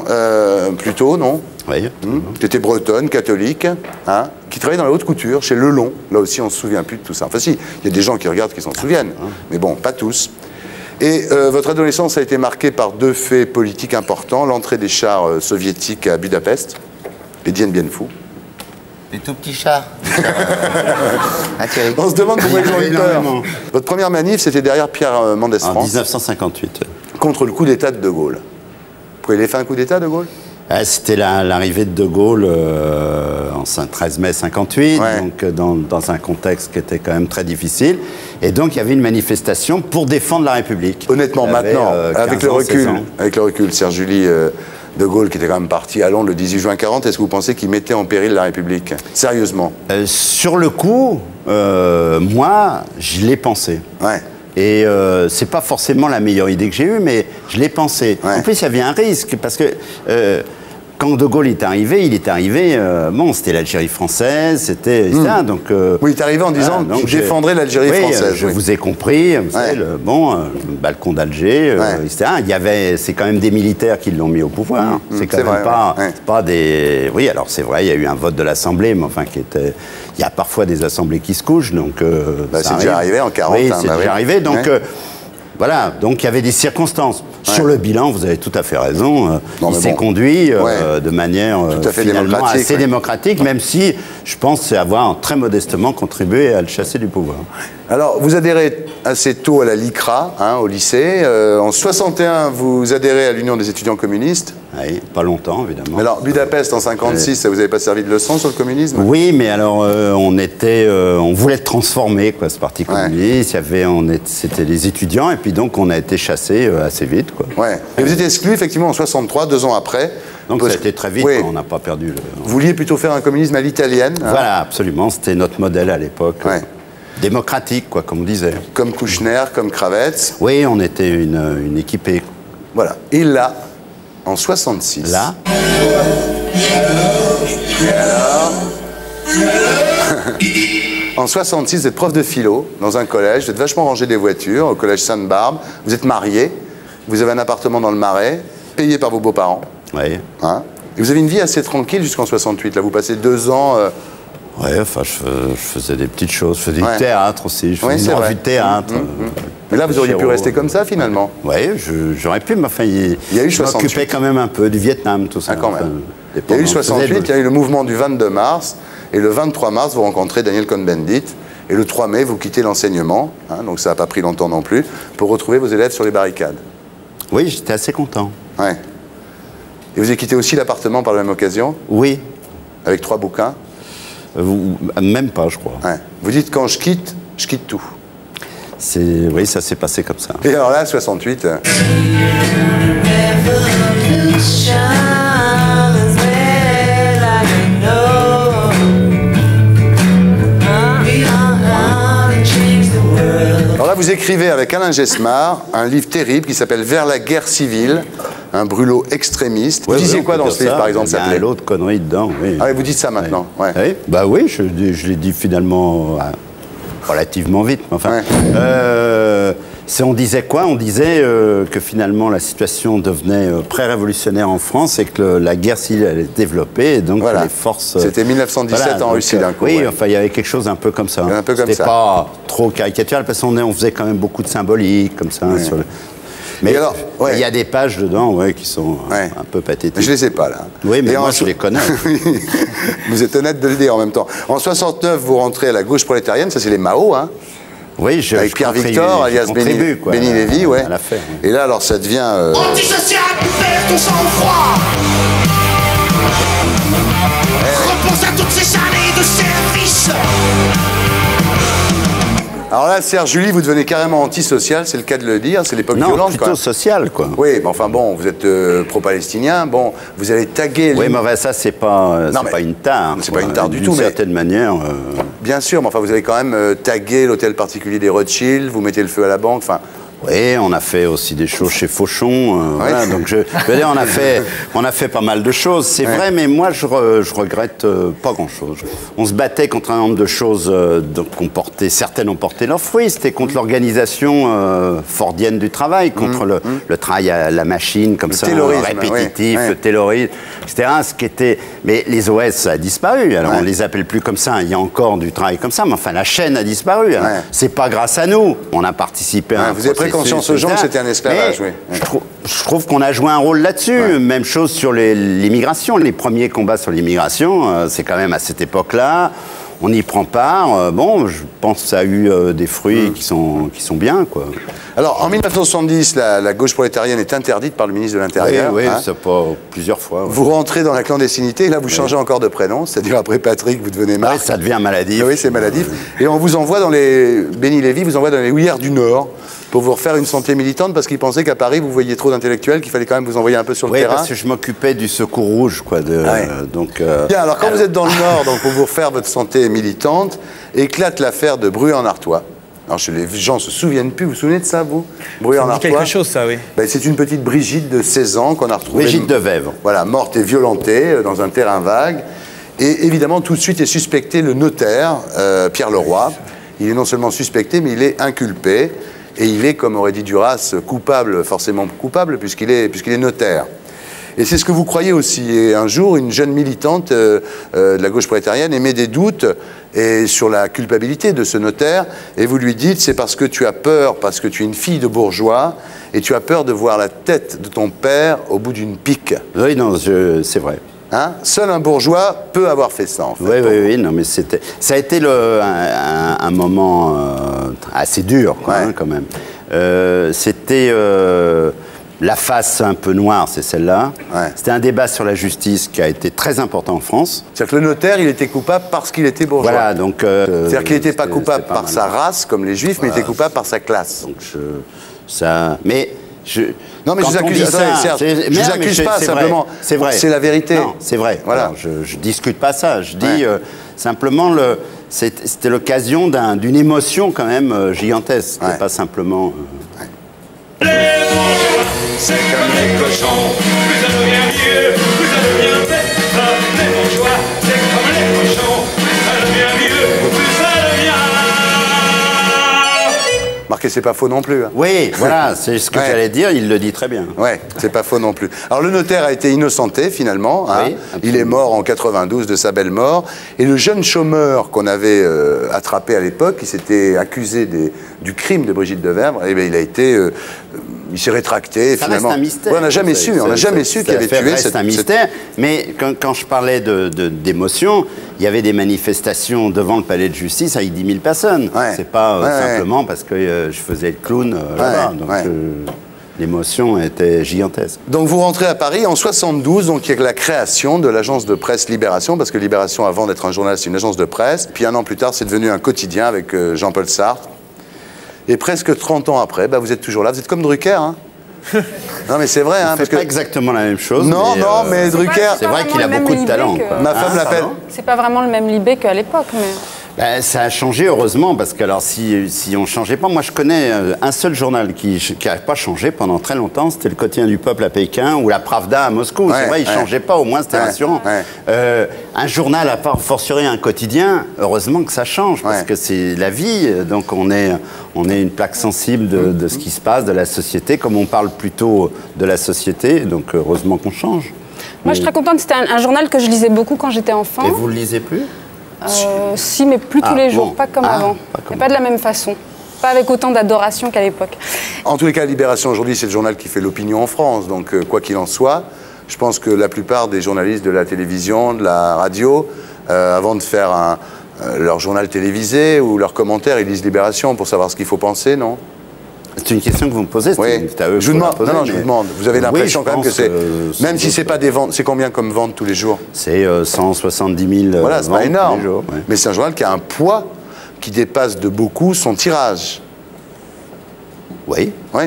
Plutôt, non? Oui. Mmh. Tu étais bretonne, catholique, hein? Qui travaillait dans la haute couture, chez Lelon. Là aussi, on se souvient plus de tout ça. Enfin, si, il y a des gens qui regardent qui s'en souviennent. Mais bon, pas tous. Et votre adolescence a été marquée par deux faits politiques importants, l'entrée des chars soviétiques à Budapest et Dien Bien Phu. Les tout petits chars. On se demande pourquoi ils ont eu peur. Votre première manif, c'était derrière Pierre Mendès France. En 1958. Contre le coup d'État de De Gaulle. Vous pouvez les faire un coup d'État, De Gaulle? C'était l'arrivée de Gaulle en 13 mai 58, donc dans un contexte qui était quand même très difficile. Et donc il y avait une manifestation pour défendre la République. Honnêtement, maintenant, avec le recul, Serge Julie, De Gaulle qui était quand même parti à Londres le 18 juin 40, est-ce que vous pensez qu'il mettait en péril la République? Sérieusement? Sur le coup, moi, je l'ai pensé. Ouais. Et c'est pas forcément la meilleure idée que j'ai eue, mais je l'ai pensé. Ouais. En plus, il y avait un risque, parce que quand De Gaulle est arrivé, bon, c'était l'Algérie française, c'était ça, donc... oui, il est arrivé en disant « je défendrai l'Algérie française ». Je vous ai compris, vous savez, le balcon d'Alger, etc. Il y avait, c'est quand même des militaires qui l'ont mis au pouvoir, c'est quand même pas des... Oui, alors c'est vrai, il y a eu un vote de l'Assemblée, mais enfin qui était... Il y a parfois des assemblées qui se couchent, donc... c'est déjà arrivé en 40. Oui, c'est déjà arrivé, donc... Voilà, donc il y avait des circonstances. Ouais. Sur le bilan, vous avez tout à fait raison. Non, il s'est conduit de manière tout à fait démocratique, assez démocratique, même si je pense avoir très modestement contribué à le chasser du pouvoir. Alors, vous adhérez assez tôt à la LICRA, hein, au lycée. En 61, vous adhérez à l'Union des étudiants communistes. Oui, pas longtemps, évidemment. Mais alors, Budapest, en 56, ça vous avait pas servi de leçon sur le communisme? Oui, mais alors, on voulait transformer, quoi, ce parti communiste. C'était les étudiants, et puis donc, on a été chassés assez vite, quoi. Ouais. Et vous étiez exclu, effectivement, en 63, 2 ans après. Donc, ça a été très vite, on n'a pas perdu. Vous vouliez plutôt faire un communisme à l'italienne? Voilà, absolument, c'était notre modèle à l'époque. Ouais. Démocratique, quoi, comme on disait. Comme Kouchner, comme Kravets. Oui, on était une équipée. Voilà. Et là, en 66... Là... En 66, vous êtes prof de philo dans un collège. Vous êtes vachement rangé des voitures, au collège Sainte-Barbe. Vous êtes marié. Vous avez un appartement dans le Marais, payé par vos beaux-parents. Oui. Hein? Et vous avez une vie assez tranquille jusqu'en 68. Là, vous passez 2 ans... Ouais, enfin, je faisais des petites choses. Je faisais du théâtre aussi. Je faisais une revue de théâtre. Mais là, vous auriez pu rester comme ça, finalement. Oui, j'aurais pu, mais enfin, je m'occupais quand même un peu du Vietnam, tout ça. Ah, quand même. Enfin, il y a eu 68, il y a eu le mouvement du 22 mars, et le 23 mars, vous rencontrez Daniel Cohn-Bendit, et le 3 mai, vous quittez l'enseignement, hein, donc ça n'a pas pris longtemps non plus, pour retrouver vos élèves sur les barricades. Oui, j'étais assez content. Ouais. Et vous avez quitté aussi l'appartement par la même occasion? Oui. Avec 3 bouquins? Même pas, je crois. Ouais. Vous dites, quand je quitte tout. Oui, ça s'est passé comme ça. Et alors là, 68. Alors là, vous écrivez avec Alain Gesmar un livre terrible qui s'appelle Vers la guerre civile, un brûlot extrémiste. Vous disiez quoi dans ce livre, par exemple? Il y a l'autre connerie dedans, oui. Ah, vous dites ça maintenant, ouais. Ouais. Bah oui, je l'ai dit finalement... relativement vite, mais enfin... Ouais. On disait quoi? On disait que finalement la situation devenait pré-révolutionnaire en France et que la guerre civile allait se développer, et donc voilà. Les forces... C'était 1917 en Russie d'un coup. Oui, ouais. Enfin, il y avait quelque chose un peu comme ça. Un peu comme ça. C'était pas trop caricatural, parce qu'on faisait quand même beaucoup de symbolique, comme ça, ouais. Sur le... Mais alors, ouais. Il y a des pages dedans qui sont un peu pathétiques. Je ne les ai pas, là. Oui, mais moi, je les connais. Vous êtes honnête de le dire en même temps. En 69, vous rentrez à la gauche prolétarienne, ça, c'est les Mao, hein. Oui, avec Pierre Victor, alias Béni Lévy, ouais. Et là, alors, ça devient... Antisocial, perds ton sang-froid. Repose à toutes ces années de service. Alors là, Serge July, vous devenez carrément antisocial, c'est le cas de le dire, c'est l'époque violente. Non, plutôt social, quoi. Oui, mais enfin bon, vous êtes pro-palestinien, bon, vous allez taguer... Oui, mais enfin, ça, c'est pas, pas une tare. C'est pas une tare du tout, mais... D'une certaine manière... Bien sûr, mais enfin, vous avez quand même tagué l'hôtel particulier des Rothschild, vous mettez le feu à la banque, enfin... Oui, on a fait aussi des choses chez Fauchon, voilà, donc je veux dire, on a fait pas mal de choses, c'est vrai, mais moi je regrette pas grand-chose. On se battait contre un nombre de choses, certaines ont porté leurs fruits, c'était contre l'organisation fordienne du travail, contre le travail à la machine, comme ça, répétitif, le taylorisme, etc. Ce qui était... Mais les OS, ça a disparu, alors on les appelle plus comme ça, il y a encore du travail comme ça, mais enfin la chaîne a disparu, c'est pas grâce à nous, on a participé à un processus. Conscience aux gens que c'était un esclavage, oui. Je trouve qu'on a joué un rôle là-dessus. Ouais. Même chose sur l'immigration. Les premiers combats sur l'immigration, c'est quand même à cette époque-là. On y prend part. Bon, je pense que ça a eu des fruits qui sont bien, quoi. Alors, en 1970, la gauche prolétarienne est interdite par le ministre de l'Intérieur. Oui, ça pas plusieurs fois. Ouais. Vous rentrez dans la clandestinité, et là, vous changez encore de prénom. C'est-à-dire, après Patrick, vous devenez Marc. Ouais, ça devient maladif. Oui, c'est maladif. Et on vous envoie dans les... Béni Lévy vous envoie dans les Houillères du Nord, pour vous refaire une santé militante, parce qu'il pensait qu'à Paris, vous voyiez trop d'intellectuels, qu'il fallait quand même vous envoyer un peu sur le terrain. Oui, parce que je m'occupais du Secours Rouge, quoi. Bien, alors, quand vous êtes dans le Nord, donc, pour vous refaire votre santé militante, éclate l'affaire de Bruay-en-Artois. Alors, les gens ne se souviennent plus. Vous vous souvenez de ça, vous? Bruay-en-Artois, quelque chose, ça, oui. Ben, c'est une petite Brigitte de 16 ans qu'on a retrouvée... Brigitte de Vèvre. Voilà, morte et violentée dans un terrain vague. Et évidemment, tout de suite est suspecté le notaire, Pierre Leroy. Il est non seulement suspecté, mais il est inculpé. Et il est, comme aurait dit Duras, coupable, forcément coupable, puisqu'il est notaire. Et c'est ce que vous croyez aussi. Et un jour, une jeune militante de la gauche prolétarienne émet des doutes sur la culpabilité de ce notaire. Et vous lui dites, c'est parce que tu as peur, parce que tu es une fille de bourgeois, et tu as peur de voir la tête de ton père au bout d'une pique. Oui, non, c'est vrai. Hein? Seul un bourgeois peut avoir fait ça, en fait. Oui, oui, oui, non, mais ça a été un moment assez dur, quoi, quand même. C'était la face un peu noire, c'est celle-là. Ouais. C'était un débat sur la justice qui a été très important en France. C'est-à-dire que le notaire, il était coupable parce qu'il était bourgeois. Voilà, donc... c'est-à-dire qu'il n'était pas coupable par sa race, comme les Juifs, mais il était coupable par sa classe. Donc ça... Mais... Non, mais je vous accuse pas, je vous accuse pas simplement. C'est vrai. C'est la vérité. C'est vrai. Voilà. Alors, je discute pas ça. Je dis simplement c'était l'occasion d'une émotion quand même gigantesque. Ouais. Pas simplement. Les bourgeois, c'est comme les cochons. Plus ça devient vieux, plus ça devient bête. Les bourgeois, c'est comme les cochons. Plus ça devient vieux, plus ça devient... Marquez, c'est pas faux non plus. Hein. Oui, voilà, c'est ce que j'allais dire, il le dit très bien. Oui, c'est pas faux non plus. Alors le notaire a été innocenté finalement, il est mort en 92 de sa belle mort, et le jeune chômeur qu'on avait attrapé à l'époque, qui s'était accusé du crime de Brigitte de Vèvre, eh bien, il s'est rétracté, ça finalement. Reste un mystère. Ouais, on n'a jamais su, qu'il avait tué cette... C'est un mystère, mais quand je parlais d'émotion, il y avait des manifestations devant le palais de justice avec 10 000 personnes. Ouais. C'est pas simplement parce que je faisais le clown. l'émotion était gigantesque. Donc vous rentrez à Paris en 72, donc il y a la création de l'agence de presse Libération, parce que Libération, avant d'être un journal, c'est une agence de presse. Puis un an plus tard, c'est devenu un quotidien avec Jean-Paul Sartre. Et presque 30 ans après, bah, vous êtes toujours là, vous êtes comme Drucker, hein. Non mais c'est vrai, hein, parce que... pas exactement la même chose. Non, mais non, mais Drucker... C'est vrai qu'il a beaucoup de talent. Que... Ma femme l'appelle... C'est pas vraiment le même Libé qu'à l'époque, mais... Ben, ça a changé, heureusement, parce que alors, si on ne changeait pas... Moi, je connais un seul journal qui n'a pas changé pendant très longtemps, c'était le Quotidien du Peuple à Pékin ou la Pravda à Moscou. Ouais, c'est vrai, il ne changeait pas, au moins, c'était rassurant. Ouais. Un journal, à part fortiori un quotidien, heureusement que ça change, parce que c'est la vie. Donc, on est une plaque sensible de ce qui se passe, de la société, comme on parle plutôt de la société, donc heureusement qu'on change. Moi, je suis très contente, c'était un journal que je lisais beaucoup quand j'étais enfant. Et vous ne le lisez plus ? Si, mais plus tous les jours, pas comme avant. Et pas de la même façon. Pas avec autant d'adoration qu'à l'époque. En tous les cas, Libération, aujourd'hui, c'est le journal qui fait l'opinion en France. Donc, quoi qu'il en soit, je pense que la plupart des journalistes de la télévision, de la radio, avant de faire leur journal télévisé ou leurs commentaires, ils lisent Libération pour savoir ce qu'il faut penser, non ? C'est une question que vous me posez, c'est à eux. Je vous demande, non, je vous demande. Vous avez l'impression quand même que c'est... Même si c'est pas des ventes, c'est combien comme vente tous les jours? C'est 170 000 voilà, c'est pas énorme. Tous les jours, ouais. Mais c'est un journal qui a un poids qui dépasse de beaucoup son tirage. Oui. Oui.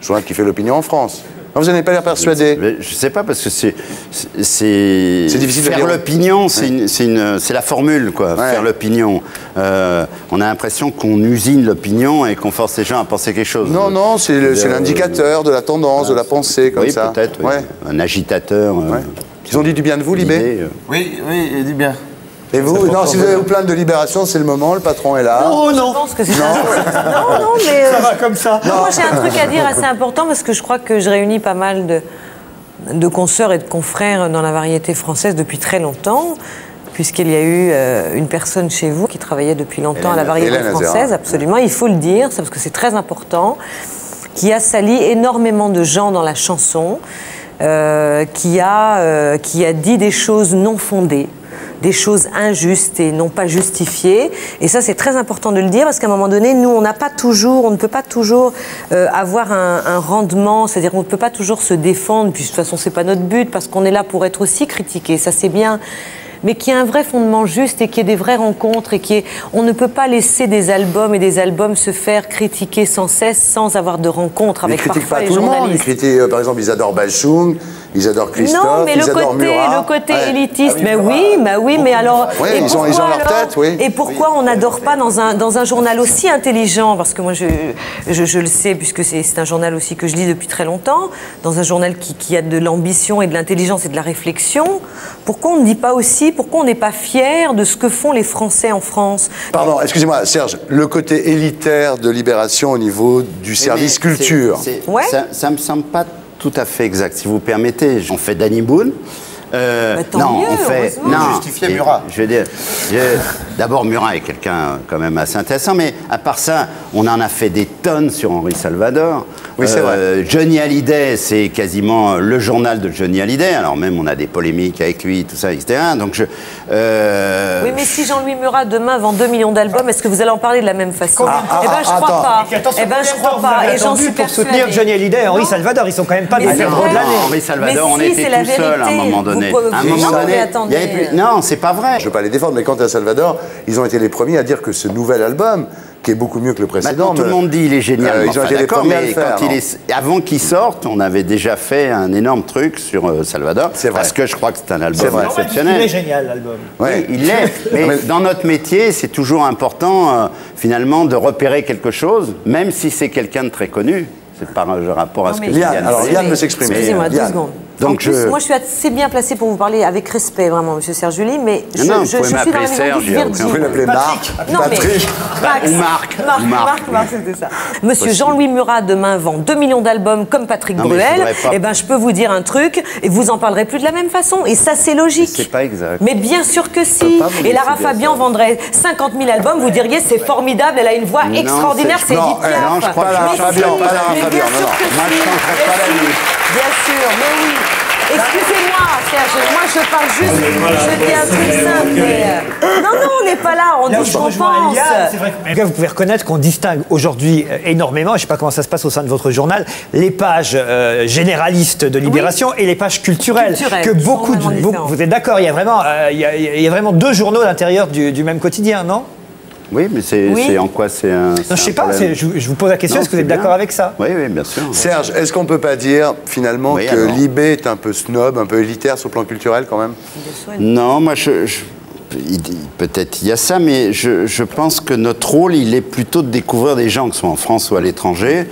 Journal qui fait l'opinion en France. Non, vous n'avez pas l'air persuadé. Je sais pas, parce que c'est... C'est difficile de faire l'opinion, c'est la formule, quoi. Ouais. Faire l'opinion. On a l'impression qu'on usine l'opinion et qu'on force les gens à penser quelque chose. Non, non, c'est l'indicateur de la tendance, de la pensée, comme ça. Peut-être, oui, peut-être. Un agitateur. Ils ont dit du bien de vous, Libé ? Oui, oui, il dit bien. Et vous, non, si vous avez vous plaindre de Libération, c'est le moment, le patron est là. Non, non. Je pense que c'est ça. Non, non, mais... Ça va comme ça. Non. Moi, j'ai un truc à dire assez important, parce que je crois que je réunis pas mal de consoeurs et de confrères dans la variété française depuis très longtemps, puisqu'il y a eu une personne chez vous qui travaillait depuis longtemps à la variété française, absolument, il faut le dire, parce que c'est très important, qui a sali énormément de gens dans la chanson, qui a dit des choses non fondées, des choses injustes et non pas justifiées. Et ça, c'est très important de le dire, parce qu'à un moment donné, nous, on ne peut pas toujours avoir un rendement, c'est-à-dire qu'on ne peut pas toujours se défendre, puis de toute façon, c'est pas notre but, parce qu'on est là pour être aussi critiqué, ça c'est bien, mais qu'il y ait un vrai fondement juste et qu'il y ait des vraies rencontres et on ne peut pas laisser des albums et des albums se faire critiquer sans cesse sans avoir de rencontres avec parfois les journalistes. Ils critiquent, par exemple, ils adorent Bachung, ils adorent Christophe, non, mais ils adorent Murat. Le côté élitiste, mais oui, mais alors... Oui, et pourquoi, ils ont leur tête, oui. Et pourquoi on n'adore pas dans un journal aussi intelligent, parce que moi je le sais, puisque c'est un journal aussi que je lis depuis très longtemps, dans un journal qui a de l'ambition et de l'intelligence et de la réflexion, pourquoi on ne dit pas aussi, pourquoi on n'est pas fier de ce que font les Français en France? Pardon, excusez-moi, Serge, le côté élitaire de Libération au niveau du service culture. Ça ne me semble pas tout à fait exact. Si vous permettez, on fait Danny Boone. Non, justifier Murat. Je veux dire, d'abord Murat est quelqu'un quand même assez intéressant, mais à part ça, on en a fait des tonnes sur Henri Salvador. Oui, c'est vrai. Johnny Hallyday, c'est quasiment le journal de Johnny Hallyday. Alors même, on a des polémiques avec lui, tout ça, etc. Donc je. Oui, mais si Jean-Louis Murat demain vend 2 millions d'albums, est-ce que vous allez en parler de la même façon? Eh ben, je crois pas. Eh ben, je crois pas. Et j'en suis persuadée. Pour soutenir Johnny Hallyday, Henri Salvador, ils sont quand même pas des perdants de l'année. Henri Salvador, on était tout seul à un moment donné. À un moment donné, il y avait plus... Non, c'est pas vrai. Je ne veux pas les défendre, mais quant à Salvador, ils ont été les premiers à dire que ce nouvel album, qui est beaucoup mieux que le précédent... Maintenant, tout le monde dit il est génial, ils ont été les premiers à le faire, avant qu'il sorte, on avait déjà fait un énorme truc sur Salvador, parce que je crois que c'est un album exceptionnel. Il est génial, l'album. Oui, il l'est, mais dans notre métier, c'est toujours important, finalement, de repérer quelque chose, même si c'est quelqu'un de très connu. C'est par rapport à ce que Liane... Alors, Liane veut s'exprimer. Excusez-moi, 2 secondes. Donc moi, je suis assez bien placée pour vous parler avec respect, vraiment, monsieur Serge July, mais je suis dans la Serge, vous pouvez m'appeler Marc, Patrick, ou Marc, c'était ça. Monsieur Jean-Louis Murat, demain, vend 2 millions d'albums comme Patrick Bruel, et ben je peux vous dire un truc, et vous en parlerez plus de la même façon, et ça, c'est logique. C'est pas exact. Mais bien sûr que si. Et Lara Fabian vendrait 50 000 albums, vous diriez, c'est formidable, elle a une voix extraordinaire, c'est Edith Piaf. Non, je crois pas Lara Fabian, pas Lara Fabian, non, non. Bien sûr, mais oui. Excusez-moi, Serge, moi je parle juste, je dis un truc simple. Non, non, on n'est pas là, on dit ce qu'on pense. Vous pouvez reconnaître qu'on distingue aujourd'hui énormément, je ne sais pas comment ça se passe au sein de votre journal, les pages généralistes de Libération et les pages culturelles. Que beaucoup de, vous êtes d'accord, il y a vraiment, il y a vraiment deux journaux à l'intérieur du même quotidien, non ? Oui, mais c'est en quoi c'est un problème. Je sais pas, je vous pose la question, est-ce que vous êtes d'accord avec ça? Oui, oui, bien sûr. Serge, est-ce qu'on peut pas dire, finalement, que Libé est un peu snob, un peu élitaire sur le plan culturel, quand même? Non, moi, peut-être il y a ça, mais je pense que notre rôle, il est plutôt de découvrir des gens, que ce soit en France ou à l'étranger,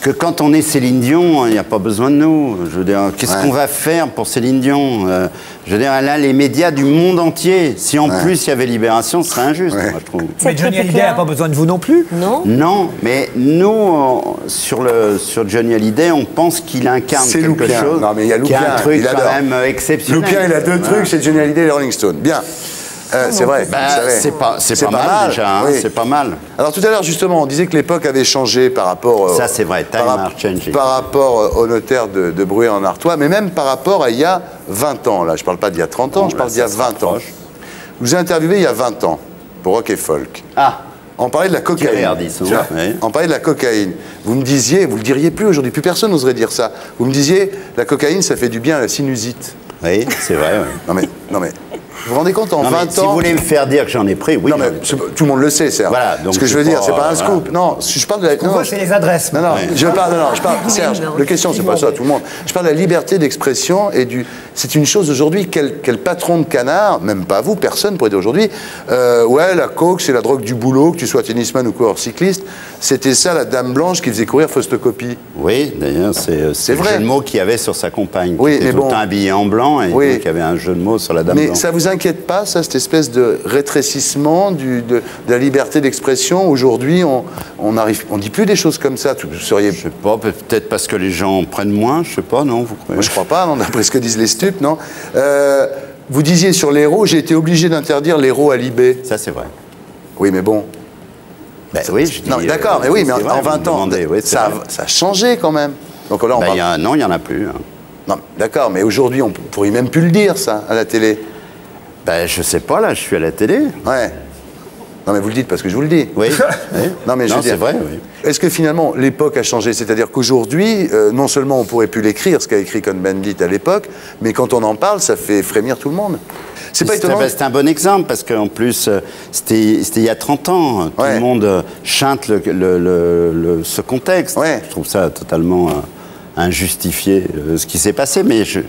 que quand on est Céline Dion, il n'y a pas besoin de nous. Je veux dire, qu'est-ce qu'on va faire pour Céline Dion? Je veux dire, elle a les médias du monde entier. Si en plus il y avait Libération, ce serait injuste, moi, je trouve. Mais Johnny Hallyday n'a pas besoin de vous non plus? Non. Non, mais nous, sur Johnny Hallyday, on pense qu'il incarne quelque chose. Non, mais il y a Lupien, un truc quand même exceptionnel. Lupien, il a deux trucs, c'est Johnny Hallyday et les Rolling Stones. Bien. C'est vrai, c'est pas mal déjà, hein, c'est pas mal. Alors tout à l'heure justement, on disait que l'époque avait changé par rapport, ça c'est vrai, par rapport au notaire de Bruay-en-Artois, mais même par rapport à il y a 20 ans, là je parle pas d'il y a 30 ans, bon, je parle d'il y a 20 ans. Vous avez interviewé il y a 20 ans, pour Rock et Folk. Ah. On parlait de la cocaïne, on parlait de la cocaïne. Vous me disiez, vous le diriez plus aujourd'hui, plus personne n'oserait dire ça, vous me disiez, la cocaïne ça fait du bien à la sinusite. Oui, c'est vrai, oui. Non mais... Vous vous rendez compte, en 20 ans... Si vous voulez me faire dire que j'en ai pris, oui. Non, mais tout le monde le sait, Serge. Voilà, donc ce que je veux dire, c'est pas un scoop. Non, je parle de la... Non, c'est les adresses. Non, non, je parle... Serge, la question, c'est pas ça, tout le monde. Je parle de la liberté d'expression et du... C'est une chose aujourd'hui, quel patron de canard, même pas vous, personne pourrait dire aujourd'hui, ouais, la coke, c'est la drogue du boulot, que tu sois tennisman ou coureur cycliste, c'était ça la dame blanche qui faisait courir Faustocopie. Oui, d'ailleurs, c'est le jeu de mots qu'il y avait sur sa compagne. Oui, mais bon... habillé en blanc et il y avait un jeu de mots sur la dame blanche. Ça ne vous inquiète pas, ça, cette espèce de rétrécissement de la liberté d'expression? Aujourd'hui, on dit plus des choses comme ça. Vous seriez... Je ne sais pas, peut-être parce que les gens en prennent moins, je ne sais pas, non vous croyez? Moi, je ne crois pas, d'après ce que disent les stupes, non. Vous disiez sur l'héros, j'ai été obligé d'interdire l'héros à Libé. Ça, c'est vrai. Oui, mais bon... Ben, oui, je dis... Non, d'accord, mais oui, mais en 20 ans, ça a changé quand même. Donc là, on va... Non, il n'y en a plus. Hein. Non, d'accord, mais aujourd'hui, on ne pourrait même plus le dire, ça, à la télé. Ben, je sais pas, là, je suis à la télé. Ouais. Non, mais vous le dites parce que je vous le dis. Oui. Non, mais je veux dire, c'est vrai, oui. Est-ce que finalement, l'époque a changé? C'est-à-dire qu'aujourd'hui, non seulement on pourrait plus l'écrire, ce qu'a écrit Cohn-Bendit à l'époque, mais quand on en parle, ça fait frémir tout le monde. C'est pas étonnant. C'est un bon exemple, parce qu'en plus, c'était il y a 30 ans. Tout le monde chante ce contexte. Ouais. Je trouve ça totalement injustifié, ce qui s'est passé, mais je...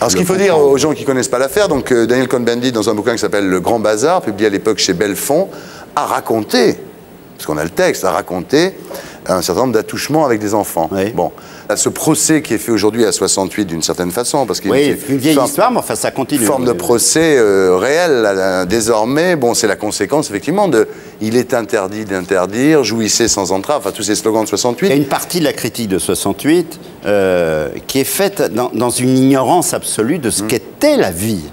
Alors ce qu'il faut dire aux gens qui ne connaissent pas l'affaire, donc Daniel Cohn-Bendit, dans un bouquin qui s'appelle Le Grand Bazar, publié à l'époque chez Belfond, a raconté, parce qu'on a le texte, a raconté un certain nombre d'attouchements avec des enfants. Oui. Bon, à ce procès qui est fait aujourd'hui à 68 d'une certaine façon, parce qu'il est une vieille histoire, mais enfin ça continue. Forme de procès réel, là, désormais, bon, c'est la conséquence effectivement de « il est interdit d'interdire »,« jouissez sans entrave », enfin tous ces slogans de 68. Il y a une partie de la critique de 68 qui est faite dans une ignorance absolue de ce qu'était la vie.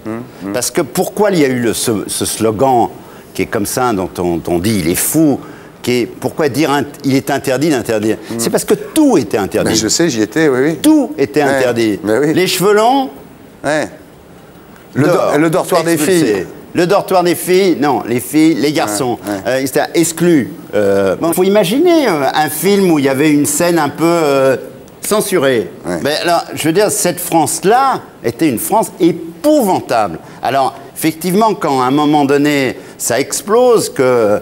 Parce que pourquoi il y a eu ce slogan qui est comme ça, dont on dit « il est fou », pourquoi dire il est interdit d'interdire? C'est parce que tout était interdit. Mais je sais, j'y étais, oui. Tout était interdit. Oui. Les cheveux longs, le dortoir des filles. Le dortoir des filles, non, les filles, les garçons, c'était exclu. Bon, faut imaginer un film où il y avait une scène un peu censurée. Mais alors, je veux dire, cette France-là était une France épouvantable. Alors, effectivement, quand à un moment donné, ça explose, que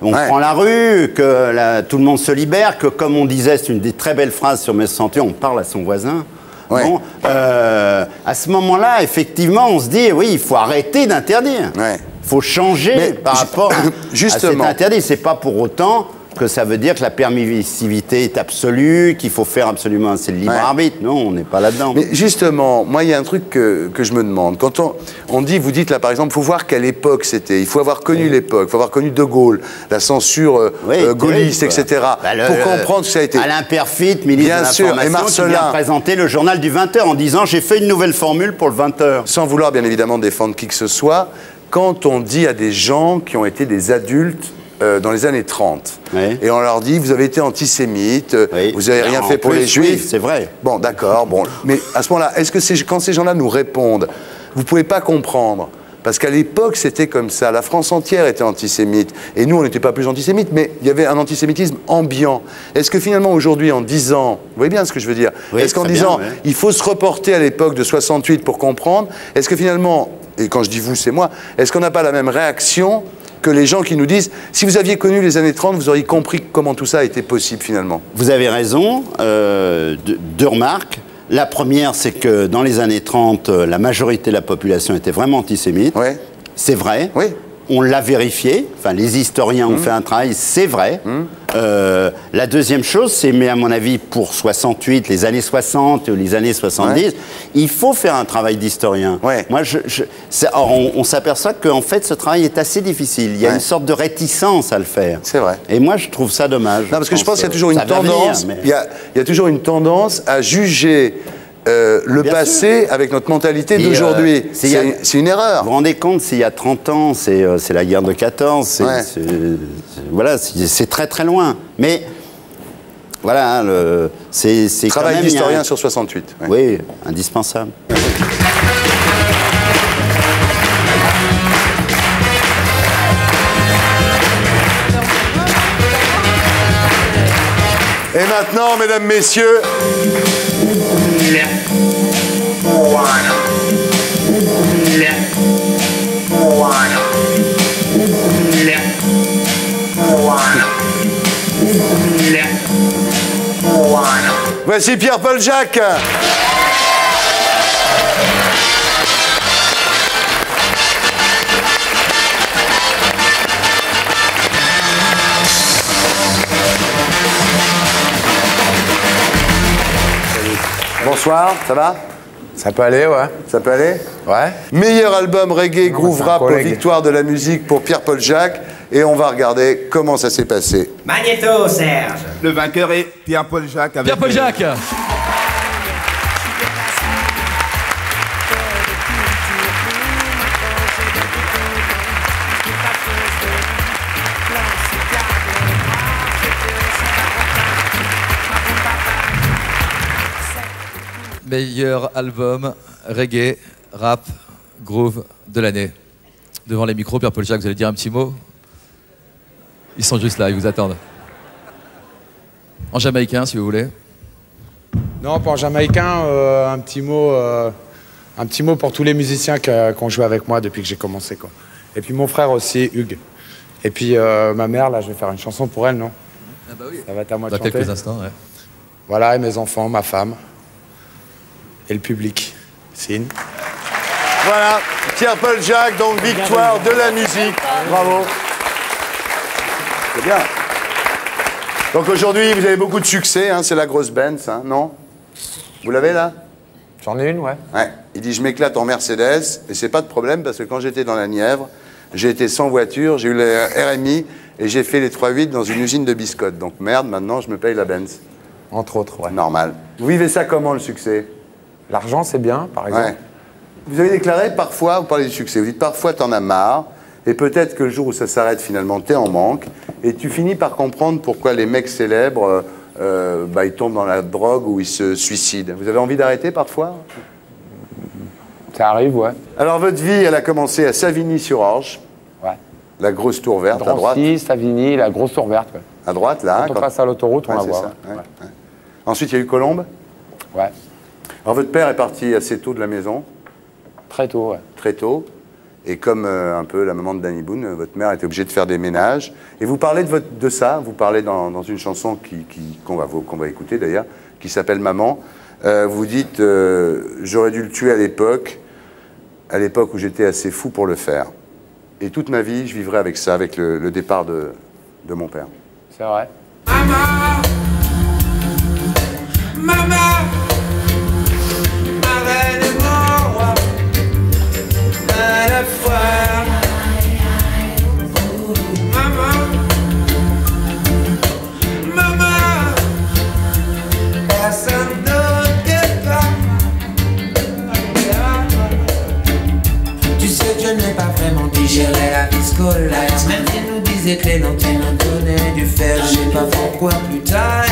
on prend la rue, que tout le monde se libère, que comme on disait, c'est une des très belles phrases sur Mes Sentiers, on parle à son voisin. Ouais. Bon, à ce moment-là, effectivement, on se dit, oui, il faut arrêter d'interdire. Ouais. Il faut changer par rapport à cet interdit. C'est pas pour autant que ça veut dire que la permissivité est absolue, qu'il faut faire absolument, c'est le libre arbitre. Non, on n'est pas là-dedans. Mais justement, moi, il y a un truc que je me demande. Quand on dit, vous dites là, par exemple, il faut voir quelle époque c'était. Il faut avoir connu l'époque, il faut avoir connu De Gaulle, la censure gaulliste, etc. Bah, pour comprendre ce que ça a été. Alain Perfit, ministre de l'Information, qui vient présenter le journal du 20h en disant, j'ai fait une nouvelle formule pour le 20h. Sans vouloir, bien évidemment, défendre qui que ce soit, quand on dit à des gens qui ont été des adultes dans les années 30. Oui. Et on leur dit, vous avez été antisémite, oui, vous n'avez rien fait pour les Juifs. Oui, c'est vrai. Bon, d'accord. Bon, mais à ce moment-là, est-ce que quand ces gens-là nous répondent, vous ne pouvez pas comprendre? Parce qu'à l'époque, c'était comme ça. La France entière était antisémite. Et nous, on n'était pas plus antisémites, mais il y avait un antisémitisme ambiant. Est-ce que finalement, aujourd'hui, en 10 ans... Vous voyez bien ce que je veux dire? Oui, est-ce qu'en 10 ans, ouais, il faut se reporter à l'époque de 68 pour comprendre? Est-ce que finalement, et quand je dis vous, c'est moi, est-ce qu'on n'a pas la même réaction que les gens qui nous disent, si vous aviez connu les années 30, vous auriez compris comment tout ça a été possible, finalement? Vous avez raison. Deux remarques. La première, c'est que dans les années 30, la majorité de la population était vraiment antisémite. Ouais. C'est vrai. Oui. On l'a vérifié. Enfin, les historiens ont fait un travail. C'est vrai. La deuxième chose, c'est, mais à mon avis, pour 68, les années 60 ou les années 70, ouais, il faut faire un travail d'historien. Ouais. Moi, on s'aperçoit qu'en fait, ce travail est assez difficile. Il y a une sorte de réticence à le faire. C'est vrai. Et moi, je trouve ça dommage. Non, parce que je pense qu'il y a toujours une tendance. Il y a toujours une tendance à juger le passé avec notre mentalité d'aujourd'hui. C'est une erreur. Vous vous rendez compte, s'il y a 30 ans, c'est la guerre de 14, c'est voilà, très très loin. Mais voilà, c'est quand même... Travail d'historien sur 68. Ouais. Oui, indispensable. Et maintenant, mesdames, messieurs... Voici Pierre-Paul Jacques. Bonsoir, ça va? Ça peut aller, ouais. Ça peut aller? Ouais. Meilleur album reggae, groove rap aux victoires de la musique pour Pierre-Paul Jacques. Et on va regarder comment ça s'est passé. Magnéto, Serge. Le vainqueur est Pierre-Paul Jacques. Avec Pierre-Paul Jacques. Meilleur album reggae, rap, groove de l'année. Devant les micros, Pierre-Paul Jacques, vous allez dire un petit mot? Ils sont juste là, ils vous attendent. En jamaïcain, si vous voulez. Non, pas en jamaïcain, un petit mot pour tous les musiciens qui ont joué avec moi depuis que j'ai commencé, quoi. Et puis mon frère aussi, Hugues. Et puis ma mère, là, je vais faire une chanson pour elle, non? Ah bah oui. Ça va être à moi de chanter. Dans quelques instants, ouais. Voilà, et mes enfants, ma femme. Et le public. Signe. Voilà, Pierre-Paul Jacques, donc victoire de la musique. Bravo. C'est bien. Donc aujourd'hui, vous avez beaucoup de succès, hein, c'est la grosse Benz, hein, non? Vous l'avez là? J'en ai une, ouais. Ouais. Il dit, je m'éclate en Mercedes, et c'est pas de problème, parce que quand j'étais dans la Nièvre, j'ai été sans voiture, j'ai eu le RMI, et j'ai fait les 3-8 dans une usine de biscottes. Donc merde, maintenant, je me paye la Benz. Entre autres, ouais. Normal. Vous vivez ça comment, le succès? L'argent, c'est bien, par exemple. Ouais. Vous avez déclaré parfois, vous parlez du succès, vous dites parfois t'en as marre, et peut-être que le jour où ça s'arrête finalement, t'es en manque, et tu finis par comprendre pourquoi les mecs célèbres, ils tombent dans la drogue ou ils se suicident. Vous avez envie d'arrêter parfois? Ça arrive, ouais. Alors votre vie, elle a commencé à Savigny-sur-Orge. Ouais. La grosse tour verte, Drancy, à droite. Savigny, la grosse tour verte, ouais. À droite, là. Quand on passe à l'autoroute, on la voit. Ouais. Ouais. Ouais. Ensuite, il y a eu Colombes. Ouais. Alors, votre père est parti assez tôt de la maison? Très tôt, ouais. Très tôt. Et comme un peu la maman de Danny Boone, votre mère était obligée de faire des ménages. Et vous parlez de ça, vous parlez dans une chanson qu'on va écouter d'ailleurs, qui s'appelle « Maman ». Vous dites « J'aurais dû le tuer à l'époque où j'étais assez fou pour le faire. Et toute ma vie, je vivrai avec ça, avec le départ de mon père. » C'est vrai. Maman, maman. Tu sais, je n'ai pas vraiment digéré la vie scolaire, même si nous disons les éclairs dans tes mains donnaient du fer. Je sais pas pourquoi plus tard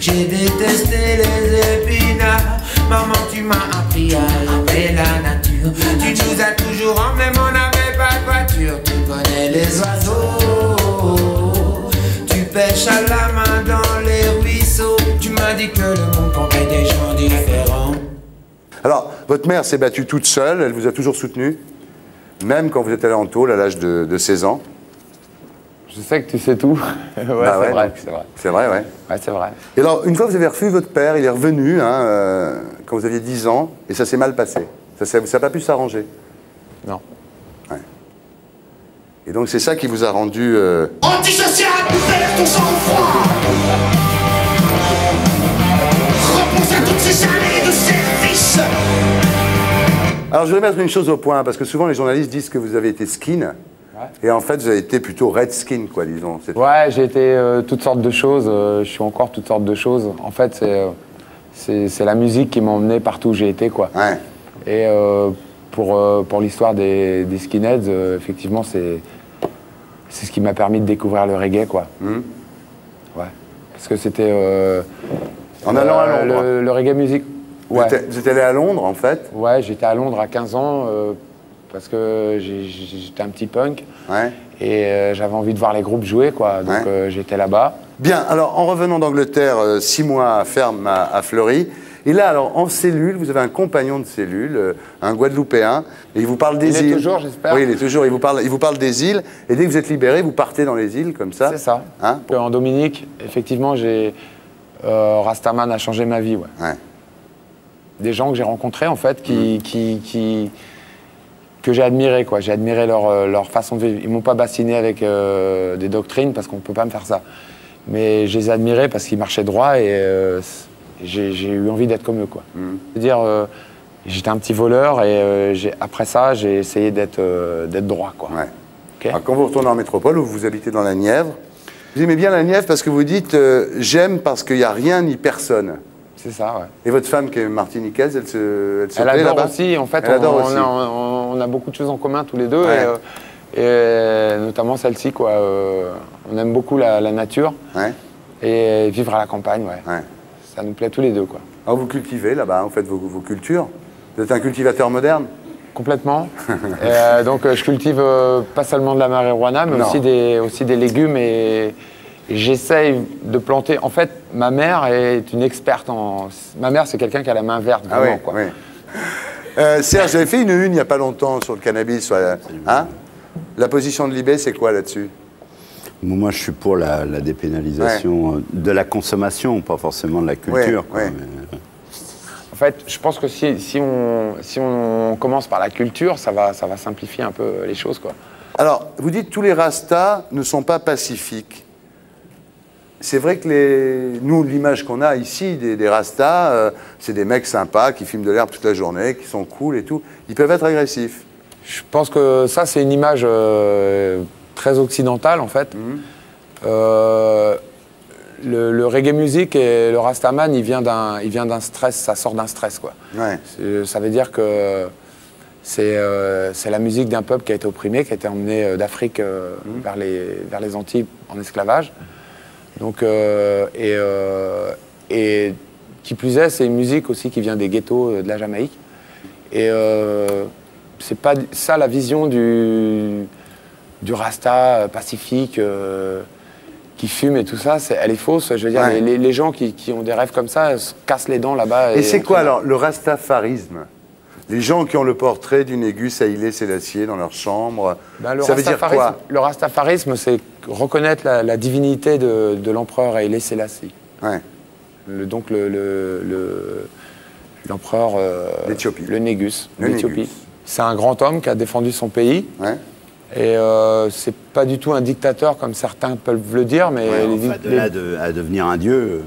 j'ai détesté les épinards. Maman, tu m'as appris à aimer la nature. Tu nous as toujours en même on n'avait pas de voiture. Tu connais les oiseaux, tu pêches à la main dans les ruisseaux. Tu m'as dit que le monde comptait des gens différents. Alors, votre mère s'est battue toute seule, elle vous a toujours soutenu, même quand vous êtes allé en tôle à l'âge de 16 ans. Je sais que tu sais tout. Ouais, bah c'est ouais, vrai, c'est vrai. C'est vrai, ouais. Ouais, c'est vrai. Et alors, une fois que vous avez revu votre père, il est revenu hein, quand vous aviez 10 ans, et ça s'est mal passé. Ça n'a pas pu s'arranger. Non. Ouais. Et donc, c'est ça qui vous a rendu... Antisocial, ouvert ton sang-froid. Repense à toutes ces années de service. Alors, je voudrais mettre une chose au point, parce que souvent, les journalistes disent que vous avez été skin. Ouais. Et en fait, vous avez été plutôt redskin, quoi, disons. Ouais, j'ai été toutes sortes de choses. Je suis encore toutes sortes de choses. En fait, c'est la musique qui m'a emmené partout où j'ai été, quoi. Ouais. Et pour l'histoire des skinheads, effectivement, c'est ce qui m'a permis de découvrir le reggae, quoi. Mmh. Ouais. Parce que c'était... en allant à Londres. Le reggae music. Ouais. Vous êtes allé à Londres, en fait. Ouais, j'étais à Londres à 15 ans... parce que j'étais un petit punk, ouais. Et j'avais envie de voir les groupes jouer, quoi. Donc ouais. J'étais là-bas. Bien, alors en revenant d'Angleterre, 6 mois à ferme à Fleury, et là, alors en cellule, vous avez un compagnon de cellule, un Guadeloupéen, et il vous parle des îles. Il est toujours, j'espère. Oui, il est toujours, il vous parle des îles, et dès que vous êtes libéré, vous partez dans les îles, comme ça. C'est ça. Hein, pour... En Dominique, effectivement, Rastaman a changé ma vie, ouais. Ouais. Des gens que j'ai rencontrés, en fait, que j'ai admiré, quoi. J'ai admiré leur façon de vivre. Ils m'ont pas bassiné avec des doctrines parce qu'on peut pas me faire ça. Mais je les ai admirés parce qu'ils marchaient droit et j'ai eu envie d'être comme eux, quoi. Mmh. C'est-à-dire, j'étais un petit voleur et après ça, j'ai essayé d'être droit, quoi. Ouais. Okay. Alors, quand vous retournez en métropole où vous habitez dans la Nièvre, vous aimez bien la Nièvre parce que vous dites j'aime parce qu'il n'y a rien ni personne. C'est ça, ouais. Et votre femme, qui est martiniquaise, elle se plaît là-bas ? Elle adore aussi, en fait. On a beaucoup de choses en commun tous les deux, ouais. Et notamment celle-ci, quoi. On aime beaucoup la nature, ouais. Et vivre à la campagne, ouais. Ouais. Ça nous plaît tous les deux, quoi. Alors vous cultivez là-bas, en fait, vos cultures. Vous êtes un cultivateur moderne ? Complètement. Donc je cultive pas seulement de la marijuana, mais aussi des légumes et... J'essaye de planter. En fait, ma mère est une experte en... Ma mère, c'est quelqu'un qui a la main verte, vraiment, ah oui, quoi. Oui. Serge, j'avais fait une il n'y a pas longtemps sur le cannabis. Sur la... Hein, la position de l'IB, c'est quoi là-dessus? Moi, je suis pour la dépénalisation, ouais. De la consommation, pas forcément de la culture. Ouais, quoi, ouais. Mais... En fait, je pense que si on commence par la culture, ça va simplifier un peu les choses, quoi. Alors, vous dites tous les rastas ne sont pas pacifiques. C'est vrai que nous, l'image qu'on a ici des rastas, c'est des mecs sympas qui filment de l'herbe toute la journée, qui sont cool et tout. Ils peuvent être agressifs. Je pense que ça, c'est une image très occidentale, en fait. Mm-hmm. Le reggae music et le rastaman, il vient d'un stress, ça sort d'un stress, quoi. Ouais. Ça veut dire que c'est la musique d'un peuple qui a été opprimé, qui a été emmené d'Afrique mm-hmm. vers les Antilles en esclavage. Donc, et qui plus est, c'est une musique aussi qui vient des ghettos de la Jamaïque. Et c'est pas ça la vision du rasta pacifique qui fume et tout ça, elle est fausse. Je veux dire, ouais. les gens qui ont des rêves comme ça se cassent les dents là-bas. Et c'est quoi alors le rastafarisme? Les gens qui ont le portrait du Négus Haïlé Sélassié dans leur chambre, ben, ça veut dire quoi? Le rastafarisme, c'est reconnaître la divinité de l'empereur Haïlé Sélassié. Ouais. Donc l'empereur... L'Éthiopie. Le Négus, l'Éthiopie. C'est un grand homme qui a défendu son pays. Ouais. Et c'est pas du tout un dictateur comme certains peuvent le dire, mais... Ouais, à devenir un dieu...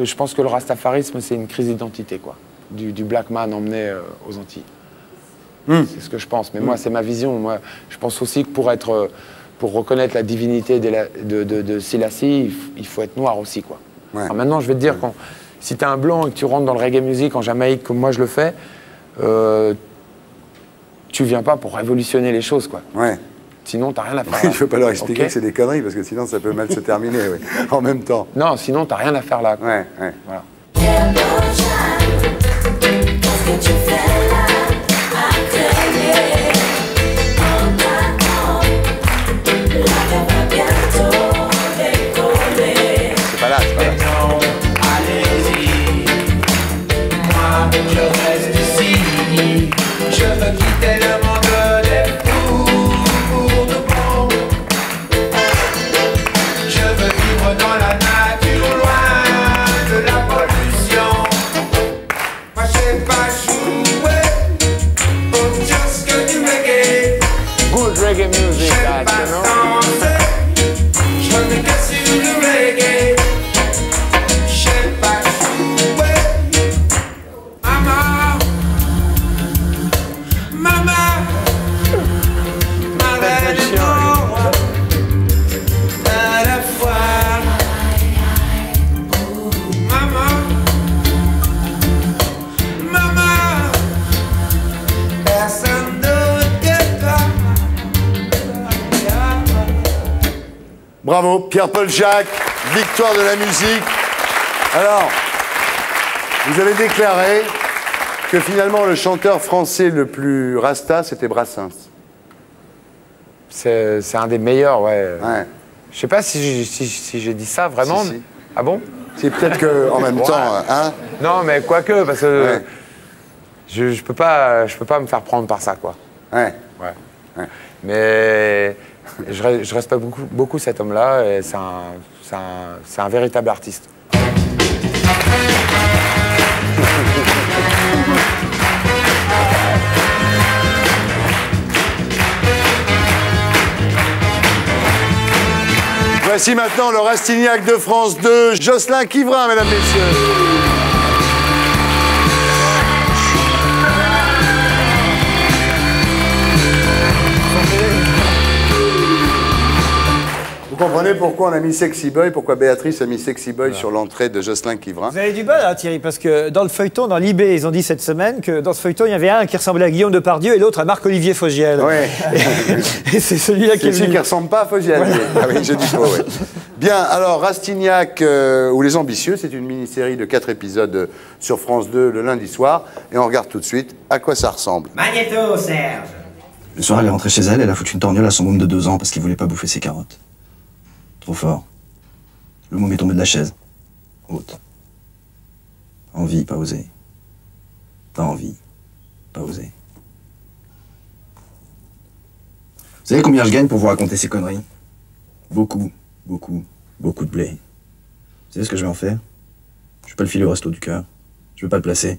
Je pense que le rastafarisme, c'est une crise d'identité, quoi. Du black man emmené aux Antilles. Mmh. C'est ce que je pense. Mais moi, c'est ma vision. Moi, je pense aussi que pour reconnaître la divinité de Sélassie, il faut être noir aussi, quoi. Ouais. Alors maintenant, je vais te dire, quand, si tu es un blanc et que tu rentres dans le reggae music en Jamaïque, comme moi je le fais, tu viens pas pour révolutionner les choses, quoi. Ouais. Sinon, tu n'as rien à faire là. Je ne veux pas leur expliquer que c'est des conneries, parce que sinon, ça peut mal se terminer en même temps. Non, sinon, tu n'as rien à faire là. Ouais, ouais. Voilà. C'est pas là, c'est pas là. Bravo, Pierre-Paul Jacques, victoire de la musique. Alors, vous avez déclaré que finalement le chanteur français le plus rasta, c'était Brassens. C'est un des meilleurs, ouais. Je sais pas si j'ai dit ça vraiment. Si, si. Ah bon? C'est peut-être que en même temps, hein. Non, mais quoique, parce que je peux pas me faire prendre par ça, quoi. Ouais. Ouais. Ouais. Mais je respecte beaucoup cet homme-là, et c'est un véritable artiste. Voici maintenant le Rastignac de France 2, Jocelyn Quivrin, mesdames, messieurs. Vous comprenez pourquoi on a mis Sexy Boy, pourquoi Béatrice a mis Sexy Boy sur l'entrée de Jocelyn Quivrin. Vous avez du bol, hein, Thierry, parce que dans le feuilleton, dans l'IB, ils ont dit cette semaine que dans ce feuilleton, il y avait un qui ressemblait à Guillaume Depardieu et l'autre à Marc-Olivier Fogiel. Oui. Et c'est celui-là qui est celui qui ne ressemble pas à Fogiel. Voilà. Ah oui, j'ai dit faux, oui. Bien, alors Rastignac ou Les Ambitieux, c'est une mini-série de 4 épisodes sur France 2 le lundi soir. Et on regarde tout de suite à quoi ça ressemble. Magnéto, Serge. Le soir, elle est rentrée chez elle, elle a foutu une torgnole à son môme de 2 ans parce qu'il voulait pas bouffer ses carottes. Trop fort. Le môme est tombé de la chaise. Haute. Envie, pas oser. Pas envie, pas oser. Vous savez combien je gagne pour vous raconter ces conneries? Beaucoup, beaucoup, beaucoup de blé. Vous savez ce que je vais en faire? Je vais pas le filer au resto du cœur. Je vais pas le placer.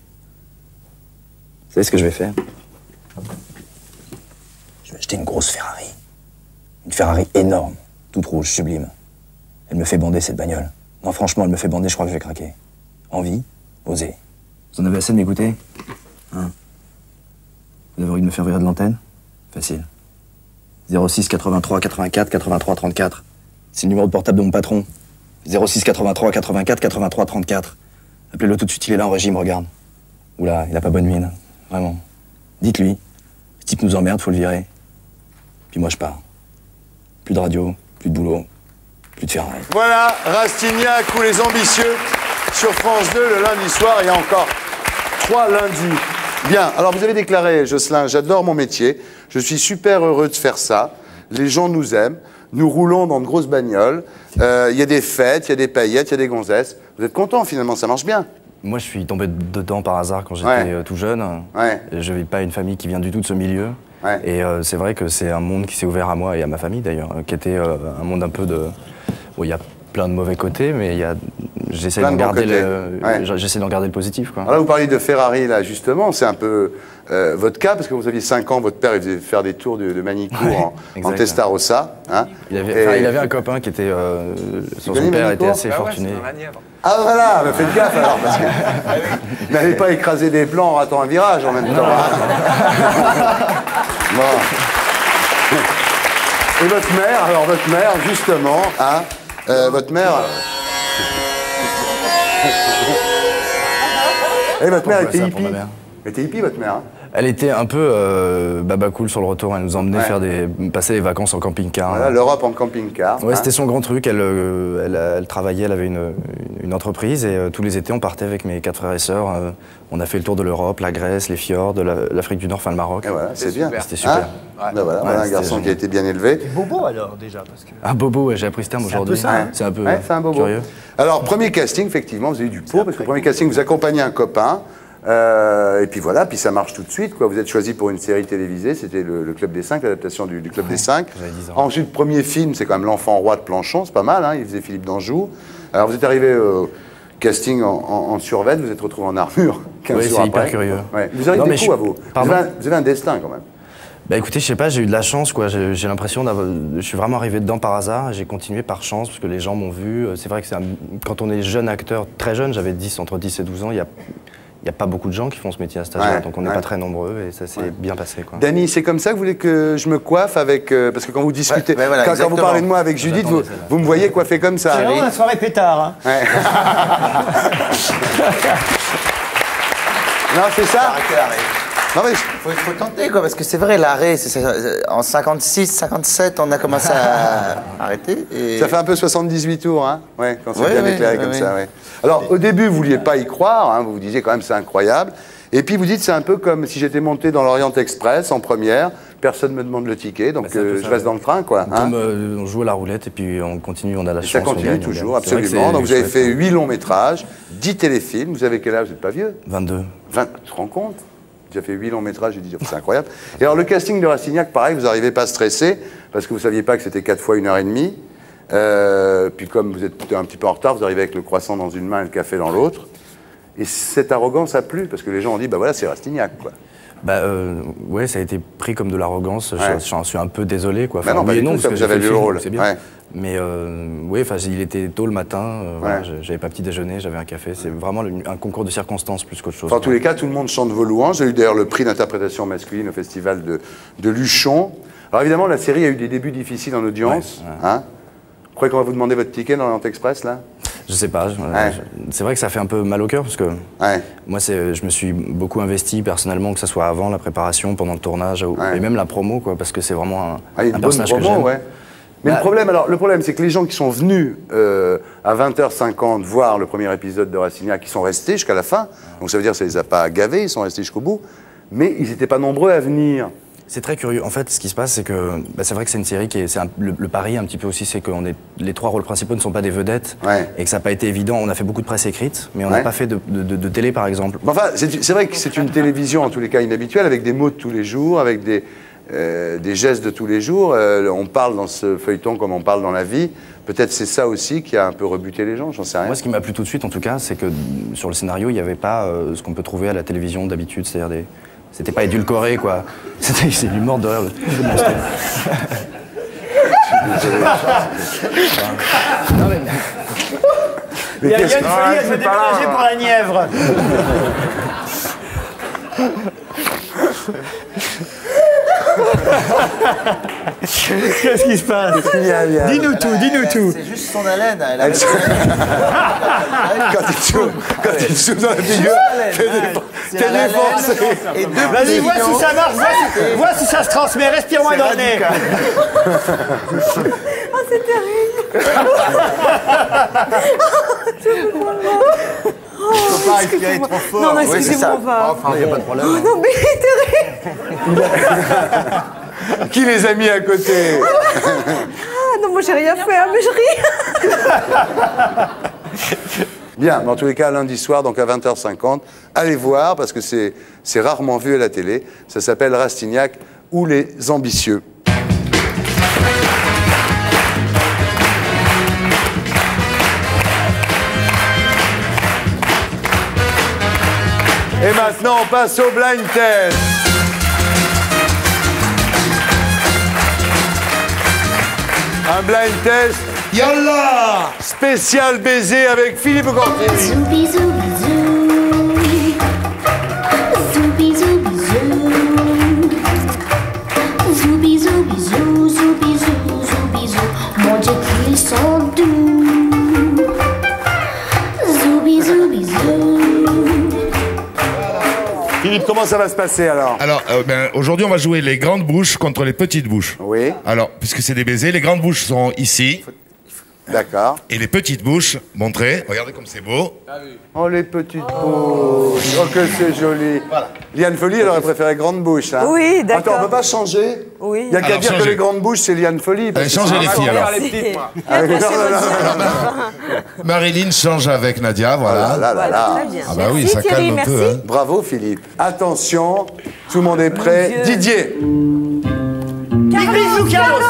Vous savez ce que je vais faire? Je vais acheter une grosse Ferrari. Une Ferrari énorme. Toute rouge, sublime. Elle me fait bander, cette bagnole. Non, franchement, elle me fait bander, je crois que je vais craquer. Envie, oser. Vous en avez assez de m'écouter? Hein? Vous avez envie de me faire virer de l'antenne? Facile. 06 83 84 83 34. C'est le numéro de portable de mon patron. 06 83 84 83 34. Appelez-le tout de suite, il est là en régime, regarde. Oula, il a pas bonne mine. Vraiment. Dites-lui. Ce type nous emmerde, faut le virer. Puis moi, je pars. Plus de radio. Plus de boulot, plus de Ferrari. Voilà, Rastignac ou Les Ambitieux sur France 2 le lundi soir. Il y a encore 3 lundis. Bien, alors vous avez déclaré, Jocelyn, j'adore mon métier. Je suis super heureux de faire ça. Les gens nous aiment. Nous roulons dans de grosses bagnoles. Il y a des fêtes, il y a des paillettes, il y a des gonzesses. Vous êtes contents, finalement, ça marche bien. Moi, je suis tombé dedans par hasard quand j'étais tout jeune. Ouais. Je ne vis pas une famille qui vient du tout de ce milieu. Ouais. Et c'est vrai que c'est un monde qui s'est ouvert à moi et à ma famille d'ailleurs, qui était un monde un peu de... Bon, il y a plein de mauvais côtés, mais j'essaie d'en garder, garder le positif, quoi. Alors là, vous parliez de Ferrari, là, justement, c'est un peu votre cas, parce que vous aviez 5 ans, votre père, il faisait faire des tours de Manicourt en Testarossa. Hein, il avait un copain qui était... son père était assez fortuné. Ah voilà, bah faites gaffe alors, parce que n'avez pas écrasé des plans en ratant un virage en même temps. Bon. Et votre mère, alors votre mère, justement, hein, votre mère... Et votre mère était hippie. Elle était hippie, votre mère. Hein. Elle était un peu babacool sur le retour, elle nous emmenait passer les vacances en camping-car. Voilà, l'Europe en camping-car. Ouais, hein. C'était son grand truc, elle travaillait, elle avait une entreprise et tous les étés on partait avec mes 4 frères et sœurs. On a fait le tour de l'Europe, la Grèce, les fjords, l'Afrique du Nord, enfin le Maroc. Voilà, c'est bien. C'était super. Hein ouais. Ben voilà, ouais, voilà un garçon qui a été bien élevé. Et bobo alors déjà parce que... Ah bobo, ouais, j'ai appris ce terme aujourd'hui. C'est un peu, ouais, un bobo. Curieux. Alors premier casting, effectivement, vous avez eu du pot, parce que premier casting, vous accompagnez un copain. Et puis voilà, puis ça marche tout de suite, quoi. Vous êtes choisi pour une série télévisée, c'était le Club des 5, l'adaptation du Club des 5. Ensuite, premier film, c'est quand même L'Enfant Roi de Planchon, c'est pas mal, hein, il faisait Philippe d'Anjou. Alors vous êtes arrivé au casting en survêt, vous êtes retrouvé en armure 15 jours après. Oui, c'est hyper curieux. Ouais. Vous avez des coups à vous. Vous avez un destin quand même. Bah écoutez, je sais pas, j'ai eu de la chance, quoi. J'ai l'impression d'avoir... Je suis vraiment arrivé dedans par hasard, j'ai continué par chance, parce que les gens m'ont vu. C'est vrai que c'est quand on est jeune acteur, très jeune, j'avais entre 10 et 12 ans, il n'y a pas beaucoup de gens qui font ce métier à stagiaire, donc on n'est pas très nombreux et ça s'est bien passé. Quoi. Dany, c'est comme ça que vous voulez que je me coiffe avec... parce que quand vous discutez, voilà, quand vous parlez de moi avec Judith, vous me voyez coiffé comme ça. C'est vraiment la soirée pétard. Hein. Ouais. Non, c'est ça. Non, mais faut tenter, quoi, parce que c'est vrai, l'arrêt, en 56, 57, on a commencé à arrêter. Et... Ça fait un peu 78 tours, hein, ouais, quand c'est bien éclairé comme ça. Ouais. Alors, au début, vous ne vouliez pas y croire, hein, vous vous disiez quand même c'est incroyable. Et puis, vous dites c'est un peu comme si j'étais monté dans l'Orient Express en première, personne ne me demande le ticket, donc je reste dans le train, quoi. Hein. Comme, on joue à la roulette et puis on continue, on a la chance. Ça continue toujours, absolument. Donc, vous avez fait 8 longs métrages, 10 téléfilms. Vous avez quel âge? Vous n'êtes pas vieux? 22. 20, tu te rends compte? J'ai fait 8 longs métrages, j'ai dit c'est incroyable. Et alors le casting de Rastignac, pareil, vous n'arrivez pas stressé, parce que vous ne saviez pas que c'était 4 fois 1h30. Puis comme vous êtes un petit peu en retard, vous arrivez avec le croissant dans une main et le café dans l'autre. Et cette arrogance a plu, parce que les gens ont dit, bah voilà, c'est Rastignac, quoi. Bah ouais, ça a été pris comme de l'arrogance, j'en suis un peu désolé, quoi. Enfin, bah non, pas du tout, parce que j'avais vu le rôle. C'est bien. Ouais. Mais oui, il était tôt le matin, voilà, j'avais pas petit déjeuner, j'avais un café. C'est vraiment un concours de circonstances plus qu'autre chose. En tous les cas, tout le monde chante vos louanges. J'ai eu d'ailleurs le prix d'interprétation masculine au festival de Luchon. Alors évidemment, la série a eu des débuts difficiles en audience. Ouais, ouais. Hein, vous croyez qu'on va vous demander votre ticket dans l'Orient Express, là? Je sais pas, c'est vrai que ça fait un peu mal au cœur parce que moi je me suis beaucoup investi personnellement, que ce soit avant la préparation, pendant le tournage et même la promo, quoi, parce que c'est vraiment un personnage promo, que j'aime. Ouais. Mais le problème c'est que les gens qui sont venus à 20h50 voir le premier épisode de Rastignac, qui sont restés jusqu'à la fin, donc ça veut dire que ça les a pas gavés, ils sont restés jusqu'au bout, mais ils n'étaient pas nombreux à venir. C'est très curieux. En fait, ce qui se passe, c'est que c'est vrai que c'est une série qui est... le pari un petit peu aussi, c'est que les 3 rôles principaux ne sont pas des vedettes et que ça n'a pas été évident. On a fait beaucoup de presse écrite, mais on n'a pas fait de télé, par exemple. Enfin, c'est vrai que c'est une télévision, en tous les cas, inhabituelle, avec des mots de tous les jours, avec des gestes de tous les jours. On parle dans ce feuilleton comme on parle dans la vie. Peut-être c'est ça aussi qui a un peu rebuté les gens, j'en sais rien. Moi, ce qui m'a plu tout de suite, en tout cas, c'est que sur le scénario, il n'y avait pas ce qu'on peut trouver à la télévision d'habitude, c'est-à-dire des... C'était pas édulcoré, quoi. C'est du mort de rire. Il y a une folie à se déménager par la Nièvre. Qu'est-ce qui se passe? Dis-nous tout, dis-nous tout. C'est juste son haleine. Elle quand il souffle dans la figure, t'es défoncé. Vas-y, vois si ça marche, vois si ça se transmet. Respire-moi dans le nez. Oh, c'est terrible. Excusez-moi. Non, excusez-moi, on va. Il n'y a pas de problème. Non, mais il est terrible. Qui les a mis à côté? Ah non, moi j'ai rien fait, hein, mais je ris. Bien, mais en tous les cas, lundi soir, donc à 20h50, allez voir, parce que c'est rarement vu à la télé. Ça s'appelle Rastignac ou les ambitieux. Et maintenant, on passe au blind test. Un blind test. Yallah! Spécial baiser avec Philippe Corti. Bisous, bisous, bisous. Bisous, bisous, bisous. Bisous, bisous, bisous. Mon Dieu, qu'ils sont doux. Bisous, bisous, bisous. Philippe Comment ça va se passer alors? Alors, aujourd'hui, on va jouer les grandes bouches contre les petites bouches. Oui. Alors, puisque c'est des baisers, les grandes bouches sont ici. D'accord. Et les petites bouches, montrez. Regardez comme c'est beau. Ah oui. Oh, les petites bouches. Oh, que c'est joli. Voilà. Liane Folly, elle aurait préféré grande bouche. Hein. Oui, d'accord. Attends, on ne peut pas changer. Oui. Il n'y a qu'à dire que les grandes bouches, c'est Liane Folly. Allez, changez les filles alors. Marilyn change avec Nadia, voilà. Ah bah oui, ça calme un peu. Bravo, Philippe. Attention, tout le monde est prêt. Didier. Carlos, Carlos.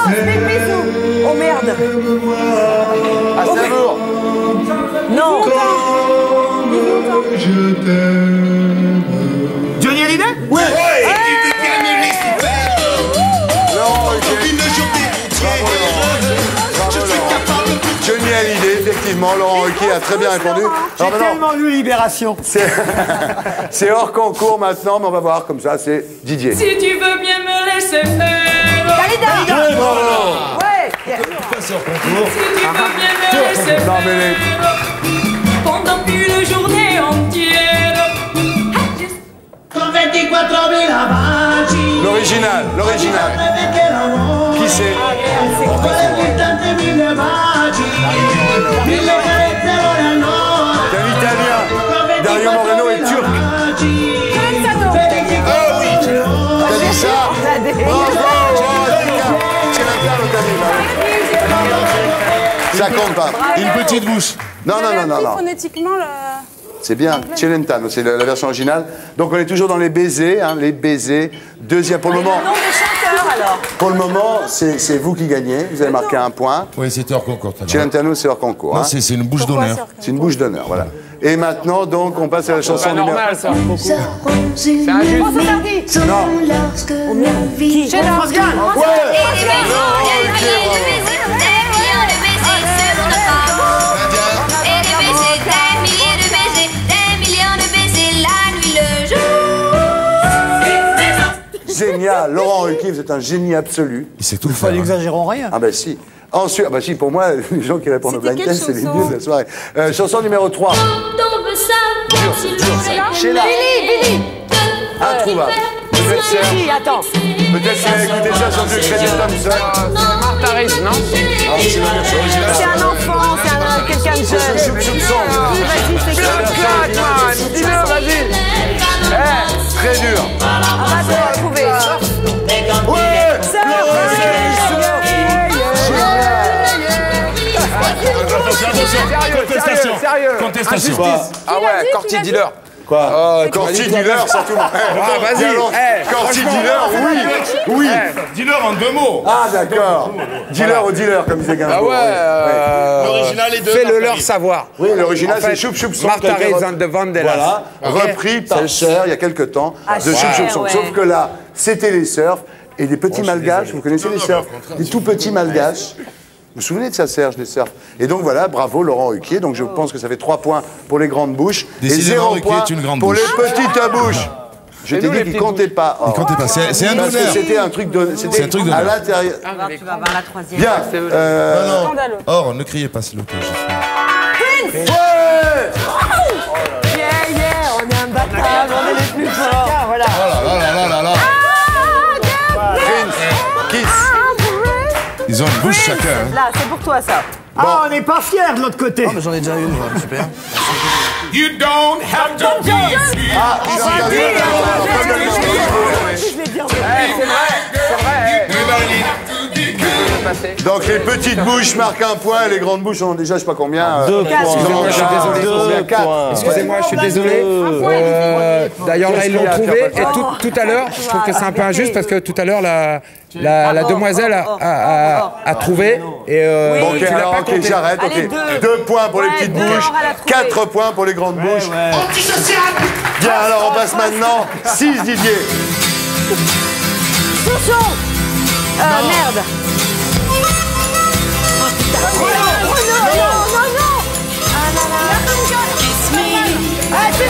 Oh merde! Ah, c'est l'amour! Non! Je t'aime! Johnny Hallyday? Oui! Ouais. Non, Johnny Hallyday, effectivement, Laurent Ruquier a très bien répondu. J'ai tellement lu Libération! C'est hors concours maintenant, mais on va voir comme ça, c'est Didier. Si tu veux bien me laisser faire! Dalida! Ouais! Sur concours. Si tu veux bien me laisser faire pendant une journée entière. L'original, l'original. Qui c'est? C'est l'italien. Dario Moreno est turc. Ah oui, t'as dit ça? Ça compte pas. Une petite bouche. Non, non, non, non. Phonétiquement, c'est bien. Celentano, c'est la version originale. Donc on est toujours dans les baisers, hein, les baisers. Deuxième pour le moment. Non, les chanteurs alors. Pour le moment, c'est vous qui gagnez. Vous avez marqué un point. Oui, c'était hors concours. Celentano, c'est hors concours. Non, c'est une bouche d'honneur. C'est une bouche d'honneur, voilà. Et maintenant, donc, on passe à la chanson numéro. C'est normal, ça. C'est un jeu. Non. Qui? Chez France Gall. Ouais. Génial, Laurent Ruquier, vous êtes un génie absolu. Il sait tout faire. Pas n'exagérons rien. Ah ben si. Ensuite, ah ben si, pour moi, les gens qui répondent au blind test, c'est les dieux de la soirée. Chanson numéro 3. Sheila. Introuvable. Attends. Peut-être que j'ai écouté ça sur du Crédit Thompson. Martha Reeves, non? C'est un enfant, c'est quelqu'un de jeune. C'est une chanson. Vas-y, c'est quoi? Dis-le, vas-y. Très dur. On va te retrouver. Ouais. Contestation. Contestation. Ah ouais, Corti Dealer. Quoi? Corti Dealer, surtout. Vas-y. Corti Dealer, oui. Oui. Dealer en deux mots. Ah d'accord. Dealer au dealer, comme disait Gainsbourg. Ah ouais. L'original est de. Fais-le leur savoir. Oui, l'original c'est Choup Choup Son. Martha Reeves and the Vandellas. Voilà. Repris par Cher il y a quelque temps de Choup Choup Son. Sauf que là, c'était les surfs et des petits malgaches. Vous connaissez les surfs? Des tout petits malgaches. Vous vous souvenez de ça, Serge, les surfs? Et donc voilà, bravo Laurent Ruquier. Donc je pense que ça fait 3 points pour les grandes bouches. Décidément, et 0 points pour les petites bouches. Je t'ai dit qu'ils comptaient pas. Oh. Ils comptaient pas, c'est un honneur. Parce que c'était un truc de. C'était à l'intérieur. Tu vas voir la troisième. Bien. Non, non. Or, ne criez pas, c'est le cas. Prince! Ouais! Yeah, yeah, on est un bâtard, on est les plus forts. Voilà. Voilà. Prince, Kiss. Ils ont une bouche chacun. Là, c'est pour toi, ça. Bon. Ah, on n'est pas fiers de l'autre côté. Oh, mais j'en ai déjà une, super. You don't have to be sweet. Ah, je vais dire. C'est vrai. Donc, les petites bouches marquent un point, les grandes bouches en ont déjà, je sais pas combien. 2 points. Excusez-moi, je suis désolé. 4. Excusez-moi, je suis désolé. D'ailleurs, là, ils l'ont trouvé. Et tout à l'heure, je trouve que c'est un peu injuste parce que tout à l'heure, la demoiselle a trouvé. Et bon, okay, alors, ok, j'arrête. Okay. 2 points pour les petites bouches, 4 points pour les grandes bouches. Antisocial. Bien, alors on passe maintenant. 6, Didier. Attention. Merde. Non. Ah, c'est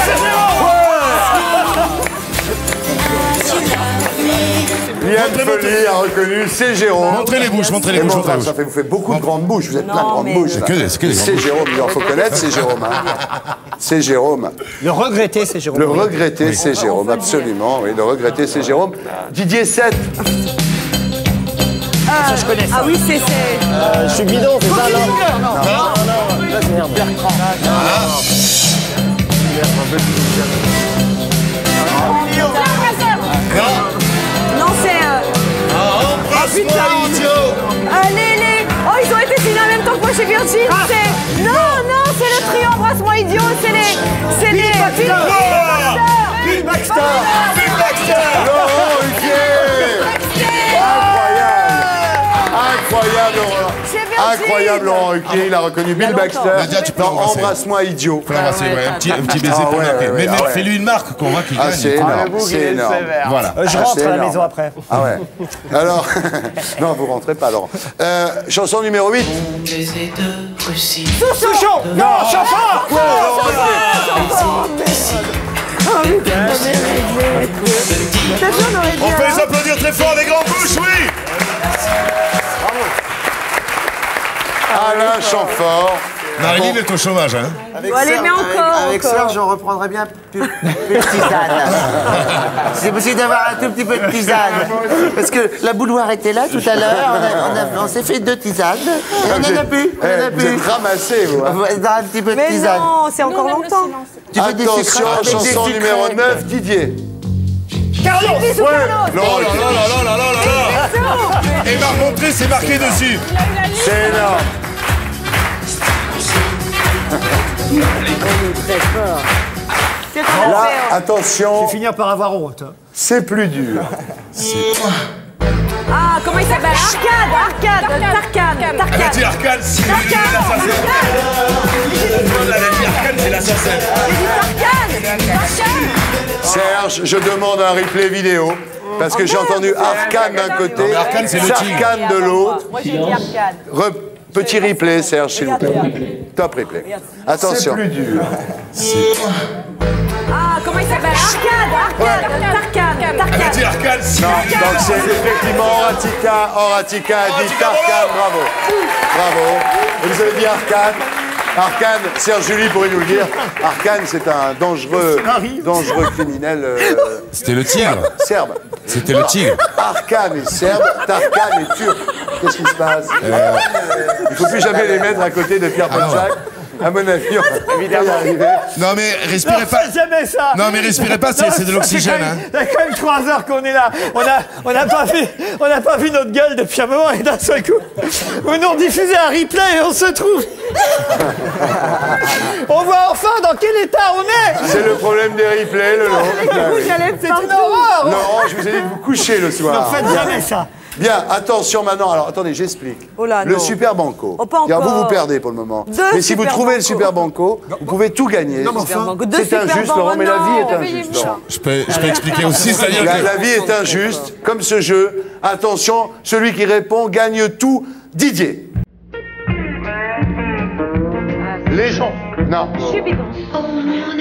bon. Liane Feli a reconnu, c'est Jérôme. Montrez les bouches, montrez les bouches. Ça fait, vous faites beaucoup de grandes bouches, vous êtes plein de grandes bouches. C'est Jérôme, il en faut connaître, c'est Jérôme. C'est Jérôme. Le regretter, c'est Jérôme. Le regretter, c'est Jérôme, absolument. Oui, le regretter, c'est Jérôme. Didier 7. Ah, je connais ça. Ah oui, c'est... je suis bidon, c'est ça, non, là, c'est Bertrand. Non, c'est... Allez, oh, ils ont été signés en même temps que moi chez Virgin. C'est... Non, non, c'est le trio Embrasse-moi idiot. C'est les... C'est les... Bill Baxter. Bill Baxter. Laurent Ruquier. Incroyable. Incroyable, Laurent Ruquier, il a reconnu Bill Baxter dans Embrasse-moi idiot. Un petit baiser pour marquer. Mais fais-lui une marque qu'on voit qu'il gagne. C'est énorme, c'est énorme. Voilà. Je rentre à la maison après. Ah ouais. Alors, non, vous rentrez pas, Laurent. Chanson numéro 8. Souchon. Non, Chanson. On peut les applaudir très fort, les grandes bouches, oui. Alain Chamfort. Marie-Lille est au chômage, hein. Avec Serge, on reprendrait bien tisane. C'est possible d'avoir un tout petit peu de tisane. Parce que la bouilloire était là tout à l'heure, on s'est fait 2 tisanes. Et on n'en a plus. Vous êtes ramassés, vous. Un petit peu de tisane. Mais non, c'est encore longtemps. Attention, chanson numéro 9, Didier. Carlos. Non. Et m'a montré, c'est marqué dessus. C'est énorme. Là, attention. Je vais finir par avoir honte. C'est plus dur. Ah, comment il s'appelle? Arcade. Elle a dit Arcade, c'est l'assassin. Elle a dit Arcade, c'est l'assassin. Serge, je demande un replay vidéo. Parce que j'ai entendu Arcane d'un côté, Sarkane de l'autre. Moi, j'ai dit Arcane. Petit replay, Serge, s'il vous plaît. Top replay. Attention. C'est plus dur. Ah, comment il s'appelle? Arcane. Elle a dit Arcane. Non, donc c'est effectivement Horatica. Horatica a dit Arcane. Bravo. Bravo. Vous avez dit Arcane. Arcane, Serge Julie pourrait nous le dire. Arcane, c'est un dangereux criminel. C'était le tigre. Serbe. C'était le tigre. Arcane est serbe, Tarkane est turc. Qu'est-ce qui se passe? Il ne faut plus jamais les mettre à côté de Pierre Bonsac. À mon avis, évidemment. Non mais respirez pas. Jamais ça. Non mais respirez pas, c'est de l'oxygène. Ça fait quand même 3 heures qu'on est là. On n'a pas vu notre gueule depuis un moment et d'un seul coup, vous nous rediffusez un replay et on se trouve. On voit enfin dans quel état on est. C'est le problème des replays, le long. C'est une horreur. Non, je vous ai dit de vous coucher le soir. Ne faites jamais ça. Bien, attention maintenant. Alors, attendez, j'explique. Oh le Super Banco. Oh, car vous, vous perdez pour le moment. Mais si vous trouvez le Super Banco, vous pouvez tout gagner. C'est injuste, Laurent, mais la vie est injuste. Je peux expliquer aussi, c'est-à-dire que... La vie est injuste, comme ce jeu. Attention, celui qui répond gagne tout. Didier. Les gens. Non. Je suis bidon. Oh, mon amour.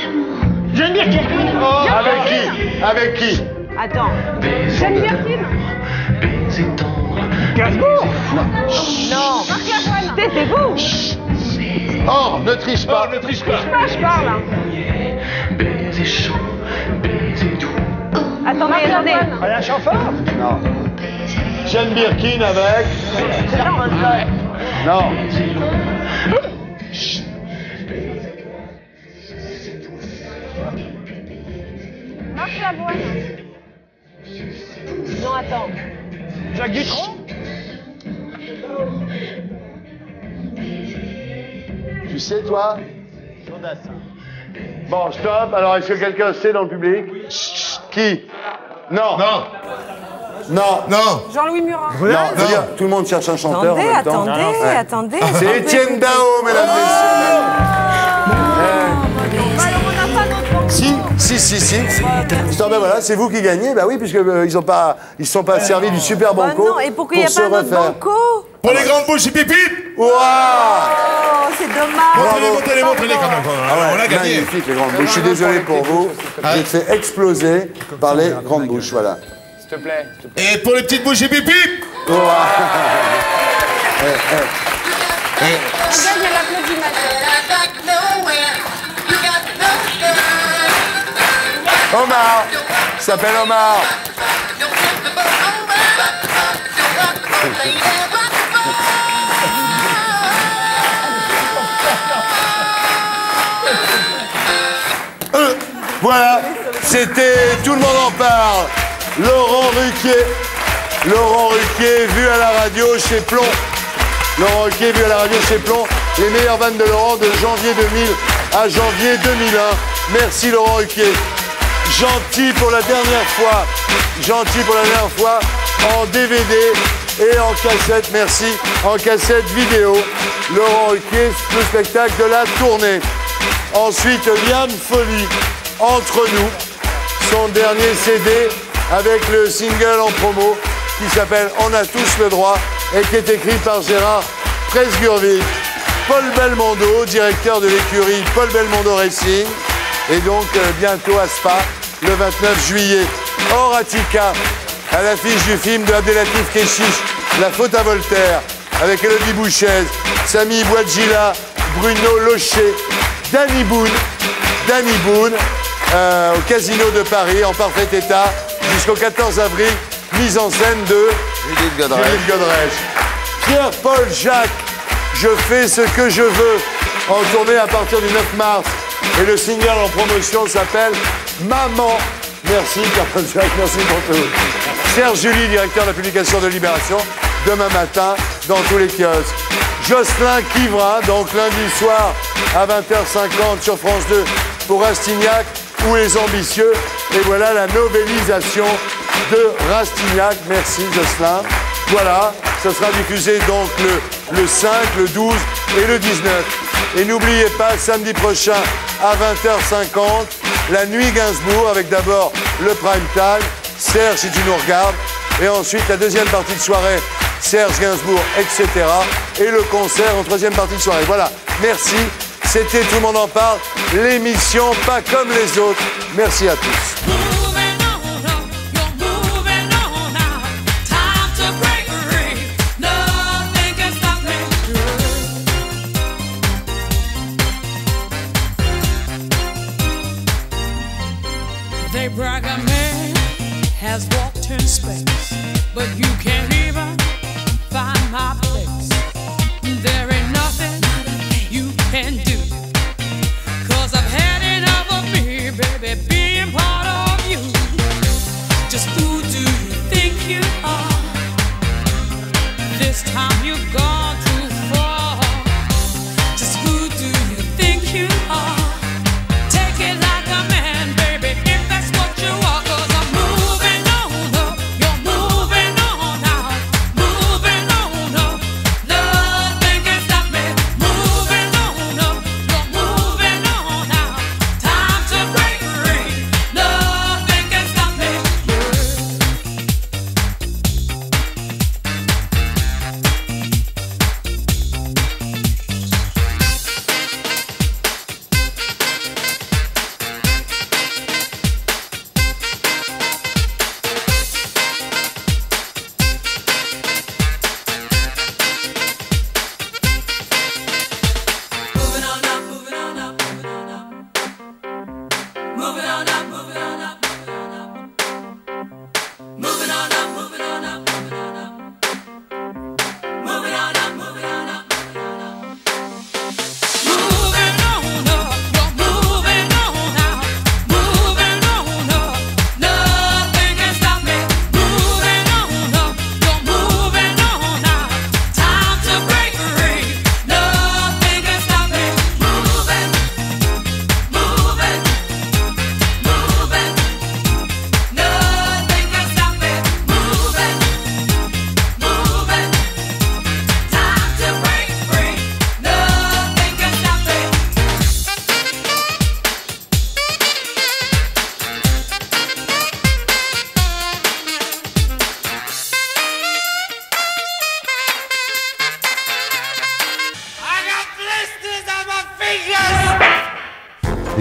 Geneviève Kirkine. Avec qui? Attends. Geneviève Kirkine. Gainsbourg. Non. C'était vous. Or, ne triche pas. Ne triche pas. Je parle. Baiser chaud, baiser doux. Attendez. Elle a un chanfort. Non. Jeanne Birkin avec. Non. Marc Lavoine. Non, attends. Jacques Dutronc. Tu sais, toi? Bon, stop. Alors, est-ce que quelqu'un sait dans le public? Qui? Non. Non. Jean-Louis Murat. Non. Tout le monde cherche un chanteur en même temps. Attendez. C'est Étienne Dao, mesdames et messieurs. Si. Ben voilà, c'est vous qui gagnez, bah oui, puisque ils sont pas servis du Super Banco. Non, et pourquoi il n'y a pas un autre Banco? Pour les grandes bouches, pipi. Waouh! C'est dommage. Montrez-les quand même. On l'a gagné. Magnifique les grandes bouches. Je suis désolé pour vous. Vous êtes fait exploser par les grandes bouches, voilà. S'il te plaît. Et pour les petites bougies bip bip. Oh. Omar, il s'appelle Omar. Voilà, c'était Tout le monde en parle. Laurent Ruquier, vu à la radio chez Plomb. Laurent Ruquier, vu à la radio chez Plomb. Les meilleures vannes de Laurent de janvier 2000 à janvier 2001. Merci Laurent Ruquier. Gentil pour la dernière fois. Gentil pour la dernière fois. En DVD et en cassette, merci. En cassette vidéo. Laurent Ruquier, le spectacle de la tournée. Ensuite, Liam Folly. Entre nous, son dernier CD avec le single en promo qui s'appelle On a tous le droit et qui est écrit par Gérard Presgurvic. Paul Belmondo, directeur de l'écurie Paul Belmondo Racing, et donc bientôt à Spa, le 29 juillet. Or Attica, à l'affiche du film de Abdelatif Keshish, La faute à Voltaire, avec Elodie Bouchez, Samy Bouadjila, Bruno Locher, Danny Boone, au Casino de Paris, en parfait état, jusqu'au 14 avril, mise en scène de Judith Godrèche. Pierre-Paul Jacques, Je fais ce que je veux, en tournée à partir du 9 mars. Et le single en promotion s'appelle Maman. Merci Pierre-Paul Jacques, merci pour tout. Serge Julie, directeur de la publication de Libération, demain matin, dans tous les kiosques. Jocelyn Quivrin, donc lundi soir à 20h50 sur France 2, pour Rastignac ou Les Ambitieux. Et voilà la novélisation de Rastignac. Merci Jocelyn. Voilà, ça sera diffusé donc le 5, le 12 et le 19. Et n'oubliez pas, samedi prochain à 20h50, la nuit Gainsbourg, avec d'abord le prime time, Serge si tu nous regardes, et ensuite la deuxième partie de soirée, Serge Gainsbourg, etc. Et le concert en troisième partie de soirée. Voilà, merci. C'était Tout le monde en parle, l'émission pas comme les autres. Merci à tous.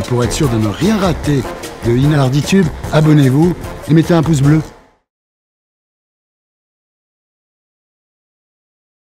Pour être sûr de ne rien rater de In Hardy Tube, abonnez-vous et mettez un pouce bleu.